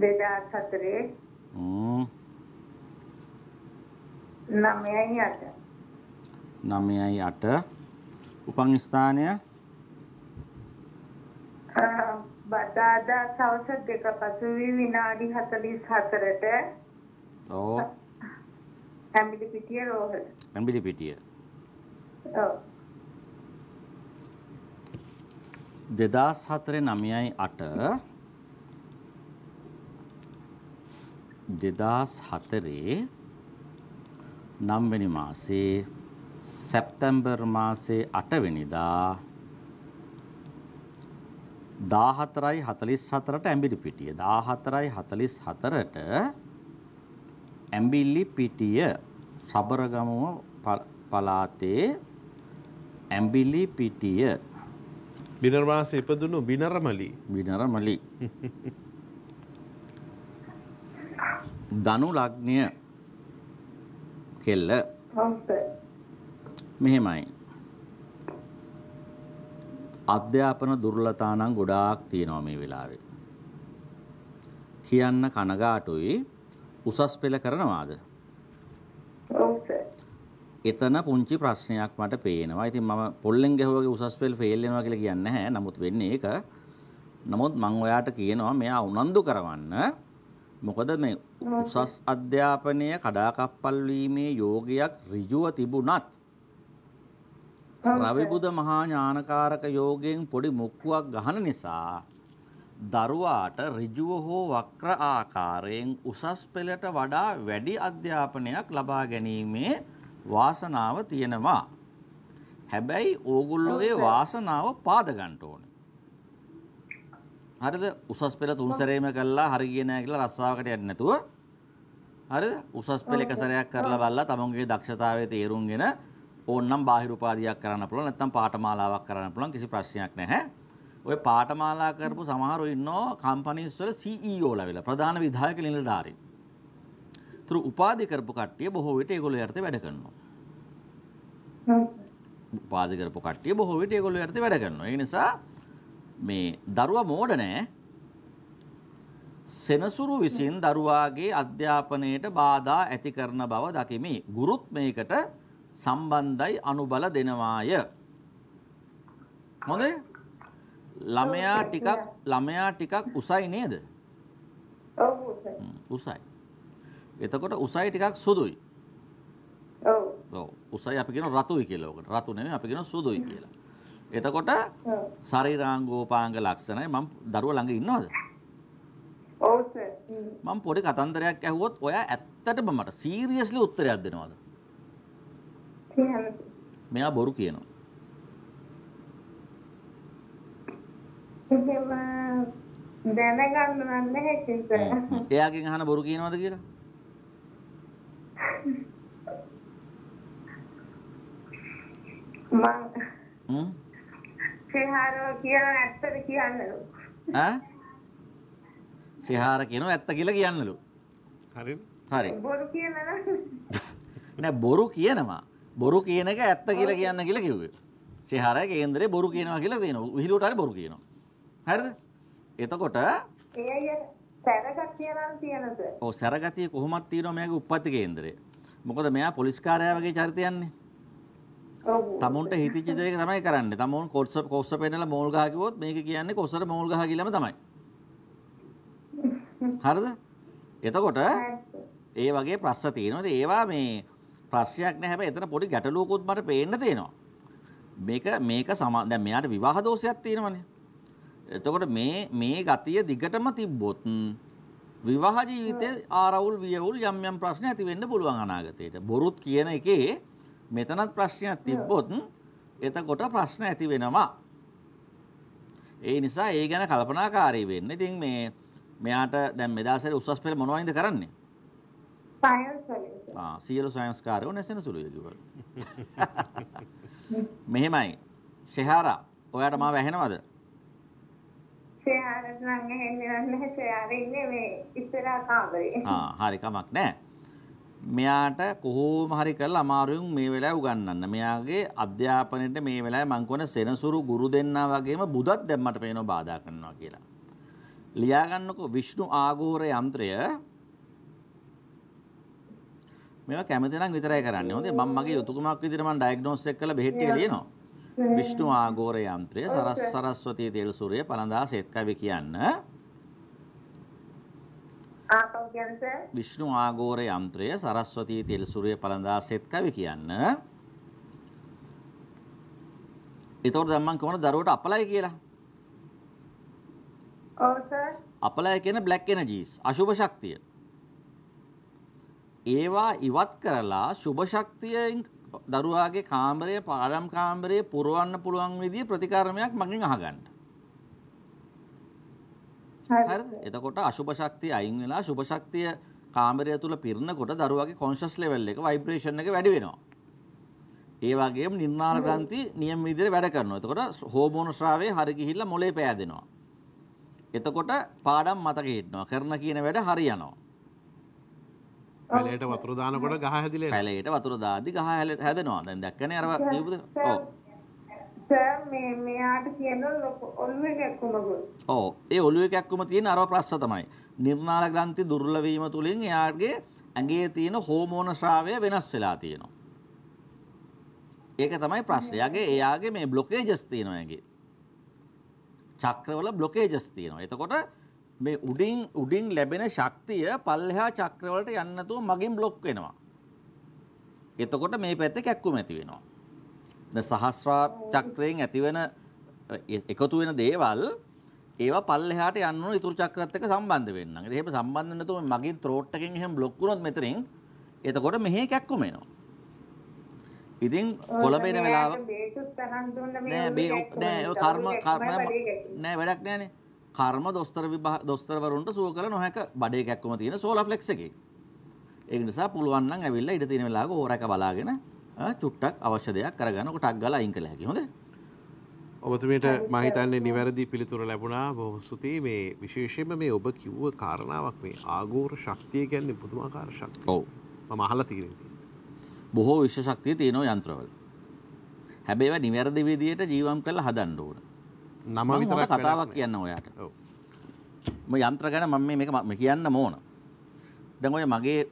dua ribu empat හ්ම් sembilan puluh delapan sembilan puluh delapan උපන් ස්ථානය බදාදා සවස් දෙක පසුවි විනාඩි empat puluh empat ට ඔව් ඇම්බිලි පිටිය රෝහල ඇම්බිලි පිටිය ඔව් dua ribu empat sembilan puluh delapan dua ribu empat enam වෙනි මාසේ සැප්තැම්බර් මාසේ අට වෙනිදා දාහතරයි හතළිස් හතරට ඇඹිලිපිටිය දාහතරයි හතළිස් හතරට ඇඹිලිපිටිය සබරගමුව පළාතේ ඇඹිලිපිටිය බිනර මාසේ ඉපදුණු බිනරමලි බිනරමලි ධනු ලග්නය කෙල්ල මෙහෙමයි අධ්‍යාපන දුර්ලතා නම් ගොඩාක් තියෙනවා මේ වෙලාවේ කියන්න කනගාටුයි උසස් පෙළ කරනවාද එතන පුංචි ප්‍රශ්නයක් මට පේනවා. ඉතින් මම පොල්ලෙන් ගැහුවාගේ උසස් පෙළ ෆේල් වෙනවා කියලා කියන්නේ නැහැ. නමුත් වෙන්නේ ඒක. නමුත් මම ඔයාට කියනවා මෙයා උනන්දු කරවන්න. මොකද මේ උසස් අධ්‍යාපනය කඩාකප්පල් වීමේ යෝගයක් ඍජුව තිබුණත් රවි බුද මහා ඥානකාරක යෝගයෙන් පොඩි මුක්කුවක් ගහන නිසා දරුවාට ඍජුව හෝ වක්‍ර ආකාරයෙන් උසස් පෙළට වඩා වැඩි අධ්‍යාපනයක් ලබා ගැනීමේ වාසනාව තියෙනවා. හැබැයි ඕගොල්ලෝ ඒ වාසනාව පාද ගන්න ඕනේ. හරිද? උසස් පෙළ තුන් සැරේම කළා හරි ගියේ නැහැ කියලා රස්සාවකට යන්නේ නැතුව හරිද? උසස් පෙළ එක සැරයක් කරලා බලලා තමන්ගේ දක්ෂතාවයේ තේරුම්ගෙන ඕනනම් බාහිර උපාධියක් කරන්න පුළුවන් නැත්නම් පාඨමාලාවක් කරන්න පුළුවන් කිසි ප්‍රශ්නයක් නැහැ. ඔය පාඨමාලා කරපු සමහරව ඉන්නවා කම්පැනිස් වල C E O ලෙවල ප්‍රධාන විධායක නිලධාරීන්. තුරු උපාධි කරපු කට්ටිය බොහෝ විට ඒගොල්ලෝ යර්ථේ වැඩ කරනවා. උපාධි කරපු කට්ටිය බොහෝ විට ඒගොල්ලෝ යර්ථේ වැඩ කරනවා. ඒ නිසා මේ දරුවා මෝඩ නෑ. සෙනසුරු විසින් දරුවාගේ අධ්‍යාපනයට බාධා ඇති කරන බව දකිමි. ගුරුත් මේකට සම්බන්ධයි අනුබල දෙනවාය. හොඳයි. ළමයා ටිකක් ළමයා ටිකක් උසයි නේද? ඔව් උසයි. එතකොට උසයි ටිකක් සුදුයි. ඔව්. ඔව්. උසයි අපි කියන රතුයි කියලා ඔකට. රතු නෙමෙයි අපි කියන සුදුයි කියලා. එතකොට ශරීරාංගෝපාංග ලක්ෂණයි මම දරුවා ළඟ ඉන්නවද? ඔව් සර්. මම පොඩි කතන්දරයක් ඇහුවොත් ඔයා ඇත්තටම මට සීරියස්ලි උත්තරයක් දෙනවද? මෙයා බොරු කියනවා. දැනගන්න නම් නැහැ කිව්වා. එයාගෙන් අහන බොරු කියනවද කියලා? මං හ්ම් සිහාරෝ කියනවා ඇත්තද කියන්නලු ඈ සිහාර කියනවා ඇත්ත කියලා කියන්නලු හරිද හරි බොරු කියනවා නෑ බොරු කියනවා බොරු කියන එක ඇත්ත කියලා කියන්න කියලා කිව්වේ සිහාරය කේන්දරේ බොරු කියනවා කියලා දෙනවා විහිළුවට හරි බොරු කියනවා හරිද එතකොට එයයි සරගතිය නම් තියෙනද ඔව් සරගතිය කොහොමද තියෙනවා මෙයාගේ උප්පත්ති කේන්දරේ මොකද මෙයා පොලිස් කාර්යාලය වගේ චරිතයන්නේ තමුන්ට හිතිච්ච දෙයක තමයි කරන්නේ. තමුන් කොටස කොස්ස පෙන්නලා මෝල් ගහ කිව්වොත් මේක කියන්නේ කොස්සට මෝල් ගහ කියලාම තමයි. හරිද? එතකොට ඒ වගේ ප්‍රශ්න තියෙනවා. ඉතින් ඒවා මේ ප්‍රශ්නයක් නෑ. හැබැයි එතන පොඩි ගැටලුවකුත් මට පේන්න තියෙනවා. මේක මේක දැන් මෙයාට විවාහ දෝෂයක් තියෙනවනේ. එතකොට මේ මේ ගතිය දිගටම තිබ්බොත් විවාහ ජීවිතේ ආරවුල් වියවුල් යම් යම් ප්‍රශ්න ඇති වෙන්න පුළුවන් අනාගතේට. බොරුත් කියන එකේ මෙතනත් ප්‍රශ්නයක් තිබ්බොත් එතකොට ප්‍රශ්න ඇති වෙනවා. ඒ නිසා ඒ ගැන කල්පනාකාරී වෙන්න. ඉතින් මේ මෙයාට දැන් මෙදාසරේ උසස් පෙළ මොනවයින්ද කරන්නේ? සයන්ස් වලින්. ආ සියලු සයන්ස් කාර්යෝ නැසෙනසුලුයි කිව්වලු. මෙහෙමයි. ශෙහාරා ඔයාට මාව ඇහෙනවද? ශෙහාරා නම් ඇහෙන්නේ නැහැ. ශෙහාරා ඉන්නේ මේ ඉස්සරහා කාමරේ. ආ හරි කමක් නැහැ. මෙයාට කොහොම හරි කරලා අමාරුවෙන් මේ වෙලාවේ උගන්වන්න. මෙයාගේ අධ්‍යාපනයේට මේ වෙලාවේ මං කියන සෙනසුරු ගුරු දෙන්නා වගේම බුදත් දැන් මට පේනවා බාධා කරනවා කියලා. ලියා ගන්නකො විෂ්ණු ආගෝර යන්ත්‍රය. මේවා කැමති නම් විතරයි කරන්නේ. හොඳේ මම මගේ යුතුයකමක් විදිහට මම ඩයග්නොස් එක කරලා බෙහෙත් ටික ලියනවා. විෂ්ණු ආගෝර යන්ත්‍රය සරස් සරස්වතී තෙල් සූර්ය පළඳා සෙත් කවි කියන්න. විෂ්ණු ආගෝර යන්ත්‍රය සරස්වතී තෙල් සූර්ය පළඳා සෙත් කවි කියන්න. ඒතකොට දැන් මම කොහොමද දරුවට අපලයි කියලා? ඔව් සර්. අපලයි කියන්නේ බ්ලැක් එනර්ජිස් අශුභ ශක්තිය. ඒවා ඉවත් කරලා සුභ ශක්තියෙන් දරුවාගේ කාමරය පාරම් කාමරය පුරවන්න පුළුවන් විදිහේ ප්‍රතිකාරමයක් මගෙන් අහගන්න. හරිද? එතකොට අශුභ ශක්තිය අයින් වෙලා සුභ ශක්තිය කාමරය තුල පිරනකොට දරුවාගේ කොන්ෂස් ලෙවල් එක ভাইබ්‍රේෂන් එක වැඩි වෙනවා. ඒ වගේම නිර්නාල ග්‍රන්ථි නියම විදිහට වැඩ කරනවා. එතකොට හෝමෝන ස්‍රාවය හරි ගිහිල්ලා මොලේ පෑදෙනවා. එතකොට පාඩම් මතකෙ හිටිනවා. කරන කියන වැඩ හරියනවා. පැලයට වතුර දානකොට ගහ හැදිලා එනවා. පැලයට වතුර දාද්දි ගහ හැදෙනවා. දැන් දැක්කනේ අර කියපුද? ඔව්. මේ මෙයාට කියනවා ඔළුව කැක්කුම. ඔව් ඒ ඔළුව කැක්කුම තියෙන අරව ප්‍රශ්න තමයි. නිර්නාල ග්‍රන්ථි දුර්වල වීම තුලින් එයාගේ ඇඟේ තියෙන හෝමෝන ස්‍රාවය වෙනස් වෙලා තියෙනවා. ඒක තමයි ප්‍රශ්නේ. එයාගේ එයාගේ මේ බ්ලොකේජස් තියෙනවා ඇඟේ. චක්‍රවල බ්ලොකේජස් තියෙනවා. එතකොට මේ උඩින් උඩින් ලැබෙන ශක්තිය පල්ලෙහා චක්‍රවලට යන්නේ නැතුව මගෙන් බ්ලොක් වෙනවා. එතකොට මේ පැත්තේ කැක්කුම ඇති වෙනවා. සහස්‍රාර චක්‍රයෙන් ඇතිවෙන එකතු වෙන දේවල් ඒවා පල්ලෙහාට යන්න ඕන ඉතුරු චක්‍රත් එක්ක සම්බන්ධ වෙන්න. ඒත් එහෙම සම්බන්ධ නැතුව මගේ ත්‍රෝට් එකෙන් එහෙම බ්ලොක් වුණොත් මෙතනින් එතකොට මෙහෙ කැක්කුම එනවා. ඉතින් කොළඹේන වෙලාව නෑ මේ නෑ ඔය කර්ම කර්ම නෑ වැඩක් නෑනේ. කර්ම දොස්තර විභාග දොස්තරවරුන්ට සුව කළ නොහැක බඩේ කැක්කුම තියෙන සෝලා ෆ්ලෙක්ස් එකේ. ඒ නිසා පුළුවන් නම් ඇවිල්ලා ඉඳ තියෙන වෙලාවක ඕරක බලාගෙන චුට්ටක් අවශ්‍ය දෙයක් කරගන්න ඔක ටක් ගාලා අයින් කළ හැකි. හොඳයි. ඔබතුමීට මම හිතන්නේ නිවැරදි පිළිතුර ලැබුණා. බොහොම ස්තුතියි. මේ විශේෂයෙන්ම මේ ඔබ කිව්ව කාරණාවක් මේ ආගෝර ශක්තිය කියන්නේ පුදුමාකාර ශක්තියක්. ඔව්. මම අහලා තියෙනවා. බොහෝ විශේෂ ශක්තිය තියෙන යන්ත්‍රවල. හැබැයි ඒවා නිවැරදි විදියට ජීවම් කරලා හදන්න ඕන. නම විතරක් කතාවක් කියන්න ඔයාට. ඔව්. මම යන්ත්‍ර ගැන මම මේක කියන්න ඕන. දැන් ඔය මගේ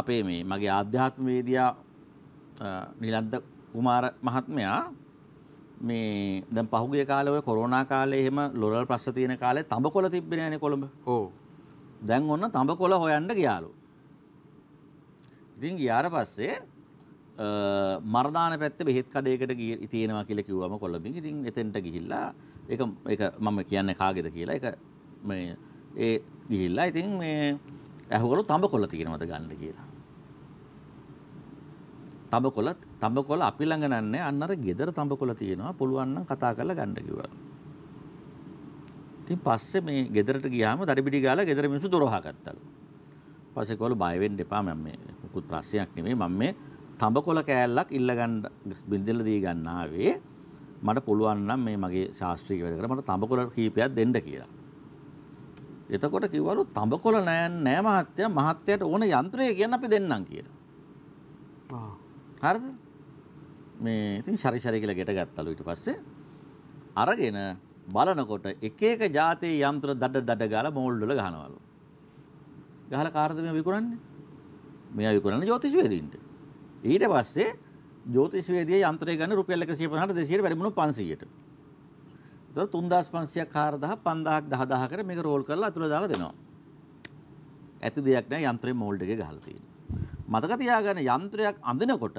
අපේ මේ මගේ ආධ්‍යාත්මවේදියා නිලන්ද කුමාර මහත්මයා මේ දැන් පහුගිය කාලේ ඔය කොරෝනා කාලේ එහෙම ලොරල් ප්‍රශ්න තියෙන කාලේ තඹකොළ තිබ්බේ නෑනේ කොළඹ. ඔව්. දැන් ඔන්න තඹකොළ හොයන්න ගියාලු. ඉතින් ගියාට පස්සේ මර්දාන පැත්තේ බෙහෙත් කඩේකට ගිහින් තියෙනවා කියලා කිව්වම කොළඹින්. ඉතින් එතෙන්ට ගිහිල්ලා ඒක ඒක මම කියන්නේ කාගේද කියලා ඒක මේ ඒ ගිහිල්ලා ඉතින් මේ ඇහුවලු තඹකොළ තියෙනවද ගන්න කියලා. තඹකොළ තඹකොළ අපි ළඟ නන්නේ අන්න අර ගෙදර තඹකොළ තියෙනවා පුළුවන් නම් කතා කරලා ගන්න කිව්වා. ඉතින් පස්සේ මේ ගෙදරට ගියාම දඩබිඩි ගාලා ගෙදර මිනිස්සු දොරහා ගත්තලු. පස්සේ කොළු බය වෙන්න එපා මම මේ මොකුත් ප්‍රශ්නයක් නෙමෙයි මම මේ තඹකොළ කෑල්ලක් ඉල්ල ගන්න බින්දෙලා දී ගන්න ආවේ මට පුළුවන් නම් මේ මගේ ශාස්ත්‍රීය වැඩ කර මට තඹකොළ කීපයක් දෙන්න කියලා. එතකොට කිව්වලු තඹකොළ නෑ නෑ මහත්තයා මහත්තයාට ඕන යන්ත්‍රය කියන්න අපි දෙන්නම් කියලා. ආ හරිද? මේ ඉතින් ශරි ශරි කියලා ගෙට ගත්තලු. ඊට පස්සේ අරගෙන බලනකොට එක එක જાතේ යන්ත්‍ර දඩ දඩ ගාලා මෝල්ඩ් වල ගහනවලු. ගහලා කාටද මේ විකුණන්නේ? මෙයා විකුණන්නේ ජ්‍යොතිෂවේදීන්ට. ඊට පස්සේ ජ්‍යොතිෂවේදියා යන්ත්‍රය ගන්න රුපියල් එකසිය පනහට දෙසීයට වැඩි වුණොත් පන්සීයට. ඒතර තුන් දාස් පන්සීයක් හාරදහ පන්දාහක් දහදාහ කර මේක රෝල් කරලා අතුල දාලා දෙනවා. ඇති දෙයක් නෑ යන්ත්‍රේ මෝල්ඩ් එකේ ගහලා තියෙන්නේ. මතක තියාගන්න යන්ත්‍රයක් අඳිනකොට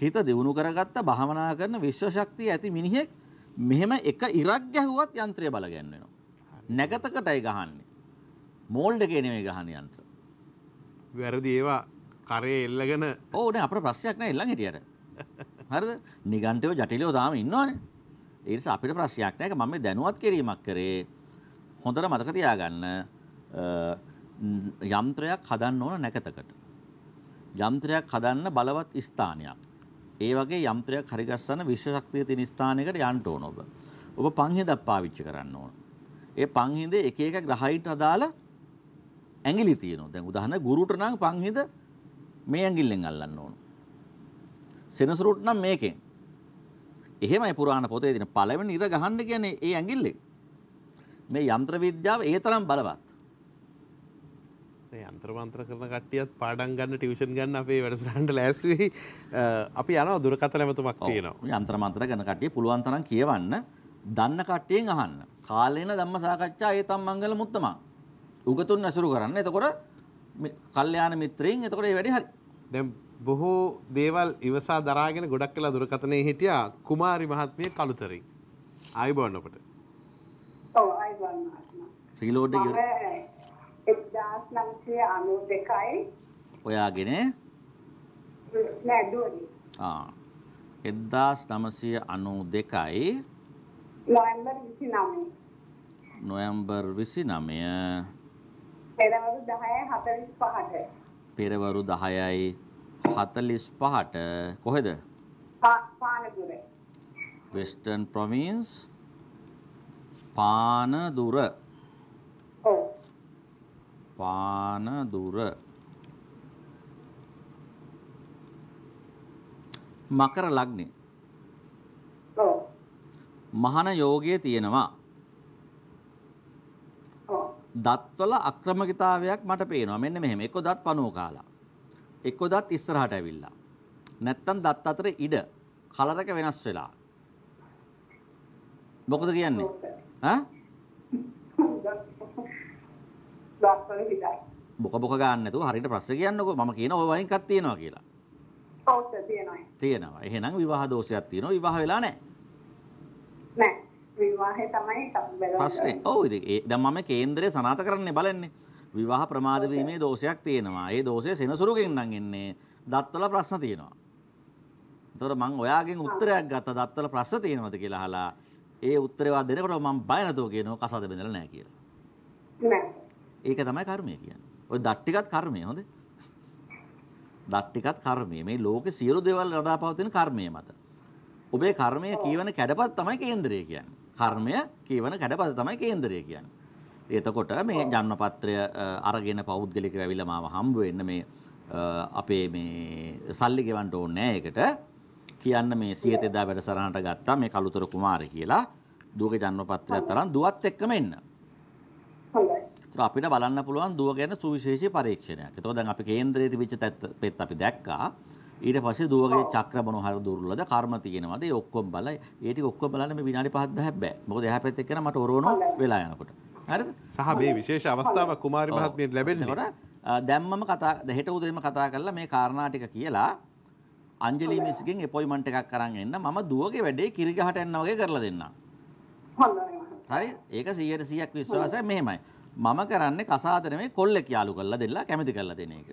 හිත දියුණු කරගත්ත භාවනා කරන විශ්ව ශක්තිය ඇති මිනිහෙක් මෙහෙම එක ඉරක් ගැහුවත් යන්ත්‍රය බල ගන්නවා. නැගතකටයි ගහන්නේ. මෝල්ඩ් එකේ නෙමෙයි ගහන්නේ යන්ත්‍ර. වැරදි ඒවා කරේ එල්ලගෙන ඕ නේ අපේ ප්‍රශ්නයක් නෑ එල්ලන් හිටියට. හරිද? නිගන්ඨයෝ ජටිලෝ තාම ඉන්නවනේ. ඒ නිසා අපිට ප්‍රශ්නයක් නෑ. මම මේ දැනුවත් කිරීමක් කරේ. හොඳට මතක තියාගන්න යන්ත්‍රයක් හදන්න ඕන නැකතකට. යන්ත්‍රයක් හදන්න බලවත් ස්ථානයක්. ඒ වගේ යන්ත්‍රයක් හරිගස්සන විශ්ව ශක්තිය තියෙන ස්ථානයකට යන්න ඕන ඔබ. ඔබ පංහිඳක් පාවිච්චි කරන්න ඕන. ඒ පංහිඳේ එක එක ග්‍රහයින්ට අදාළ ඇඟිලි තියෙනවා. දැන් උදාහරණ ගුරුට නම් පංහිඳ මේ ඇඟිල්ලෙන් අල්ලන්න ඕන. සෙනසු රූට් නම් මේකෙන්. එහෙමයි පුරාණ පොතේ තියෙන පළවෙනි ඉර ගහන්න කියන්නේ ඒ ඇඟිල්ලෙන්. මේ යంత్ర විද්‍යාව ඒ තරම් බලවත්. මේ යంత్ర මන්ත්‍ර කරන කට්ටියත් පාඩම් ගන්න ටියුෂන් ගන්න අපේ වැඩසටහනට ලෑස්ති වෙයි. අපි යනවා දුරකථන එමතුමක් තියෙනවා. මේ යంత్ర මන්ත්‍ර කරන කට්ටිය පුළුවන් තරම් කියවන්න, දන්න කට්ටියෙන් අහන්න. කාලේන ධම්ම සාකච්ඡා ඒ තම මංගල මුත්තමා. උගතුන් අසුරු කරන්න. එතකොට මේ කල්යාණ මිත්‍රයින් එතකොට මේ වැඩේ හරි. දැන් බොහෝ දේවල් ඉවසා දරාගෙන ගොඩක් වෙලා දුරකථනයේ හිටියා කුමාරි මහත්මිය කලුතරින්. ආයුබෝවන් ඔබට. ඔව් ආයුබෝවන් මහත්මයා. රීලෝඩ් එක එක්දාස් නවසිය අනූ දෙකයි. ඔයාගෙනේ? නෑ දුවනේ. ආ. එක්දාස් නවසිය අනූ දෙකයි නොවැම්බර් විසිනවය. නොවැම්බර් විසිනවය. පෙරවරු දහයයි හතළිස් පහට. පෙරවරු දහයයි හතළිස් පහට කොහෙද? පානදුර. Western province Panadura. ඔව්. පානදුර. මකර ලග්නේ. ඔව්. මහාන යෝගයේ තියෙනවා. දත්වල අක්‍රමිකතාවයක් මට පේනවා. මෙන්න මෙහෙම. එක්ක දත් පණුව කාලා. එක්ක දත් ඉස්සරහට ඇවිල්ලා. නැත්තම් දත් අතර ඉඩ කලර් එක වෙනස් වෙලා. මොකද කියන්නේ? ඈ? දත්වල විතරයි. බොක බොක ගන්න නැතුව හරියට ප්‍රශ්න කියන්නකෝ. මම කියන ඔය වයින් එකක් තියෙනවා කියලා. ඔව් තියෙනවා. තියෙනවා. එහෙනම් විවාහ දෝෂයක් තියෙනවා. විවාහ වෙලා නැහැ. නැහැ. විවාහය තමයි බලන්නේ. ප්‍රශ්නේ. ඔව් ඉතින් ඒ දැන් මම කේන්දරේ සනාථ කරන්නේ බලන්නේ. විවාහ ප්‍රමාද වීමේ දෝෂයක් තියෙනවා. ඒ දෝෂය සෙනසුරුගෙන් නම් එන්නේ. දත්වල ප්‍රශ්න තියෙනවා. ඒතකොට මම ඔයාගෙන් උත්තරයක් ගත්තා දත්වල ප්‍රශ්න තියෙනවද කියලා අහලා. ඒ උත්තරේවා දෙනකොට මම බය නැතුව කියනවා කසාද බඳලා නැහැ කියලා. නෑ. ඒක තමයි කර්මය කියන්නේ. ඔය දත් ටිකත් කර්මය හොඳේ. දත් ටිකත් කර්මය. මේ ලෝකේ සියලු දේවල් රඳාපවතින කර්මය මත. ඔබේ කර්මය කියවන කැඩපත් තමයි කේන්දරය කියන්නේ. කර්මය කියවන කඩපත තමයි කේන්දරය කියන්නේ. එතකොට මේ ජන්මපත්‍රය අරගෙන පෞද්ගලිකව ඇවිල්ලා මාව හම්බ වෙන්න මේ අපේ මේ සල්ලි ගෙවන්න ඕනේ නෑ ඒකට. කියන්න මේ සියතෙදා වැඩසටහනට ගත්තා මේ කලුතර කුමාරය කියලා. දුවගේ ජන්මපත්‍රයත් තරම් දුවත් එක්කම එන්න. හොඳයි. ඒතර අපිට බලන්න පුළුවන් දුව ගැන සුවිශේෂී පරීක්ෂණයක්. ඒතකොට දැන් අපි කේන්දරයේ තිබිච්ච තත් අපි දැක්කා. ඊට පස්සේ දුවගේ චක්‍ර මොන හරි දුර්වලද කර්ම තියෙනවද ඒ ඔක්කොම බලයි. ඒ ටික ඔක්කොම බලන්න මේ විනාඩි පහ දහයක් බෑ. මොකද එහා පැත්තේ කරා මට ඔරවනෝ වෙලා යනකොට. හරිද? සහ මේ විශේෂ අවස්ථාවක් කුමාරි මහත්මියට ලැබෙන්නේ. ඒකට දැම්මම කතා හෙට උදේම කතා කරලා මේ කාරණා ටික කියලා අංජලි මිස්ගෙන් අපොයින්ට්මන්ට් එකක් අරන් එන්න මම දුවගේ වැඩේ කිරිගහට යන්න වගේ කරලා දෙන්නම්. හොඳයි. හරි? ඒක සීයට සීයක් විශ්වාසයි මෙහෙමයි. මම කරන්නේ කසාදර මේ කොල්ලෙක් යාළු කරලා දෙලා කැමති කරලා දෙන එක.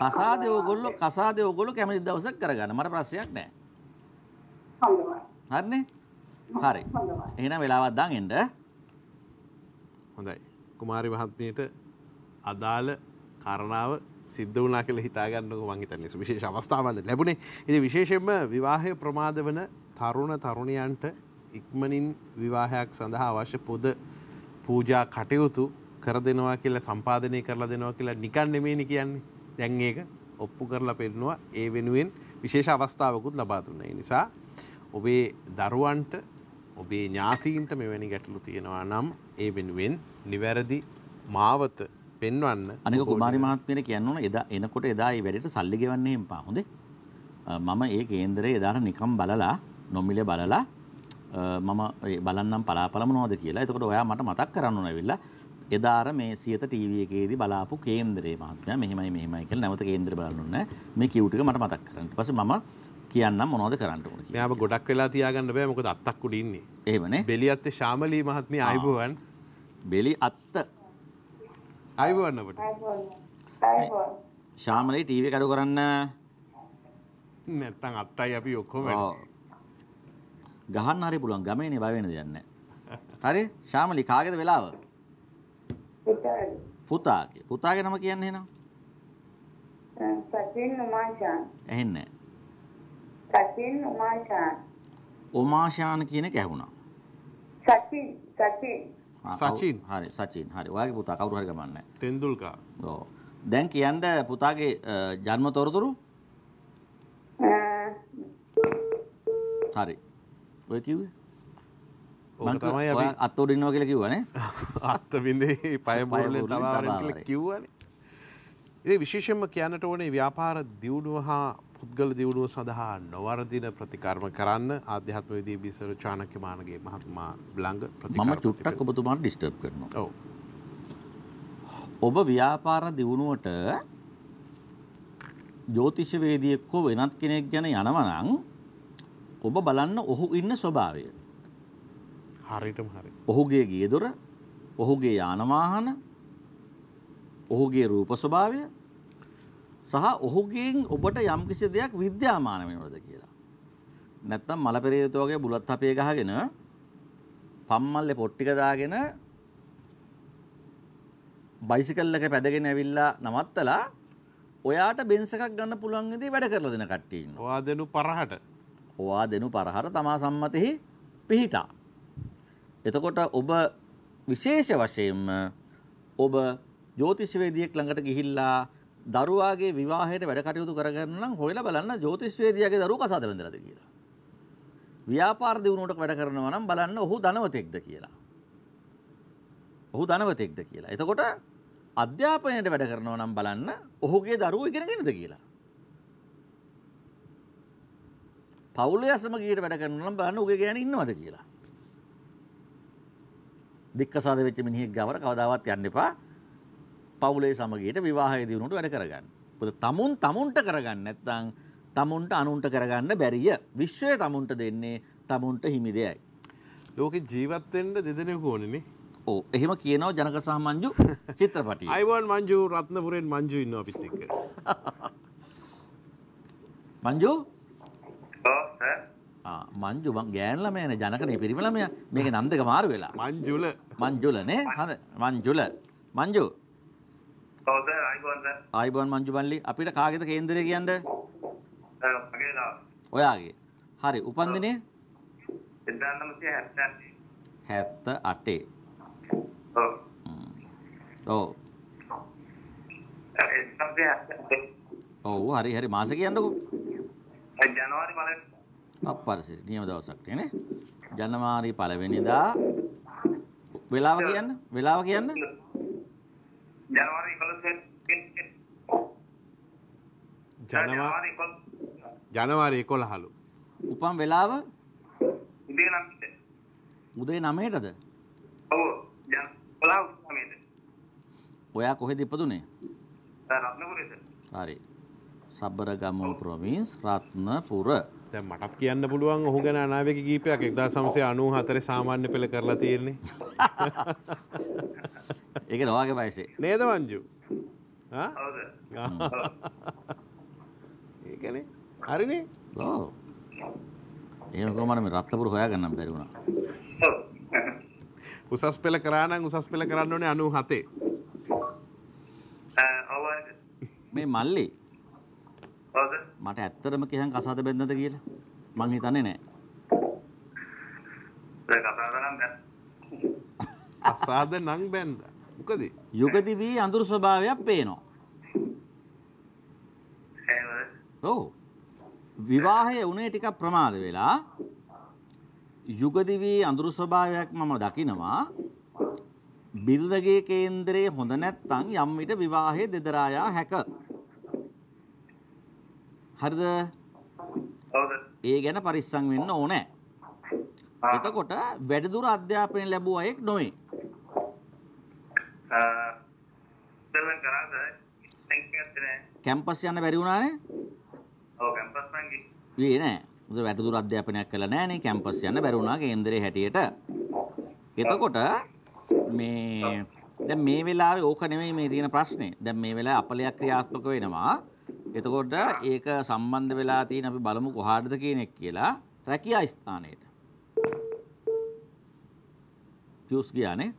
කසාදේ ඕගොල්ලෝ කසාදේ ඕගොල්ලෝ කැමති දවසක් කරගන්න. මට ප්‍රශ්නයක් නැහැ. හොඳයි. හරිනේ? හරි. එහෙනම් වෙලාවක් දාන් එන්න. හොඳයි. කුමාරි මහත්මියට අදාළ කාරණාව සිද්ධ වුණා කියලා හිතා ගන්නකො මං හිතන්නේ විශේෂ අවස්ථාවක් ලැබුණේ. ඉතින් විශේෂයෙන්ම විවාහය ප්‍රමාද වෙන තරුණ තරුණියන්ට ඉක්මනින් විවාහයක් සඳහා අවශ්‍ය පොද පූජා කටයුතු කර දෙනවා කියලා සම්පාදනය කරලා දෙනවා කියලා නිකන් නෙමෙයි කියන්නේ. දැන් ඒක ඔප්පු කරලා පෙන්නනවා. ඒ වෙනුවෙන් විශේෂ අවස්ථාවකුත් ලබා දුන්නා. ඒ නිසා ඔබේ දරුවන්ට ඔබේ ඥාතීන්ට මෙවැනි ගැටලු තියෙනවා නම් ඒ වෙනුවෙන් නිවැරදි මාවත පෙන්වන්න. අනික කුමාරි මහත්මියට කියන්න ඕන එදා එනකොට එදා මේ වැඩේට සල්ලි ගෙවන්න එහෙම පා. හොඳේ. මම ඒ කේන්දරේ එදාට නිකම් බලලා නොමිලේ බලලා මම බලන්නම් පලාපල මොනවද කියලා. එතකොට ඔයා මට මතක් කරන්න ඕන ඇවිල්ලා එදාර මේ සියත ටීවී එකේදී බලාපු කේන්දරේ මහත්මයා මෙහෙමයි මෙහෙමයි කියලා නැවත කේන්දරේ බලන්න ඕනේ. මේ කියු ටික මට මතක් කරගන්න. ඊට පස්සේ මම කියන්නම් මොනවද කරන්න ඕන කියලා. මෙයාව ගොඩක් වෙලා තියාගන්න බෑ මොකද අත්තක් උඩ ඉන්නේ. එහෙමනේ. බෙලි අත්තේ ශාමලී මහත්මිය ආයිබෝවන්. බෙලි අත්ත ආයිබෝවන් අපට. ආයිබෝවන්. ශාමලී ටීවී කඩු කරන්න. නැත්තම් අත්තයි අපි ඔක්කොම වැඩ. ගහන්න හරි පුළුවන් ගමේනේ බය වෙන දෙයක් නැහැ. හරි ශාමලී කාගේද වෙලාව? පුතාගේ පුතාගේ නම කියන්න එහෙනම්. සතින් උමාශාන්. එහෙන්නේ. සතින් උමාශාන්. උමාශාන් කියන එක ඇහුණා. සතින් සතින්. සචින්. හරි සචින්. හරි. ඔයාගේ පුතා කවුරු හරි ගමන්නේ. තෙන්දුල්කා. ඔව්. දැන් කියන්න පුතාගේ ජන්ම තොරතුරු. හරි. ඔය කිව්වේ? ඔක තමයි අපි අත් උඩින්නවා කියලා කිව්වනේ. අත් බින්දේ පය බෝලෙන් තවාරන කියලා කිව්වනේ. ඉතින් විශේෂයෙන්ම කියන්නට ඕනේ ව්‍යාපාර දියුණුව හා පුද්ගල දියුණුව සඳහා නොවර්ධින ප්‍රතිකර්ම කරන්න ආධ්‍යාත්මවේදී බිසර චාණක්‍ය මානගේ මහත්මයා ළඟ ප්‍රතිකර්ම. මම චුට්ටක් ඔබතුමාට ඩිස්ටර්බ් කරනවා. ඔව්. ඔබ ව්‍යාපාර දියුණුවට ජ්‍යොතිෂවේදියෙක් හෝ වෙනත් කෙනෙක් ගැන යනවා නම් ඔබ බලන්න ඔහු ඉන්න ස්වභාවය. හරියටම හරි. ඔහුගේ ගියදොර, ඔහුගේ යාන වාහන, ඔහුගේ රූප ස්වභාවය සහ ඔහුගෙන් ඔබට යම්කිසි දෙයක් විද්‍යාමාන වෙනවද කියලා. නැත්තම් මල පෙරේත වගේ බුලත් හපේ ගහගෙන පම්මල්ලේ පොට් ටික දාගෙන බයිසිකල් එක පැදගෙන ඇවිල්ලා නවත්තලා ඔයාට බෙන්ස් එකක් ගන්න පුළුවන් විදිහේ වැඩ කරලා දෙන කට්ටිය ඉන්නවා. ඔයා දෙනු පරහට. ඔයා දෙනු පරහට තමා සම්මතෙහි පිහිටා. එතකොට ඔබ විශේෂ වශයෙන්ම ඔබ ජ්‍යොතිෂවේදියෙක් ළඟට ගිහිල්ලා දරුවාගේ විවාහයට වැඩ කටයුතු කරගන්න නම් හොයලා බලන්න ජ්‍යොතිෂවේදියාගේ දරුවා කසාද බැඳලාද කියලා. ව්‍යාපාර දියුණුවට වැඩ කරනවා නම් බලන්න ඔහු ධනවතෙක්ද කියලා. ඔහු ධනවතෙක්ද කියලා. එතකොට අධ්‍යාපනයට වැඩ කරනවා නම් බලන්න ඔහුගේ දරුවෝ ඉගෙනගෙනද කියලා. පවුලේ අසමගියට වැඩ කරනවා නම් බලන්න ඔහුගේ ගෑණි ඉන්නවද කියලා. දික්කසාද වෙච්ච මිනිහෙක් ගාවට කවදාවත් යන්න එපා. පවුලේ සමගියට විවාහයේදී උනට වැඩ කරගන්න. මොකද තමුන් තමුන්ට කරගන්න නැත්නම් තමුන්ට අනුන්ට කරගන්න බැරිය. විශ්වය තමුන්ට දෙන්නේ තමුන්ට හිමි දෙයයි. ලෝකේ ජීවත් වෙන්න දෙදෙනෙකු ඕනේනේ. ඕ එහෙම කියනවා ජනක සහ මංජු චිත්‍රපටියේ. අයිවන් මංජු රත්නපුරෙන් මංජු ඉන්නවා අපිත් එක්ක. මංජු? ඔව් සර්. ආ මංජු මං ගෑන ළමයානේ ජනකනේ පිරිම ළමයා. මේකේ නම් දෙක මාරු වෙලා. මංජුල. මංජුල නේ? හරි. මංජුල. මංජු. ඔව් sir Ivan sir. Ivan Manju මල්ලි අපිට කාගේද කේන්දරය කියන්නේ? ඔයාගේ නා. ඔයාගේ. හරි උපන්දිනේ? එකොළහස් හැත්තෑ. හැත්තෑ අටේ. ඔව් ඔව් හරි හරි මාස කියන්නකෝ ජනවාරි පළවෙනිදා අප්පරසේ නියම දවසක් නේ ජනවාරි පළවෙනිදා වෙලාව කියන්න වෙලාව කියන්න ජනවාරි එකොළහ ජනවාරි එකොළහලු උපන් වෙලාව උදේ නවයට උදේ නවයටද ඔව් ඔයා කොහෙද ඉපදුනේ? රත්නපුරේ. හරි. සබරගමු ප්‍රොවින්ස් රත්නපුර. දැන් මටත් කියන්න පුළුවන් ඔහු ගැන අනාවේක කීපයක් එක්දාස් නවසිය අනූහතර සාමාන්‍ය පෙළ කරලා තියෙන්නේ. ඒක නෝවාගේ වයසේ. නේද මංජු? ආ? ඔව්ද. ඒකනේ. හරිනේ. ඔව්. එහෙනම් කොහමද මේ රත්නපුර හොයාගන්න බැරි වුණා? ඔව්. උසස් පෙළ කරා නම් උසස් පෙළ කරන්න ඕනේ අනූහතේ. මේ මල්ලි. ඔව් සර්. මට ඇත්තටම කියන් කසාද බැඳනද කියලා මං හිතන්නේ නෑ. ඒක කසාද නම් බැඳ. කසාද නම් බැඳ. මොකද? යුගදි වී අඳුරු ස්වභාවයක් පේනවා. එහෙමද? ඔව්. විවාහය උනේ ටිකක් ප්‍රමාද වෙලා යුගදිවී අඳුරු ස්වභාවයක් මම දකිනවා බිරිඳගේ කේන්දරේ හොඳ නැත්නම් යම් විට විවාහයේ දෙදරා යා හැක. හරිද? ඔව්. ඒ ගැන පරිස්සම් වෙන්න ඕනේ. එතකොට වැඩිදුර අධ්‍යාපනය ලැබුව අයෙක් නොවේ. අ දෙලෙන් කරාද? කැම්පස් යන්න බැරි වුණානේ? ඔව් කැම්පස් නම් ගියේ. ගියේ නෑ. උද වැඩිදුර අධ්‍යාපනයක් කළා නෑ නේ කැම්පස් යන්න බැරි වුණා කේන්දරේ හැටියට. එතකොට මේ දැන් මේ වෙලාවේ ඕක නෙමෙයි මේ තියෙන ප්‍රශ්නේ. දැන් මේ වෙලාවේ අපලයක් ක්‍රියාත්මක වෙනවා. එතකොට ඒක සම්බන්ධ වෙලා තියෙන අපි බලමු කොහාටද කියන එක කියලා රැකියා ස්ථානයට. ජූස් ගියානේ.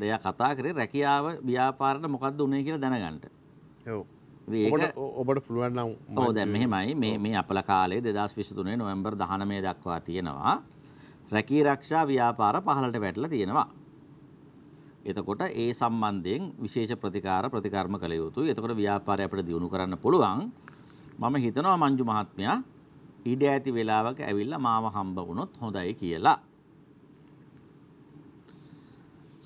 දෙය කතා කරේ රැකියාව ව්‍යාපාරයට මොකද්ද උනේ කියලා දැනගන්න. ඔව්. ඔබට පුළුවන් නම් ඔව් දැන් මෙහෙමයි මේ මේ අපල කාලේ දෙදාස් විසි තුනේ නොවැම්බර් දහනවය දක්වා තියෙනවා රැකී ආරක්ෂා ව්‍යාපාර පහළට වැටලා තියෙනවා එතකොට ඒ සම්බන්ධයෙන් විශේෂ ප්‍රතිකාර ප්‍රතිකර්ම කළ යුතුයි. එතකොට ව්‍යාපාරය අපිට දියුණු කරන්න පුළුවන්. මම හිතනවා මංජු මහත්මයා ඊඩ ඇති වෙලාවක ඇවිල්ලා මාව හම්බ වුණොත් හොඳයි කියලා.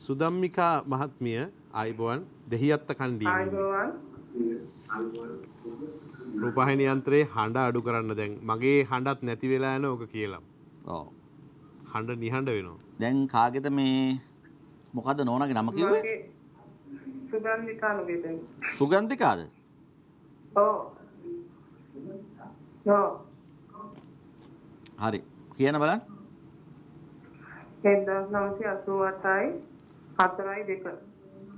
සුදම්මිකා මහත්මිය ආයිබෝන් දෙහියත්ත කණ්ඩිය. ආයිබෝන්. රූපවාහිනී යන්ත්‍රේ හඬ අඩු කරන්න දැන්. මගේ හඬත් නැති වෙලා යන ඕක කියලා. ඔව්. හඬ නිහඬ වෙනවා. දැන් කාගෙද මේ මොකද්ද නෝනාගේ නම කිව්වේ? සුගන්ධිකාගේ දැන්. සුගන්ධිකාද? ඔව්. ඔව්. හරි කියන බලන්න. එක්දාස් නවසිය අසූ හතයි හතරයි දෙක.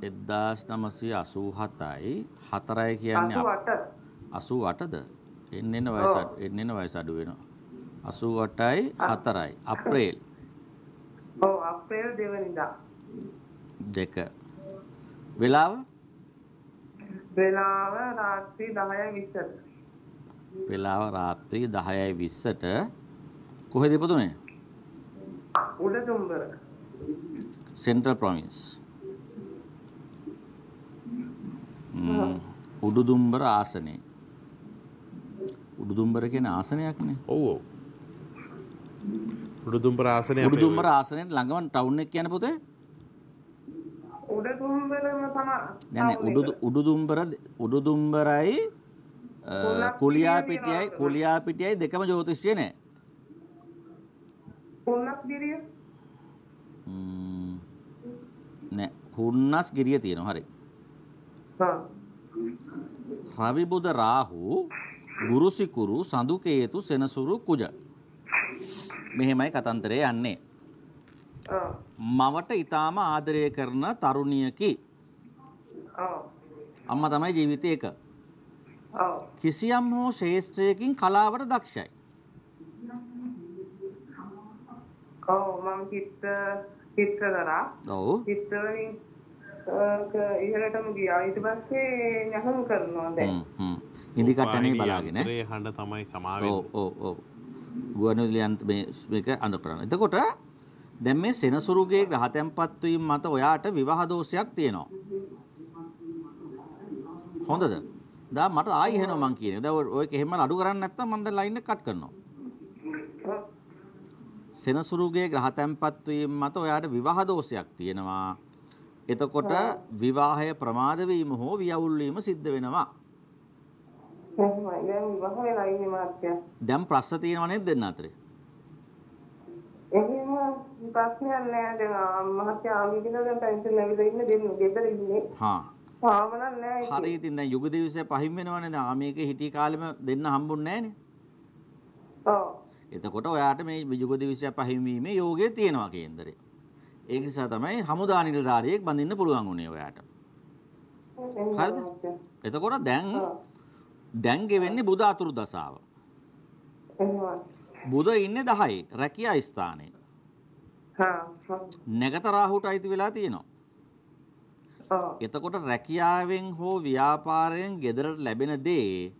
එක්දාස් නවසිය අසූ හතයි හතරයි කියන්නේ අසූ අටද? එන්න එන වයස එන්න එන වයස අඩු වෙනවා. අසූ අටයි හතරයි අප්‍රේල්. ඔව් අප්‍රේල් දෙවෙනිදා. දෙක. වෙලාව? වෙලාව රාත්‍රී දහයයි විස්සට. වෙලාව රාත්‍රී දහයයි විස්සට. කොහෙද ඉපදුනේ? උඩදුම්බර. Central province. උඩදුම්බර ආසනේ. උඩදුම්බර කියන ආසනයක්නේ. ඔව් ඔව්. උඩදුම්බර ආසනේ. උඩදුම්බර ආසනේ ළඟම ටවුන් එක කියන්නේ පුතේ? උඩදුම්බරම තමයි. නෑ නෑ උඩු උඩදුම්බර උඩදුම්බරයි කුලියාපිටියයි කුලියාපිටියයි දෙකම ජ්‍යොතිෂය නේ. හුන්නස්ගිරිය නෑ හුන්නස්ගිරිය තියෙනවා. හරි. හා රවි බුද රාහු ගුරු සිකුරු සඳු කේතු සෙනසුරු කුජ. මෙහෙමයි කතන්දරේ යන්නේ. මවට ඊටාම ආදරය කරන තරුණියකි. අම්මා තමයි ජීවිතේ එක. කිසියම් හෝ ශේෂ්ත්‍රයකින් කලාවට දක්ෂයි. ඔව් මම කිත්ත කිත්ත කරා. ඔව් කිත්තවලින් ඉහළටම ගියා. ඊට පස්සේ නැහම් කරනවා දැන්. හ්ම් ඉදි කට්ටනේ බලාගෙන ඒ හඬ තමයි සමා වෙන්නේ. ඔව් ඔව් ඔව් ගුවන්විදුලියන්ත මේක අඳු කරනවා. එතකොට දැන් මේ සෙනසුරුගේ ග්‍රහ තැන්පත් වීම මත ඔයාට විවාහ දෝෂයක් තියෙනවා. හොඳද? දැන් මට ආයි හෙනවා මං කියන්නේ. දැන් ඔයක එහෙම අඩු කරන්නේ නැත්තම් මම දැන් ලයින් එක කට් කරනවා. සෙනසුරුගේ ග්‍රහ තැන්පත් වීම මත ඔයාට විවාහ දෝෂයක් තියෙනවා. එතකොට විවාහය ප්‍රමාද වීම හෝ වියවුල් වීම සිද්ධ වෙනවා. දැන් ප්‍රශ්න තියෙනව නේද දෙන්න අතරේ? එහෙම ප්‍රශ්නයක් නෑ. දැන් මහත්ය ආමිදින දැන් ටෙන්ෂන් නැවිලා ඉන්නේ දෙන්න ගෙදර ඉන්නේ. හා. සාමනක් නෑ. හරි ඉතින් දැන් යුග දිවිසේ පහින් වෙනවනේ. දැන් ආමිගේ හිටි කාලෙම දෙන්න හම්බුන්නේ නෑනේ. ඔව්. එතකොට ඔයාට මේ යුග දිවිසය පහින් වීමේ යෝගය තියෙනවා කේන්දරේ. ඒක නිසා තමයි හමුදා නිලධාරියෙක් බඳින්න පුළුවන් උනේ ඔයාට. හරිද? එතකොට දැන් දැන් ගෙවෙන්නේ බුද අතුරු දසාව. බුද ඉන්නේ දහයි රැකියා ස්ථානයේ. හා. නැගත රාහුට අයිති වෙලා තියෙනවා. එතකොට රැකියාවෙන් හෝ ව්‍යාපාරයෙන් ගෙදරට ලැබෙන දේ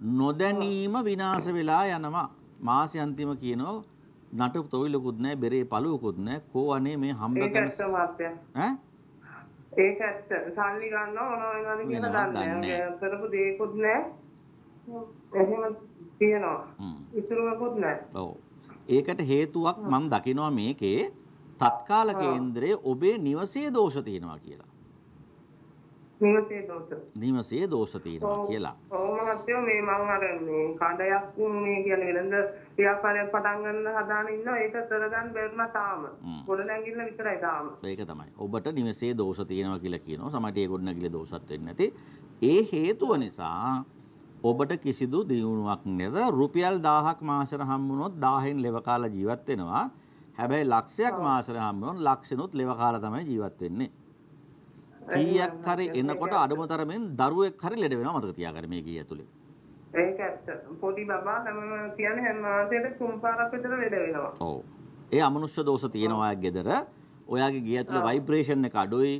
නොදැනීම විනාශ වෙලා යනවා. මාසෙ අන්තිම කියනෝ නටු තොවිලකුත් නැහැ බෙරේ පළුවකුත් නැහැ. කෝ අනේ මේ හම්බ කරන ඈ ඒක ඇත්ත. සල්ලි ගන්නව මොනවා වෙනවද කියලා දන්නේ කරපු දේකුත් නැහැ. එහෙම තියනවා. ඉතුරුකුත් නැහැ. ඔව්. ඒකට හේතුවක් මම දකිනවා මේකේ තත්කාල කේන්දරයේ ඔබේ නිවසේ දෝෂ තියෙනවා කියලා. නිවසේ දෝෂ. නිවසේ දෝෂ තියෙනවා කියලා. ඔව් මහත්තයෝ මේ මම අර මේ කඩයක් මේ කියන්නේ වෙළඳ ව්‍යාපාරයක් පටන් ගන්න හදාගෙන ඉන්නවා. ඒක කරගන්න බැරිම තාම. පොළ නැගින්න විතරයි තාම. ඒක තමයි. ඔබට නිවසේ දෝෂ තියෙනවා කියලා කියනවා. සමහරට ඒ ගොඩ නැගිලි දෝෂත් වෙන්නේ නැති. ඒ හේතුව නිසා ඔබට කිසිදු දියුණුවක් නැද. රුපියල් දහයක් මාසෙට හම්බ වුණොත් දහයෙන් ලෙව කාලා ජීවත් වෙනවා. හැබැයි ලක්ෂයක් මාසෙට හම්බ වුණොත් ලක්ෂෙනුත් ලෙව කාලා තමයි ජීවත් වෙන්නේ. කීයක් හරි එනකොට අඩුම තරමෙන් දරුවෙක් හරි ලෙඩ වෙනවා මතක තියාගන්න මේ කී ඇතුලේ. ඒක ඇත්ත. පොඩි බබා නම් කියන්නේ හැම මාසෙට කුම්පාරක් විතර ලෙඩ වෙනවා. ඔව්. ඒ අමනුෂ්‍ය දෝෂ තියෙනවා ඔයගේ ගෙදර. ඔයාගේ ගිය ඇතුලේ ভাইබ්‍රේෂන් එක අඩුයි,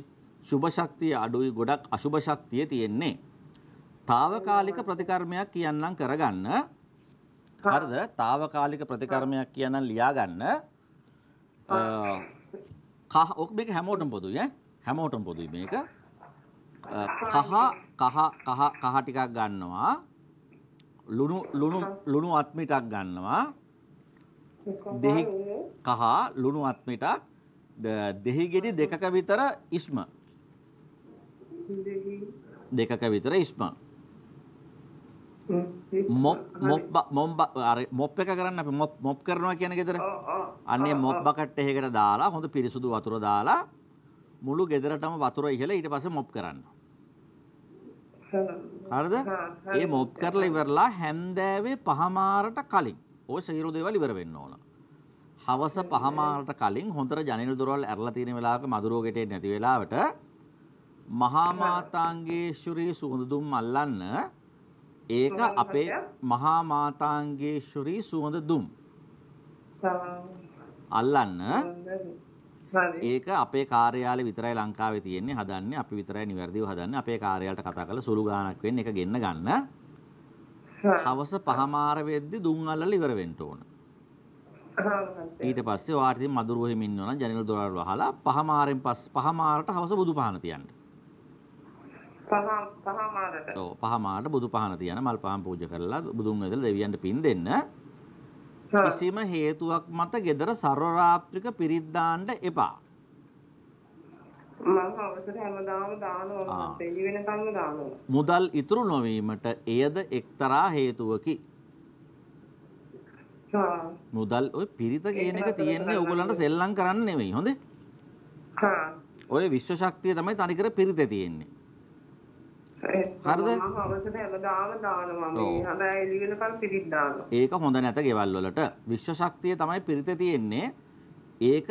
සුභ ශක්තිය අඩුයි, ගොඩක් අසුභ ශක්තිය තියෙන්නේ. తాවකාලික ප්‍රතිකර්මයක් කියන්නම් කරගන්න. හරිද? తాවකාලික ප්‍රතිකර්මයක් කියන්නම් ලියා ගන්න. අ කහ ඔක් මේක හැමෝටම පොදුයි ඈ. හැමෝටම පොදුයි මේක. කහ කහ කහ කහ ටිකක් ගන්නවා. ලුණු ලුණු ලුණු අත් මිටක් ගන්නවා. දෙහි කහ ලුණු අත් මිටක් දෙහි ගෙඩි දෙකක විතර ඉස්ම. දෙකක විතර ඉස්ම. මොප් මොප් මොම්බ අර මොප් එක කරන්න අපි මොප් මොප් කරනවා කියන්නේ ගෙදර. අනේ මොප් බකට් එකකට දාලා හොඳ පිරිසුදු වතුර දාලා මුළු ගෙදරටම වතුර ඉහළ ඊට පස්සේ මොප් කරන්න. හරිද? ඒ මොප් කරලා ඉවරලා හැන්දෑවේ පහමාරට කලින් ඔය සියලු දේවල් ඉවර වෙන්න ඕන. හවස පහමාරට කලින් හොඳට ජනේල් දොරවල් ඇරලා තියෙන වෙලාවක මදුරුව ගෙටේ නැති වෙලාවට මහා මාතාංගේශ්වරී සුවඳ දුම් අල්ලන්න. ඒක අපේ මහා මාතාංගේශ්වරී සුවඳ දුම්. අල්ලන්න. ඒක අපේ කාර්යාලේ විතරයි ලංකාවේ තියෙන්නේ හදන්නේ අපි විතරයි නිවැරදිව හදන්නේ අපේ කාර්යාලයට කතා කරලා සුළු ගානක් වෙන්න එක ගෙන්න ගන්න. හවස පහමාර වෙද්දි දුම් අල්ලලා ඉවර වෙන්න ඕන. ඊට පස්සේ වාර්තින් මදුරුව හිමින් ඉන්නවා නම් ජනේල් දොරවල් වහලා පහමාරෙන් පස්ස පහමාරට හවස බුදු පහන තියන්න. පහ පහමාරට. ඔව් පහමාරට බුදු පහන තියන මල් පහන් පූජා කරලා බුදුන් වහන්සේලා දෙවියන්ට පින් දෙන්න. කිසිම හේතුවක් මත ගෙදර සර්වරාත්‍රික පිරිත් දාන්න එපා. මම අවසර හැමදාම දානවා දෙලි වෙනකන්ම දානවා. මුදල් ඉතුරු නොවීමට එයද එක්තරා හේතුවකි. මුදල් ඔය පිරිත කියන එක තියෙන්නේ ඕගොල්ලන්ට සෙල්ලම් කරන්න නෙමෙයි හොඳේ. ඔය විශ්ව ශක්තිය තමයි තනිකර පිරිතේ තියෙන්නේ. හරිද? මම අවසර හැමදාම දානවා මේ හැබැයි එළි වෙනකන් පිරිත් දානවා. ඒක හොඳ නැත ගෙවල් වලට. විශ්ව ශක්තිය තමයි පිරිතේ තියෙන්නේ. ඒක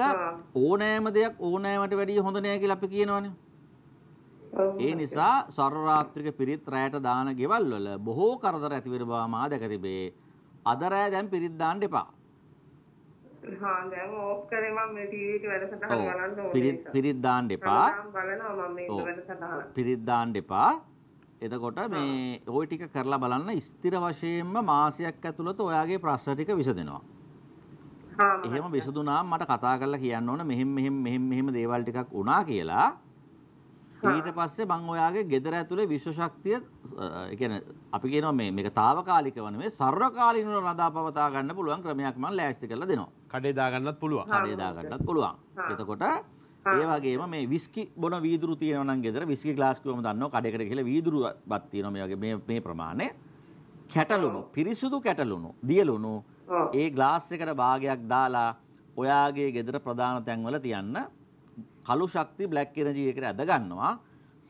ඕනෑම දෙයක් ඕනෑමට වැඩිය හොඳ නෑ කියලා අපි කියනවනේ. ඒ නිසා සර්වරාත්‍රික පිරිත් රැයට දාන ගෙවල් වල බොහෝ කරදර ඇති වෙන බව මා දැක තිබේ. අද රෑ දැන් පිරිත් දාන්න එපා. හා දැන් ඕෆ් කරේ මම මේ ටීවී එක වැඩසටහන බලන්න ඕනේ. පිරිත් පිරිත් දාන්න එපා. මම බලනවා මම මේක වැඩසටහන. පිරිත් දාන්න එපා. එතකොට මේ ওই ටික කරලා බලන්න ස්ථිර වශයෙන්ම මාසයක් ඇතුළත ඔයාගේ ප්‍රශ්න ටික විසඳෙනවා. එහෙම විසඳුනාම මට කතා කරලා කියන්න ඕන මෙහෙම මෙහෙම මෙහෙම මෙහෙම දේවල් ටිකක් වුණා කියලා. ඊට පස්සේ මම ඔයාගේ ගෙදර ඇතුලේ විශ්ව ශක්තිය ඒ කියන්නේ අපි කියනවා මේ මේක తాවකාලිකව නෙමෙයි සර්වකාලීනව රඳාපවතා ගන්න පුළුවන් ක්‍රමයක් මම ලෑස්ති කරලා දෙනවා. කඩේ දා ගන්නත් පුළුවන්. කඩේ දා ගන්නත් පුළුවන්. එතකොට ඒ වගේම මේ විස්කි බොන වීදුරු තියෙනවා නම් ගෙදර විස්කි ග්ලාස් කිව්වම දන්නවා කඩේකට ගිහලා වීදුරු බත් තියෙනවා මේ වගේ මේ මේ ප්‍රමාණය කැටලුණු පිරිසුදු කැටලුණු දියලුණු ඒ ග්ලාස් එකට භාගයක් දාලා ඔයාගේ ගෙදර ප්‍රධාන තැන්වල තියන්න කළු ශක්ති බ්ලැක් එනර්ජි එකට ඇද ගන්නවා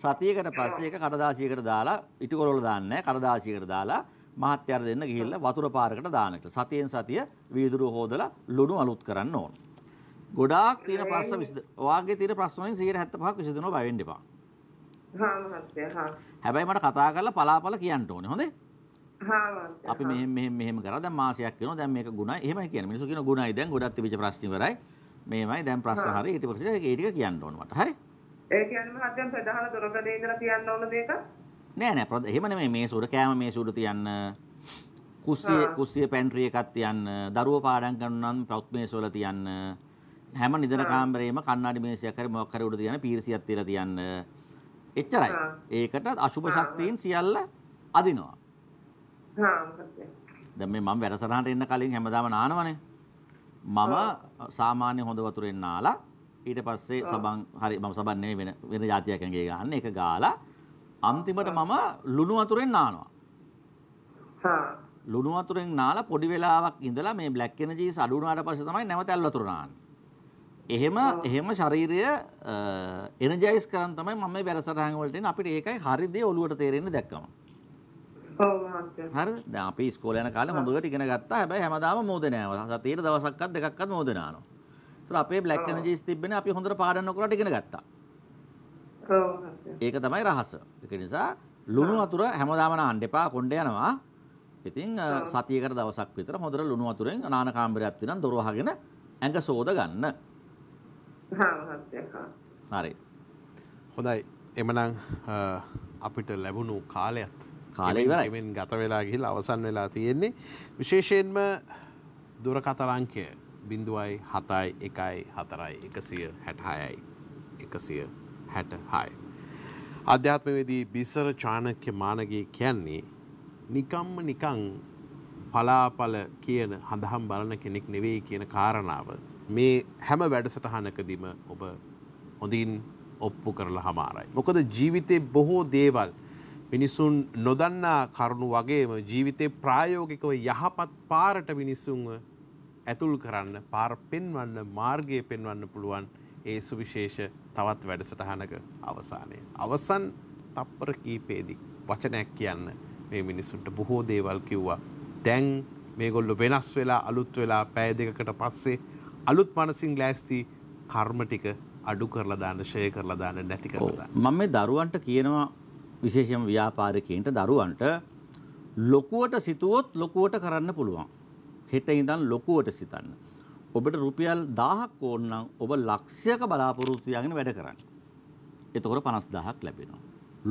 සතියකට පස්සේ ඒක කඩදාසියකට දාලා ඉටිකොළ වල දාන්නේ නැහැ කඩදාසියකට දාලා මහත්යර දෙන්න ගිහිල්ලා වතුර පාරකට දානකට සතියෙන් සතිය වීදුරු හොදලා ලුණු අලුත් කරන්න ඕන. ගොඩාක් තියෙන ප්‍රශ්න විසඳ. ඔයාගේ තියෙන ප්‍රශ්න වලින් සියයට හැත්තෑ පහක් විසඳනවා බය වෙන්න එපා. හා මහත්තයා හා. හැබැයි මට කතා කරලා පලාපල කියන්න ඕනේ. හොඳේ? හා මහත්තයා. අපි මෙහෙම මෙහෙම මෙහෙම කරා. දැන් මාසයක් වෙනවා. දැන් මේක ගුණයි. එහෙමයි කියන්නේ. මිනිස්සු කියන ගුණයි. දැන් ගොඩක් තිබිච්ච ප්‍රශ්න ඉවරයි. මේමයි දැන් ප්‍රශ්න හරි. ඊට පස්සේ ඒක ඒ ටික කියන්න ඕනේ මට. හරි? ඒ කියන්නේ මහත්තයා ප්‍රධාන දොරකඩේ ඉඳලා තියන්න ඕන දෙයක? නෑ නෑ. එහෙම නෙමෙයි. මේ සූර කෑම මේ සූර තියන්න. කුස්සිය කුස්සිය පැන්ට්‍රි එකක් තියන්න. දරුවෝ පාඩම් කරනවා නම් පොත් මේස් වල තියන්න. හැම නිදන කාමරේම කන්නාඩි මේසයක් හරි මොකක් හරි උඩ තියන පීරසියක් තියලා තියන්න. එච්චරයි. ඒකට අසුභ ශක්තියින් සියල්ල අදිනවා. හා මහත්තයා. දැන් මේ මම වැඩසටහනට එන්න කලින් හැමදාම නානවනේ. මම සාමාන්‍ය හොඳ වතුරෙන් නාලා ඊට පස්සේ සබන් හරි මම සබන් නෙමෙයි වෙන වෙන જાතියක් ඇඟේ ගන්න ඒක ගාලා අන්තිමට මම ලුණු වතුරෙන් නානවා. හා ලුණු වතුරෙන් නාලා පොඩි වෙලාවක් ඉඳලා මේ බ්ලැක් එනර්ජිස් අඩු වුණාට පස්සේ තමයි නැවත ඇල් වතුර නාන්නේ. එහෙම එහෙම ශරීරය එනර්ජයිස් කරන් තමයි මම මේ වැඩසටහන් වලට එන්නේ. අපිට ඒකයි හරි දේ ඔලුවට තේරෙන්න දැක්කම. ඔව් මහත්තයා. හරිද? දැන් අපි ඉස්කෝලේ යන කාලේ හොඳට ඉගෙන ගත්තා. හැබැයි හැමදාම මෝදේ නෑවා. සතියේ දවසක්වත් දෙකක්වත් මෝදේ නානවා. ඒතර අපේ බ්ලැක් එනර්ජිස් තිබ්බනේ අපි හොඳට පාඩම් නොකරට ඉගෙන ගත්තා. ඔව් මහත්තයා. ඒක තමයි රහස. ඒක නිසා ලුණු වතුර හැමදාම නාන්න එපා. කොණ්ඩ යනවා. ඉතින් සතියකට දවසක් විතර හොඳට ලුණු වතුරෙන් නාන කාමරයක් තියෙනවා. දොර වහගෙන ඇඟ සෝද ගන්න. හරි. හොඳයි. එමනම් අපිට ලැබුණු කාලයත් කාලය ඉවරයි. මෙන් ගත වෙලා ගිහිල්ලා අවසන් වෙලා තියෙන්නේ. විශේෂයෙන්ම දුරකථන අංකය බිංදුවයි හතයි එකයි හතරයි එකසිය හැටහයයි එකසිය හැටහයයි. අධ්‍යාත්මවේදී බිසර චාණක්‍ය මානගේ කියන්නේ නිකම්ම නිකං පලාපල කියන හඳහම් බලන කෙනෙක් නෙවෙයි කියන කාරණාව මේ හැම වැඩසටහනකදීම ඔබ හොඳින් ඔප්පු කරලා හමාරයි. මොකද ජීවිතේ බොහෝ දේවල් මිනිසුන් නොදන්නා කරුණු වගේම ජීවිතේ ප්‍රායෝගිකව යහපත් පාරට මිනිසුන්ව ඇතුල් කරන්න, පාර පෙන්වන්න, මාර්ගය පෙන්වන්න පුළුවන් ඒ සුවිශේෂ තවත් වැඩසටහනක අවසානයේ. අවසන් තප්පර කීපෙදී වචනයක් කියන්න මේ මිනිසුන්ට බොහෝ දේවල් කිව්වා. දැන් මේගොල්ලෝ වෙනස් වෙලා අලුත් වෙලා පැය දෙකකට පස්සේ අලුත් මනසින් ලෑස්ති කර්ම ටික අඩු කරලා දාන්න, ෂෙයා කරලා දාන්න, නැති කරලා දාන්න. මම මේ දරුවන්ට කියනවා, විශේෂයෙන්ම ව්‍යාපාරිකයන්ට දරුවන්ට ලොකුවට සිතුවොත් ලොකුවට කරන්න පුළුවන්. හෙට ඉඳන් ලොකුවට සිතන්න. ඔබට රුපියල් දහයක් ඕන නම් ඔබ ලක්ෂයක බලාපොරොත්තු තියාගෙන වැඩ කරන්න. එතකොට පනස් දහයක් ලැබෙනවා.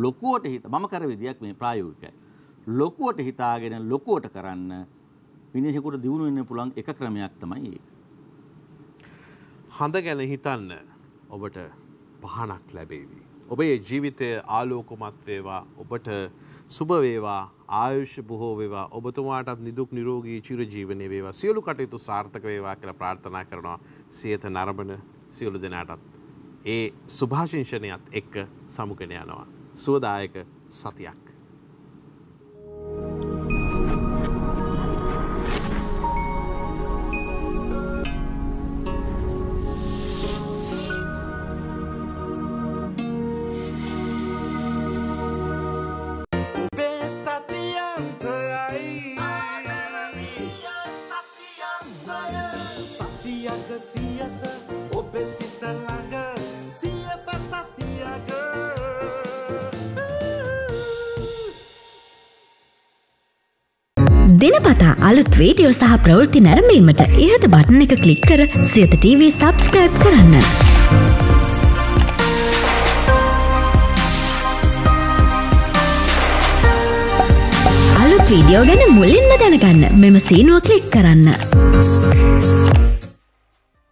ලොකුවට හිත මම කර විදියක් මේ ප්‍රායෝගිකයි. ලොකුවට හිතාගෙන ලොකුවට කරන්න මිනිසෙකුට දිනු වෙන්න පුළුවන් එක ක්‍රමයක් තමයි ඒක. හඳ ගැන හිතන්න ඔබට පහනක් ලැබෙවි. ඔබේ ජීවිතය ආලෝකමත් වේවා, ඔබට සුබ වේවා, ආයුෂ බොහෝ වේවා, ඔබතුමාටත් නිදුක් නිරෝගී චිරජීවනයේ වේවා, සියලු කටයුතු සාර්ථක වේවා කියලා ප්‍රාර්ථනා කරනවා. සියත නරඹන සියලු දෙනාටත් ඒ සුභාශිංසනයත් එක්ක සමුගෙන යනවා. සුවදායක සතියක්. දිනපතා අලුත් වීඩියෝ සහ ප්‍රවෘත්ති නැරඹීමට ඉහත බටන් එක ක්ලික් කර සියත ටීවී සබ්ස්ක්‍රයිබ් කරන්න. අලුත් වීඩියෝ ගැන මුලින්ම දැනගන්න මෙම සීනුව ක්ලික් කරන්න.